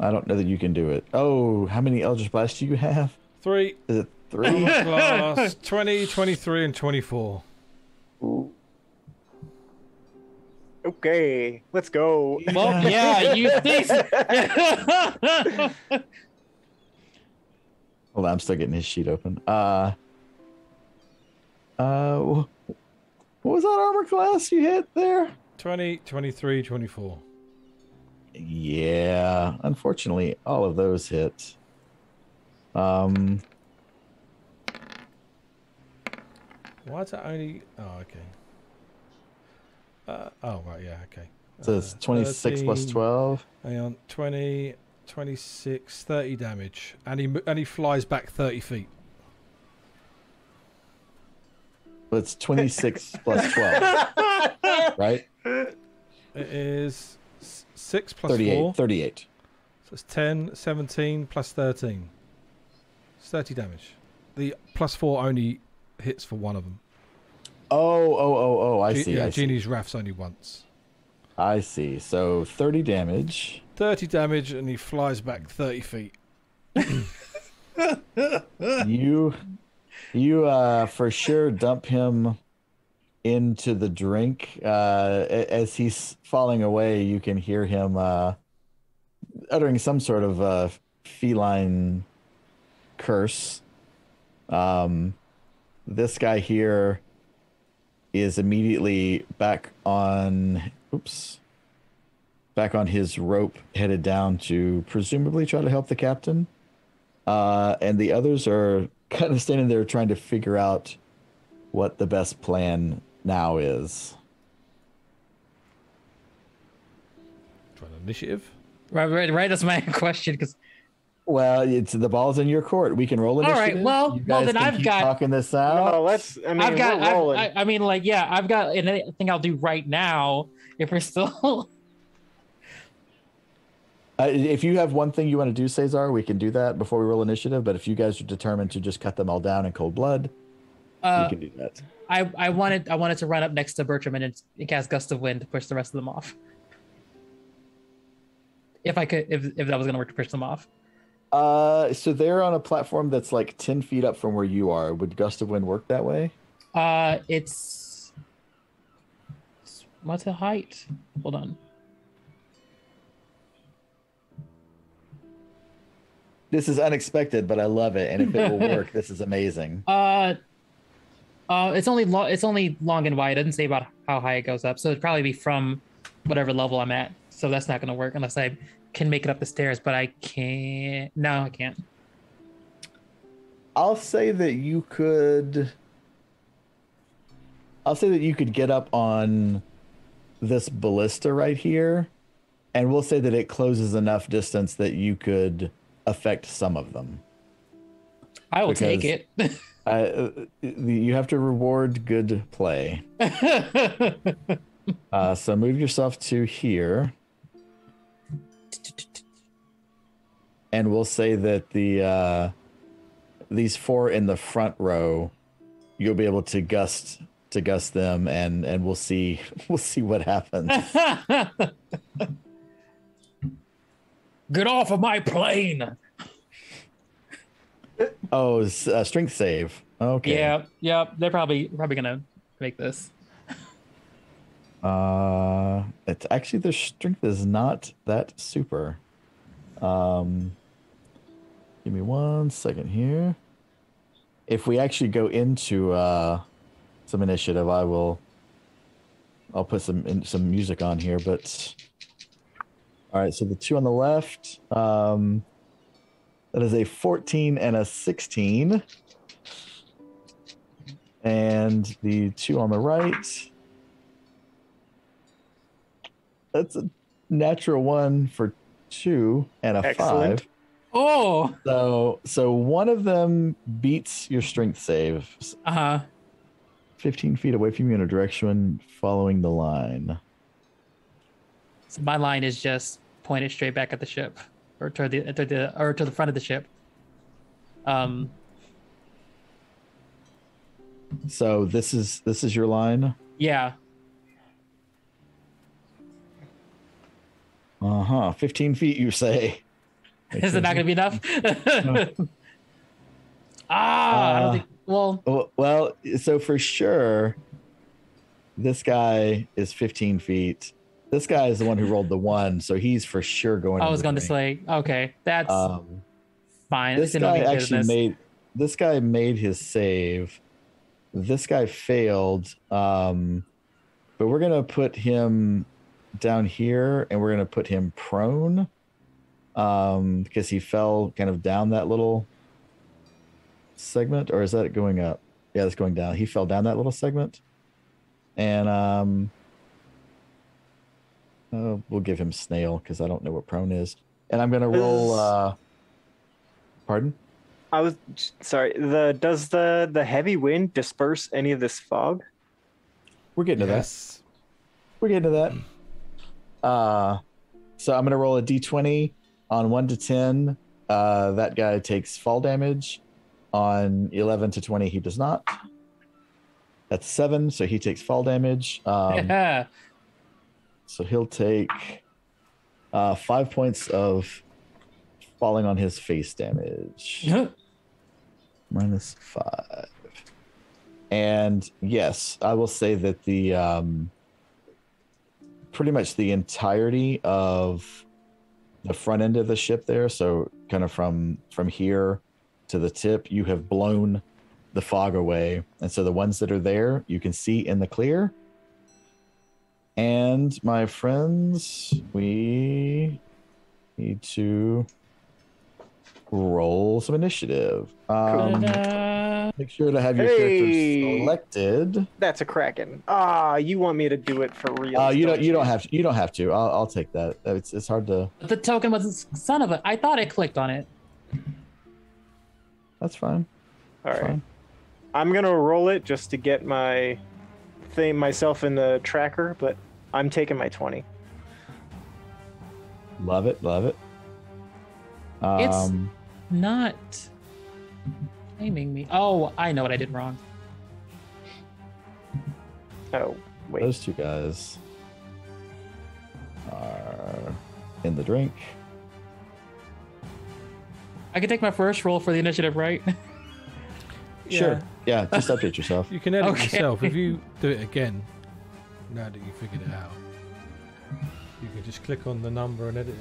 I don't know that you can do it. Oh, how many Eldritch Blasts do you have? 3. Is it 3? Class 20, 23, and 24. Ooh. Okay, let's go. Well, yeah, you think so. Hold on, I'm still getting his sheet open. What was that armor class you hit there? 20, 23, 24. Yeah, unfortunately, all of those hit. Why is that only... Oh, okay. Oh, right, yeah, okay. So it's 26 13, plus 12. Hang on, 20, 26, 30 damage. And he flies back 30 feet. But it's 26 plus 12, right? It is 6 plus 38, 4. 38. So it's 10, 17 plus 13. It's 30 damage. The plus 4 only hits for one of them. Oh, I see. Yeah, I Genie's Wrath's only once. I see. So 30 damage. 30 damage, and he flies back 30 feet. You for sure dump him into the drink. As he's falling away, you can hear him uttering some sort of feline curse. This guy here is immediately back on, back on his rope, headed down to presumably try to help the captain. And the others are kind of standing there trying to figure out what the best plan now is. Trying an initiative? Right, that's my question, because... Well, it's the ball's in your court. We can roll initiative. All right. Well, then I've got talking this out. No, let's. I mean, we're rolling. I mean, like, yeah, I've got anything I'll do right now if we're still. If you have one thing you want to do, Cesar, we can do that before we roll initiative. But if you guys are determined to just cut them all down in cold blood, we can do that. I wanted to run up next to Bertram and cast Gust of Wind to push the rest of them off. If I could, if that was going to work to push them off. So they're on a platform that's like 10 feet up from where you are. Would Gust of Wind work that way? It's what's the height? Hold on. This is unexpected, but I love it. And if it will work, this is amazing. It's only long and wide. It doesn't say about how high it goes up. So it'd probably be from whatever level I'm at. So that's not going to work unless I can make it up the stairs, but I can't. No, I can't. I'll say that you could get up on this ballista right here, and we'll say that it closes enough distance that you could affect some of them. I will take it. You have to reward good play. So move yourself to here. And we'll say that the these four in the front row, you'll be able to gust them, and we'll see what happens. Get off of my plane! Oh, strength save. Okay. Yeah. They're probably gonna make this. It's actually their strength is not that super. Give me one second here. If we actually go into some initiative, I'll put some music on here. But all right, so the two on the left, that is a 14 and a 16, and the two on the right, that's a natural one for 2 and a 5. Oh, so one of them beats your strength save. 15 feet away from you in a direction following the line. So my line is just pointed straight back at the ship, or to the front of the ship. So this is your line. Yeah. 15 feet, you say. Is it not going to be enough? No. I don't think... Well, so for sure, this guy is 15 feet. This guy is the one who rolled the 1, so he's for sure going... I was going to say, okay, that's fine. This guy actually made his save. This guy failed, but we're going to put him... down here, and we're going to put him prone because he fell kind of down that little segment, or is that going up? Yeah, that's going down. He fell down that little segment, and we'll give him snail because I don't know what prone is. And I'm going to roll... Pardon? I was sorry. Does the heavy wind disperse any of this fog? We're getting to this. We're getting to that. So I'm gonna roll a d20 on 1 to 10. That guy takes fall damage. On 11 to 20, he does not. That's 7, so he takes fall damage. So he'll take 5 points of falling on his face damage. -5. And yes, I will say that the pretty much the entirety of the front end of the ship there, so kind of from here to the tip, you have blown the fog away. And so the ones that are there, you can see in the clear. And my friends, we need to roll some initiative. Make sure to have your characters selected. That's a Kraken. You want me to do it for real? You don't have to. I'll take that. It's hard to. The token was son of a. I thought I clicked on it. That's fine. All right. I'm gonna roll it just to get my thing myself in the tracker, but I'm taking my 20. Love it. It's not aiming me. Oh, I know what I did wrong. Oh, wait. Those two guys are in the drink. I can take my first roll for the initiative, right? Sure. Yeah, just update yourself. You can edit yourself. If you do it again, now that you figured it out, you can just click on the number and edit it.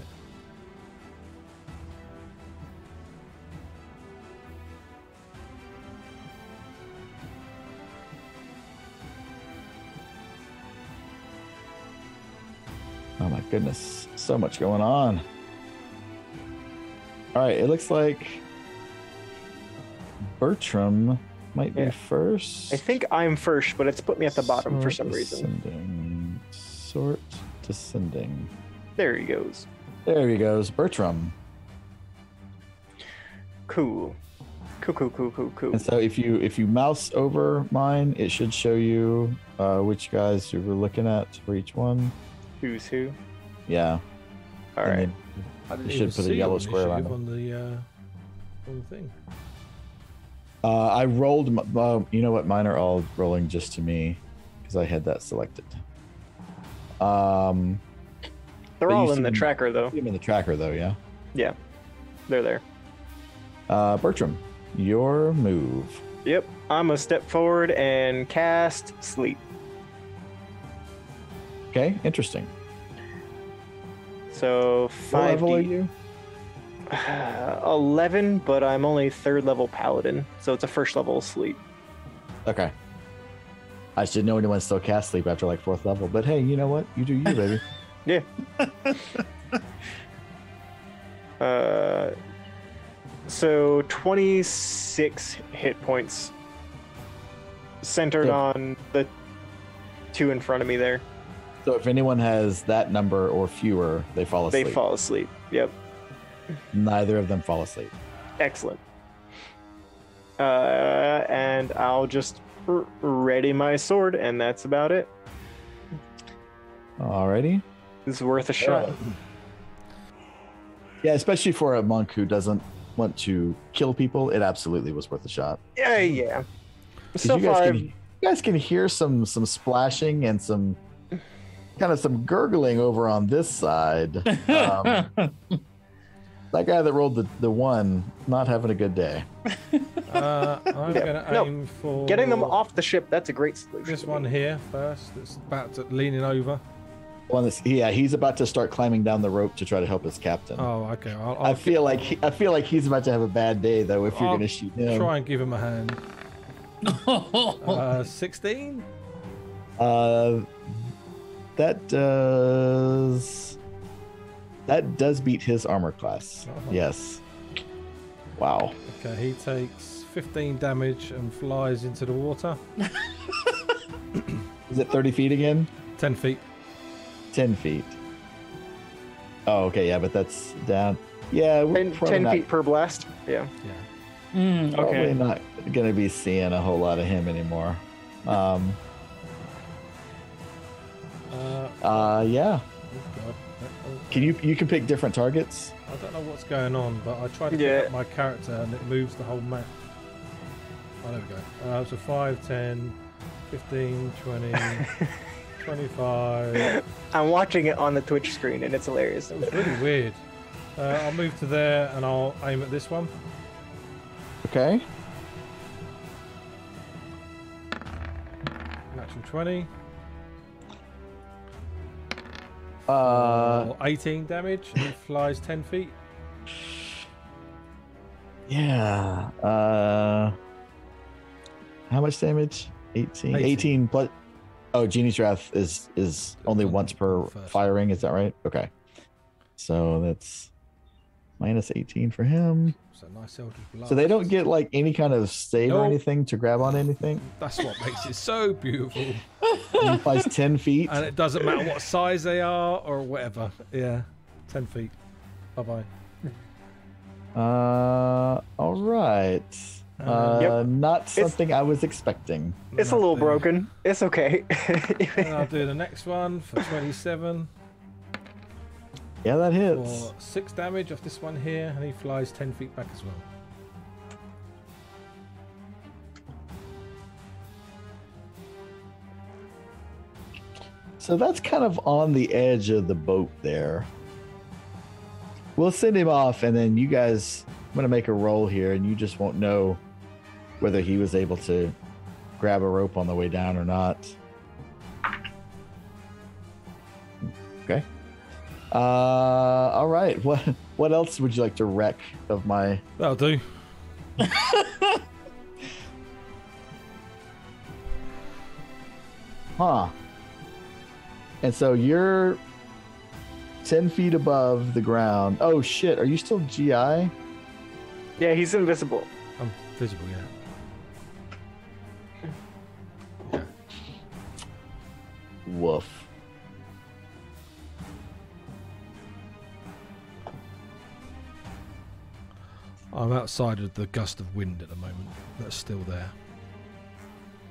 Oh my goodness, so much going on. All right, it looks like Bertram might be first. I think I'm first, but it's put me at the bottom for some reason. Sort descending. There he goes. Bertram. Cool. And so if you mouse over mine, it should show you which guys you were looking at for each one. Who's who? Yeah. All right. You should put a yellow square on the thing. I rolled. You know what? Mine are all rolling just to me because I had that selected. They're all in the tracker, though. In the tracker, though, yeah. Yeah, they're there. Bertram, your move. Yep, I'm gonna step forward and cast Sleep. Okay, interesting. So 5 level are you? 11, but I'm only 3rd level paladin, so it's a 1st level sleep. Okay. I should know anyone still cast sleep after like 4th level, but hey, you know what? You do you, baby. Yeah. So 26 hit points centered on the 2 in front of me there. So if anyone has that number or fewer, they fall asleep. Yep. Neither of them fall asleep. Excellent. And I'll just ready my sword, and that's about it. Alrighty. It's worth a shot. Yeah, especially for a monk who doesn't want to kill people, it absolutely was worth a shot. Yeah. So you guys can hear some splashing and some kind of some gurgling over on this side. That guy that rolled the 1, not having a good day. I'm gonna aim for getting them off the ship. That's a great solution. This one here first. That's about to leaning over. He's about to start climbing down the rope to try to help his captain. Oh, okay. I feel like he's about to have a bad day though. If you're gonna shoot him, try and give him a hand. 16. That does beat his armor class. Uh-huh. Yes. Wow. Okay, he takes 15 damage and flies into the water. Is it 30 feet again? 10 feet. 10 feet. Oh, okay, yeah, but that's down. Yeah, 10 feet per blast. Yeah. Probably not going to be seeing a whole lot of him anymore. Yeah. You can pick different targets. I don't know what's going on, but I tried to pick up my character and it moves the whole map. Oh, there we go. So 5, 10, 15, 20, 25. I'm watching it on the Twitch screen and it's hilarious. It was really weird. I'll move to there and I'll aim at this one. Okay. Natural 20. 18 damage, and it flies 10 feet. Yeah. How much damage? 18. 18 plus. Oh, Genie's Wrath is only once per firing. Is that right? Okay. So that's minus 18 for him. So, nice Eldritch Blast. So they don't get like any kind of save or anything to grab on anything. That's what makes it so beautiful. It implies 10 feet. And it doesn't matter what size they are or whatever. Yeah, 10 feet. Bye-bye. All right. Yep. Not something I was expecting. It's a little broken. It's okay. And I'll do the next one for 27. Yeah, that hits. For 6 damage off this one here, and he flies 10 feet back as well. So that's kind of on the edge of the boat there. We'll send him off, and then you guys, I'm going to make a roll here, and you just won't know whether he was able to grab a rope on the way down or not. Okay. All right. What else would you like to wreck of my? That'll do. Huh. And so you're 10 feet above the ground. Oh shit! Are you still GI? Yeah, he's invisible. I'm visible. Yeah. Woof. I'm outside of the gust of wind at the moment. That's still there.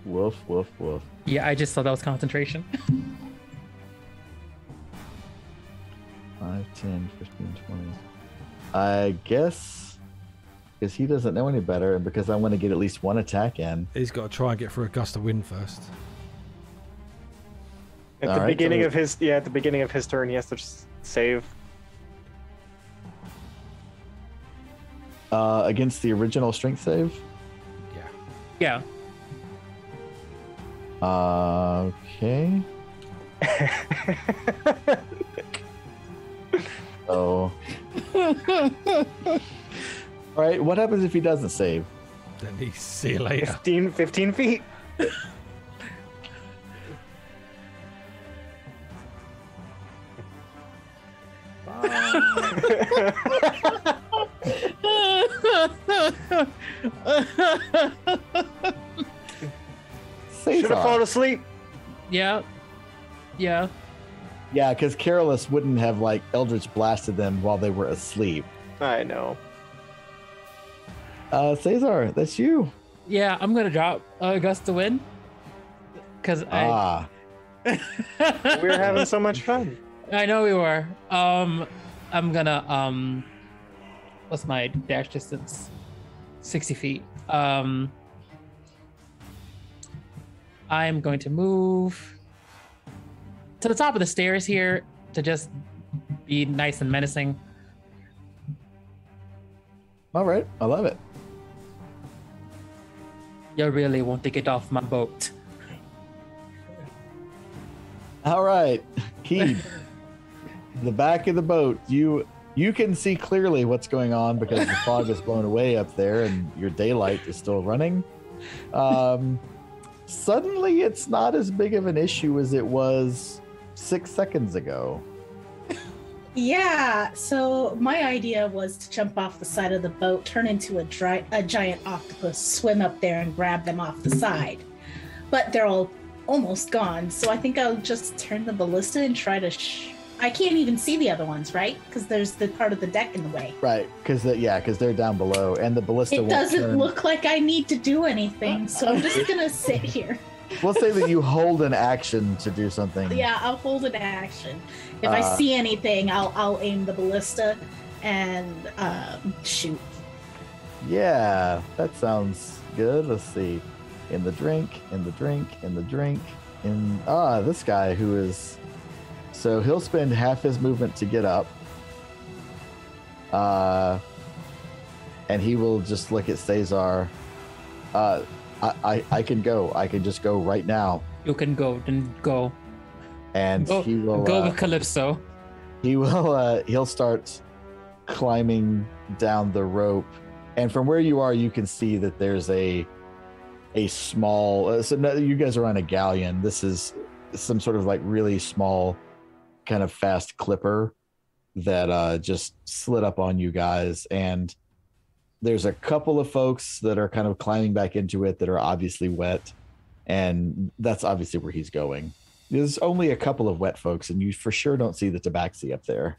Woof, woof, woof. Yeah, I just thought that was concentration. 5, 10, 15, 20. I guess because he doesn't know any better and because I want to get at least one attack in. He's got to try and get through a gust of wind first. At the beginning of his turn, he has to save. Against the original strength save? Yeah. Yeah. Okay. Oh. Alright, what happens if he doesn't save? Then he see you later. 15 feet. Bye. Should have fallen asleep. Yeah, because Careless wouldn't have like Eldritch blasted them while they were asleep. I know. Cesar, that's you. Yeah, I'm gonna drop Gust of Wind because we were having so much fun. I know we were. I'm gonna what's my dash distance? 60 feet. I'm going to move to the top of the stairs here to just be nice and menacing. All right, I love it. You really want to get off my boat. All right, Keed. The back of the boat, you can see clearly what's going on because the fog is blown away up there and your daylight is still running. Suddenly it's not as big of an issue as it was 6 seconds ago. Yeah, so my idea was to jump off the side of the boat, turn into a giant octopus, swim up there and grab them off the side. But they're all almost gone, so I think I'll just turn the ballista and try to I can't even see the other ones, right? Because there's the part of the deck in the way. Right, because because they're down below, and the ballista. It doesn't look like I need to do anything, so I'm just gonna sit here. We'll say that you hold an action to do something. Yeah, I'll hold an action. If I see anything, I'll aim the ballista and shoot. Yeah, that sounds good. Let's see. In the drink. This guy who is. So he'll spend half his movement to get up. And he will just look at Cesar. I can go. I can just go right now. You can go. Then go. And go, he will go with Calypso. He will. He'll start climbing down the rope. And from where you are, you can see that there's a small. You guys are on a galleon. This is some sort of like really small, kind of fast clipper that just slid up on you guys. And there's a couple of folks that are kind of climbing back into it that are obviously wet. And that's obviously where he's going. There's only a couple of wet folks, and you for sure don't see the Tabaxi up there.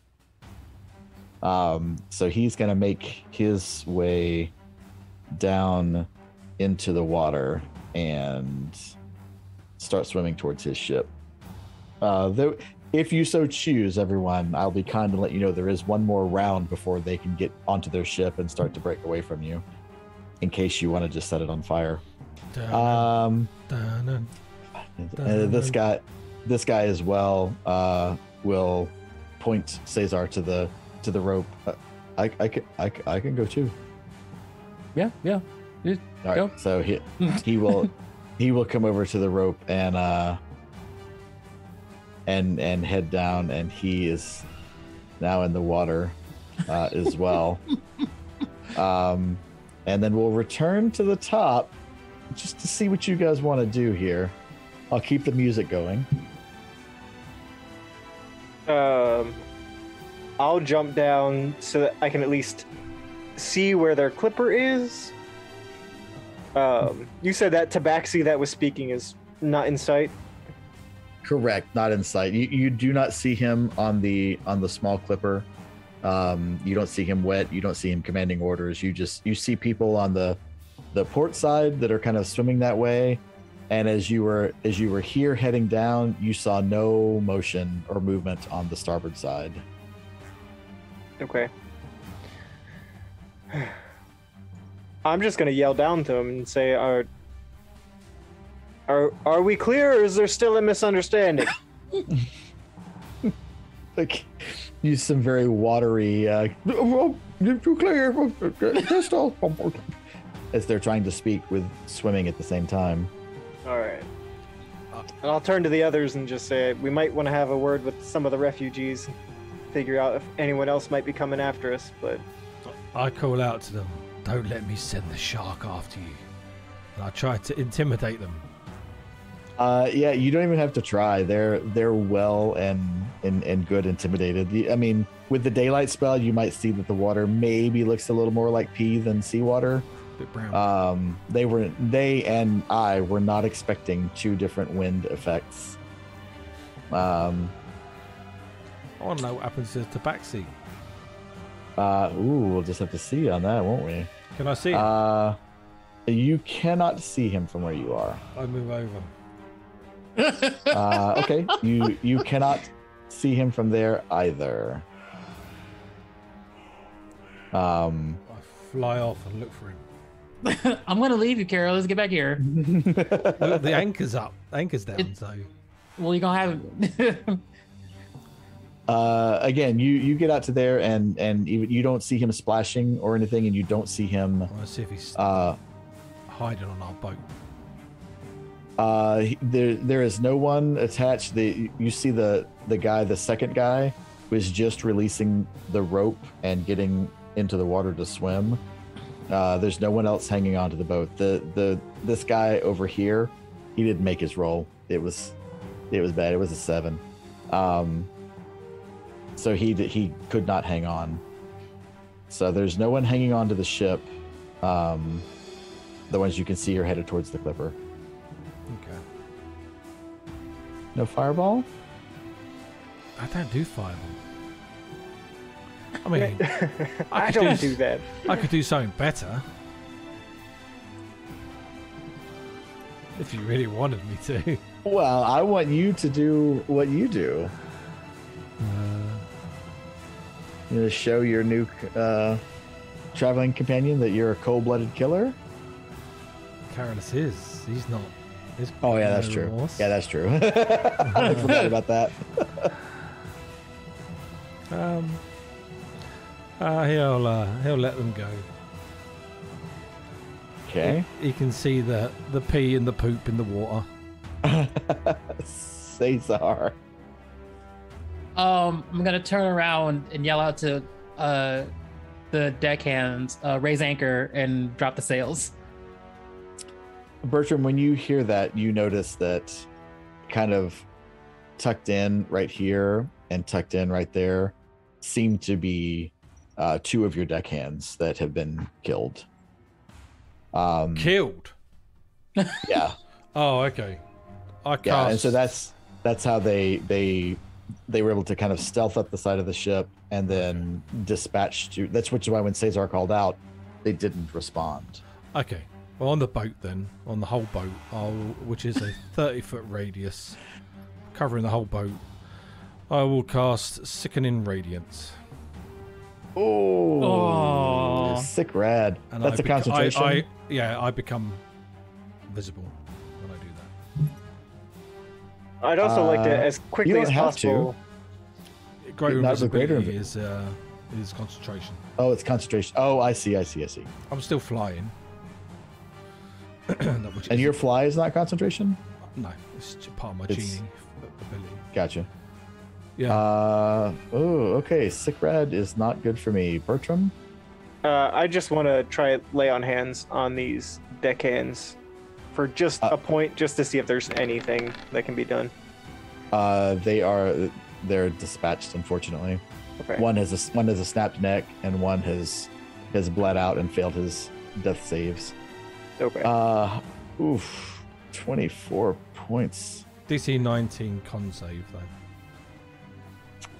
So he's going to make his way down into the water and start swimming towards his ship. Though, if you so choose, everyone, I'll be kind and let you know there is one more round before they can get onto their ship and start to break away from you, in case you want to just set it on fire. This guy as well will point Cesar to the rope. I can go too. Yeah. All right, so he will come over to the rope and head down, and he is now in the water as well. And then we'll return to the top just to see what you guys want to do here. I'll keep the music going. I'll jump down so that I can at least see where their clipper is. You said that Tabaxi that was speaking is not in sight. Correct, not in sight. You do not see him on the small clipper. You don't see him wet. You don't see him commanding orders. You see people on the port side that are kind of swimming that way. And as you were here heading down, you saw no motion or movement on the starboard side. Okay. I'm just gonna yell down to him and say, Are we clear, or is there still a misunderstanding? Like, use some very watery, too clear, crystal, as they're trying to speak with swimming at the same time. All right. And I'll turn to the others and just say, we might want to have a word with some of the refugees, figure out if anyone else might be coming after us, but... I call out to them, don't let me send the shark after you. And I try to intimidate them. Yeah, you don't even have to try. They're well and good intimidated. I mean, with the daylight spell, you might see that the water maybe looks a little more like pea than seawater. A bit brown. They and I were not expecting two different wind effects. I want to know what happens to Tabaxi. We'll just have to see on that, won't we? Can I see him? You cannot see him from where you are. I move over. Okay, you cannot see him from there either. I fly off and look for him. I'm gonna leave you, Carol. Let's get back here. Look, the anchor's up. Anchor's down. So, well, you're gonna have. Again, you get out to there and even you don't see him splashing or anything, and you don't see him. I want to see if he's hiding on our boat. There is no one attached. You see the guy, the second guy, was just releasing the rope and getting into the water to swim. There's no one else hanging onto the boat. This guy over here, he didn't make his roll. It was bad. It was a 7. So he could not hang on. So there's no one hanging onto the ship. The ones you can see are headed towards the clipper. No fireball? I don't do fireball. I mean, I don't do that. I could do something better. If you really wanted me to. Well, I want you to do what you do. You know, show your new traveling companion that you're a cold-blooded killer. Carolus is. He's not. He's oh, yeah, that's true. Remorse. Yeah, that's true. I forgot about that. He'll let them go. Okay. He can see the pee and the poop in the water. Cesar. I'm gonna turn around and yell out to the deckhands, raise anchor and drop the sails. Bertram, when you hear that, you notice that kind of tucked in right here and tucked in right there seem to be two of your deckhands that have been killed. Killed? Yeah. Oh, okay. I cast... Yeah, and so that's how they were able to kind of stealth up the side of the ship and then dispatch to... That's which is why when Cesar called out, they didn't respond. Okay. Well, on the boat then, on the whole boat, which is a 30-foot radius, covering the whole boat, I will cast Sickening Radiance. Oh, sick rad. And that's a concentration. I become visible when I do that. I'd also like to, as quickly as possible... Greater invisibility is concentration. Oh, it's concentration. Oh, I see. I'm still flying. And your fly is not concentration? No, it's part of my genie ability. Gotcha. Yeah. Okay. Sick rad is not good for me. Bertram? I just want to try lay on hands on these deckhands for just a point, just to see if there's anything that can be done. They're dispatched, unfortunately. Okay. One has a snapped neck, and one has bled out and failed his death saves. Okay. 24 points. DC 19 con save, though.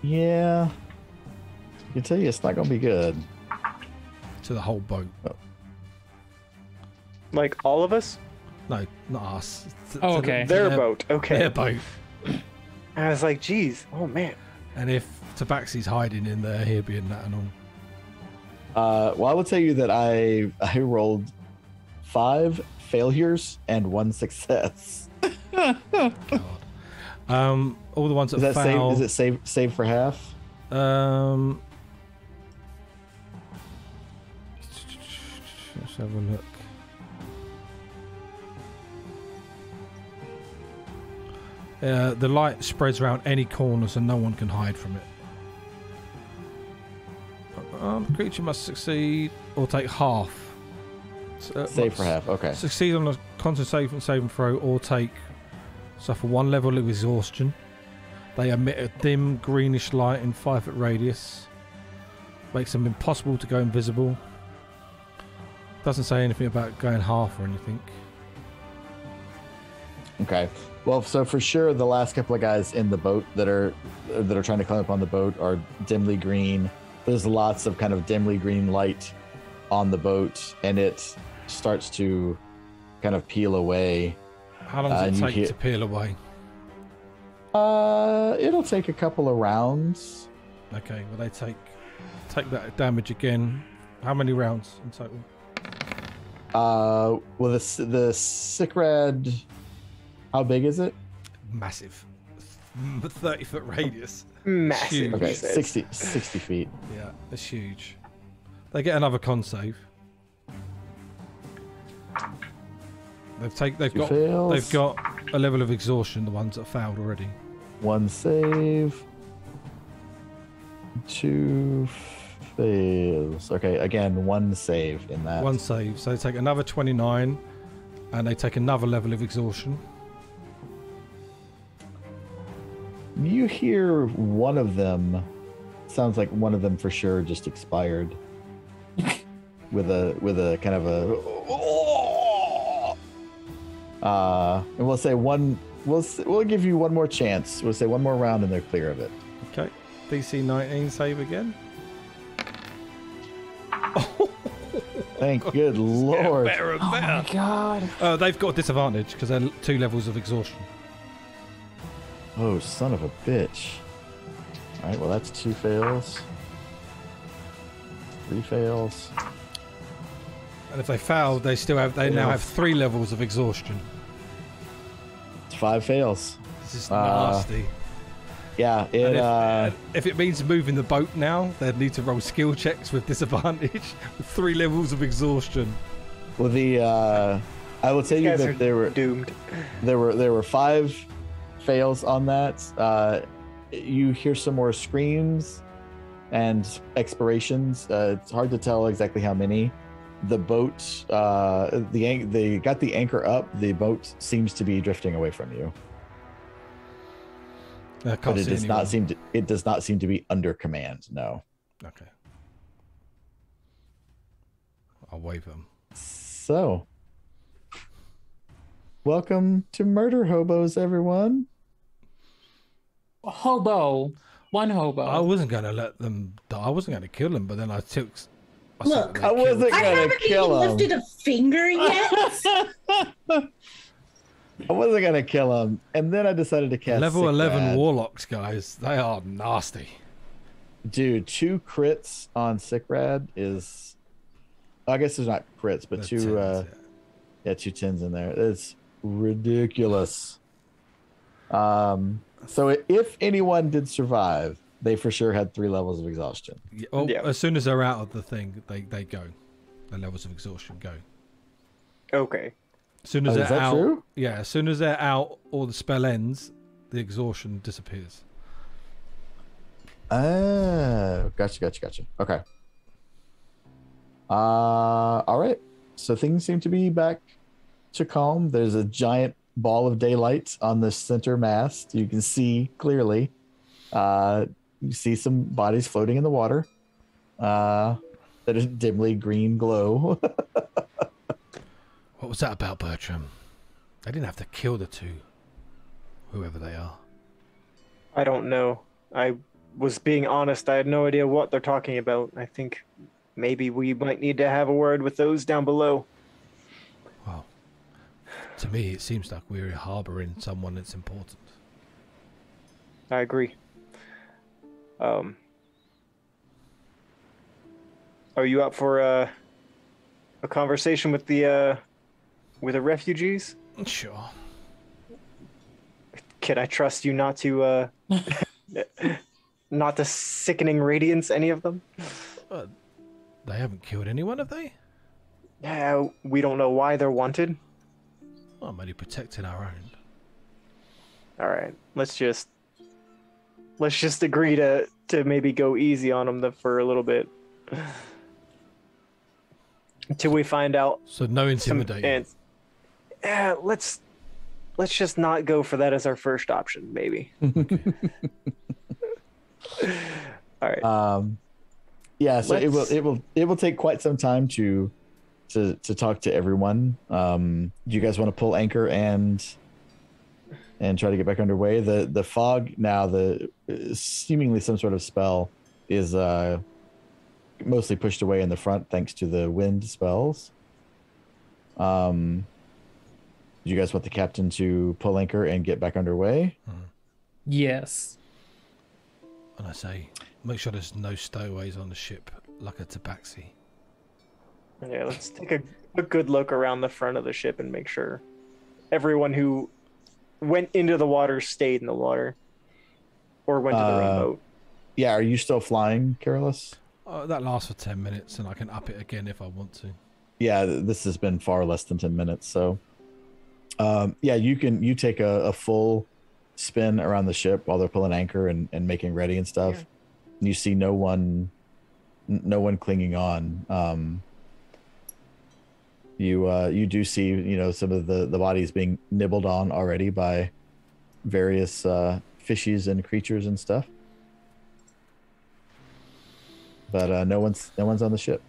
Yeah. I can tell you it's not going to be good. To the whole boat. Oh. Like all of us? No, not us. Okay. Their boat. Okay. Their boat. I was like, geez. Oh, man. And if Tabaxi's hiding in there, he'll be in that and all. Well, I will tell you that I rolled 5 failures and 1 success. God. All the ones that fail. Is it save for half? Let's have a look. The light spreads around any corner, so no one can hide from it. The creature must succeed or take half. Save for half, okay. Succeed on a concentration save and throw or suffer 1 level of exhaustion. They emit a dim greenish light in 5-foot radius. Makes them impossible to go invisible. Doesn't say anything about going half or anything. Okay. Well, so for sure the last couple of guys in the boat that are trying to climb up on the boat are dimly green. There's lots of kind of dimly green light on the boat, and it starts to kind of peel away. How long does it take to peel away? It'll take a couple of rounds. Okay, well they take that damage again. How many rounds in total? Well the sick rad, how big is it? Massive. 30-foot radius. Massive. Okay, 60 feet. Yeah, that's huge. They get another con save. They've got a level of exhaustion. The ones that failed already. 1 save. 2 fails. Okay, again 1 save in that. 1 save. So they take another 29, and they take another level of exhaustion. You hear one of them. Sounds like one of them for sure just expired. With a kind of a and we'll say we'll give you 1 more chance. We'll say 1 more round and they're clear of it. Okay. DC 19 save again. Thank good Lord. Better and better. Oh my God. They've got a disadvantage because they're 2 levels of exhaustion. Oh, son of a bitch. All right, well, that's 2 fails. 3 fails. And if they fail, they still have, they now have 3 levels of exhaustion. 5 fails. This is nasty. Yeah, it, if it means moving the boat now, they'd need to roll skill checks with disadvantage with 3 levels of exhaustion. Well, the I will tell you that there were doomed. There were 5 fails on that. You hear some more screams and expirations. It's hard to tell exactly how many. The boat, they got the anchor up. The boat seems to be drifting away from you. But it does not seem to, it does not seem to be under command. No. Okay. I'll wave him. So, welcome to Murder Hobos, everyone. Hobo, one hobo. I wasn't gonna let them die. I wasn't gonna kill them, but then I took. Look, I wasn't gonna kill him. I haven't even lifted a finger yet. I wasn't gonna kill him, and then I decided to cast level 11 Rad. Warlocks, guys. They are nasty, dude. 2 crits on Sick Rad is, I guess there's not crits, but 2 tens, yeah, 2 tens in there. It's ridiculous. So if anyone did survive, they for sure had 3 levels of exhaustion. Yeah, well, yeah. As soon as they're out of the thing, they go. The levels of exhaustion go. Okay. As soon as they're out, true? Yeah. As soon as they're out, or the spell ends, the exhaustion disappears. Oh, gotcha. Okay. All right. So things seem to be back to calm. There's a giant ball of daylight on the center mast. You can see clearly. You see some bodies floating in the water. That is dimly green glow. What was that about, Bertram? They didn't have to kill the 2, whoever they are. I don't know. I was being honest. I had no idea what they're talking about. I think maybe we might need to have a word with those down below. Well, to me, it seems like we're harboring someone that's important. I agree. Are you up for a conversation with the refugees? Sure. Can I trust you not to not to sickening radiance any of them? They haven't killed anyone, have they? Yeah, we don't know why they're wanted. Well, maybe protecting our own. All right, let's just agree to maybe go easy on them for a little bit. Until we find out. So no intimidating. Yeah, let's just not go for that as our first option, maybe. Okay. All right. Yeah. So it will take quite some time to talk to everyone. Do you guys want to pull anchor and try to get back underway? The fog now, the seemingly some sort of spell is mostly pushed away in the front thanks to the wind spells. Do you guys want the captain to pull anchor and get back underway? Yes. And I say, make sure there's no stowaways on the ship, like a Tabaxi. Yeah, let's take a good look around the front of the ship and make sure everyone who went into the water stayed in the water or went to the boat. Yeah, are you still flying, Carolus? That lasts for 10 minutes, and I can up it again if I want to. Yeah, this has been far less than 10 minutes, so... yeah, you take a full spin around the ship while they're pulling anchor and making ready and stuff. Yeah. You see no one clinging on. You do see, you know, some of the bodies being nibbled on already by various fishies and creatures and stuff. But no one's on the ship.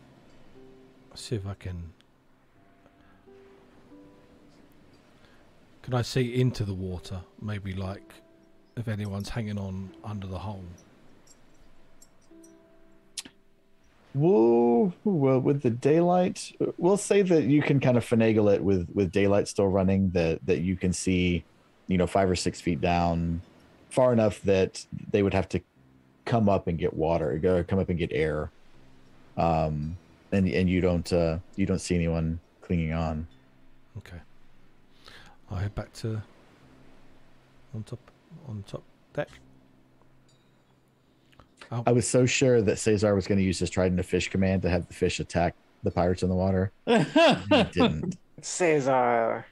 Let's see if I can. Can I see into the water? Maybe like if anyone's hanging on under the hull. Well, with the daylight, we'll say that you can kind of finagle it with daylight still running, that you can see, 5 or 6 feet down, far enough that they would have to come up and get water, come up and get air, and you don't see anyone clinging on. Okay, I'll head back to on top deck. Oh. I was so sure that Cesar was going to use his trident of fish command to have the fish attack the pirates in the water. He didn't. Cesar.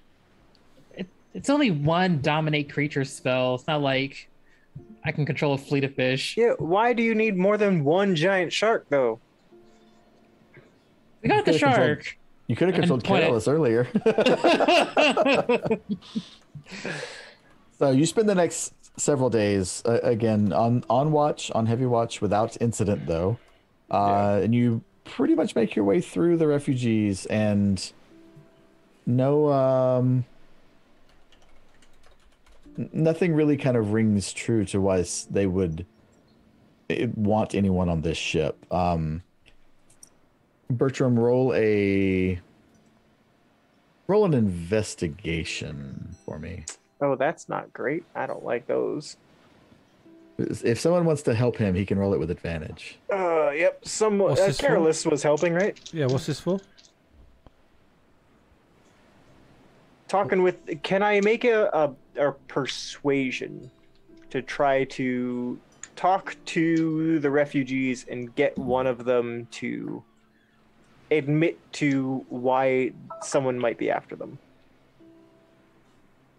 It's only one dominate creature spell. It's not like I can control a fleet of fish. Yeah, why do you need more than one giant shark, though? We got the shark. You could have controlled Careless earlier. So you spend the next several days, again, on heavy watch without incident, though. Yeah. And you pretty much make your way through the refugees, and nothing really kind of rings true to why they would want anyone on this ship. Bertram, roll an investigation for me. Oh, that's not great. I don't like those. If someone wants to help him, he can roll it with advantage. Yep. Someone Careless was helping, right? Yeah. What's this for? Talking with. Can I make a persuasion to try to talk to the refugees and get one of them to admit to why someone might be after them?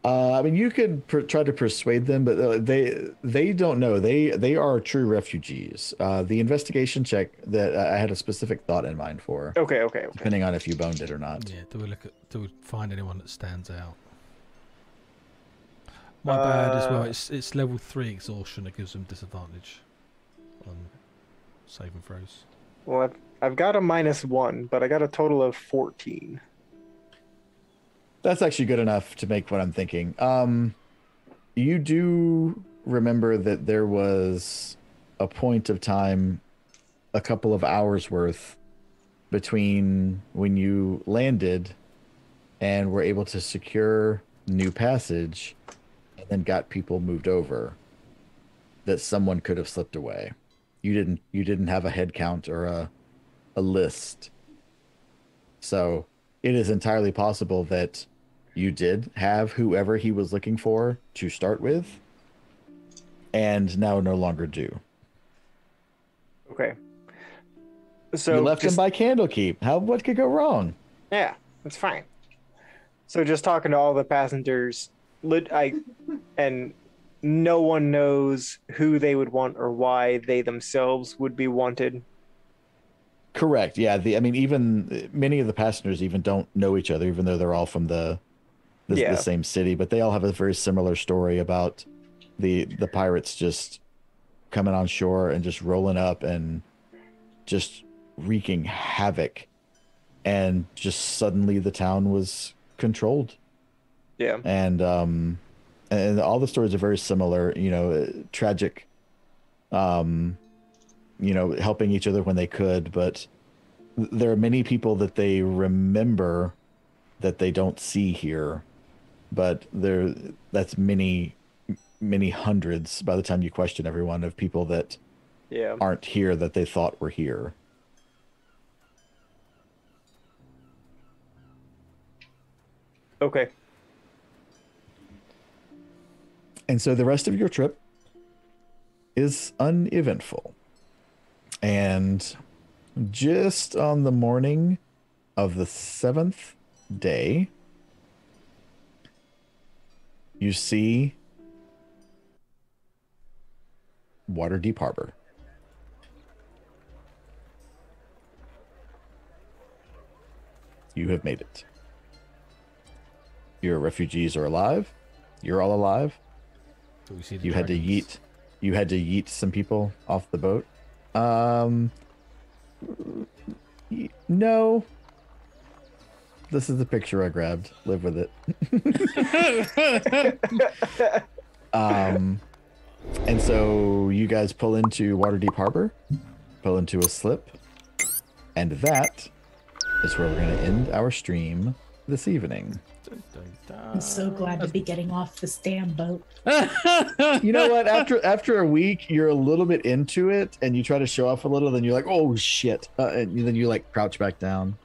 I mean, you could try to persuade them, but they don't know. They are true refugees. The investigation check that I had a specific thought in mind for. Okay. Depending on if you boned it or not. Yeah. Do we find anyone that stands out? My bad as well. It's level 3 exhaustion that gives them disadvantage on saving throws. Well, I've got a -1, but I got a total of 14. That's actually good enough to make what I'm thinking. You do remember that there was a point of time, a couple of hours worth, between when you landed and were able to secure new passage and then got people moved over, that someone could have slipped away. You didn't have a head count or a list. So it is entirely possible that you did have whoever he was looking for to start with, and now no longer do. Okay. So you left him by Candlekeep. What could go wrong? Yeah, that's fine. So just talking to all the passengers, and no one knows who they would want or why they themselves would be wanted. Correct. Yeah. Even many of the passengers even don't know each other, even though they're all from the same city. But they all have a very similar story about the pirates just coming on shore and just rolling up and just wreaking havoc, and just suddenly the town was controlled. Yeah. And all the stories are very similar. Tragic. Helping each other when they could, but there are many people that they remember that they don't see here, but that's many, many hundreds by the time you question everyone, of people that aren't here that they thought were here. Okay. And so the rest of your trip is uneventful. And just on the morning of the 7th day, you see Waterdeep Harbor. You have made it. Your refugees are alive. You're all alive. You had to yeet some people off the boat. No. This is the picture I grabbed. Live with it. And so you guys pull into Waterdeep Harbor, pull into a slip, And that is where we're going to end our stream this evening. I'm so glad to be getting off this damn boat. You know what? After a week, you're a little bit into it, and you try to show off a little, then you're like, oh, shit. And then you, like, crouch back down.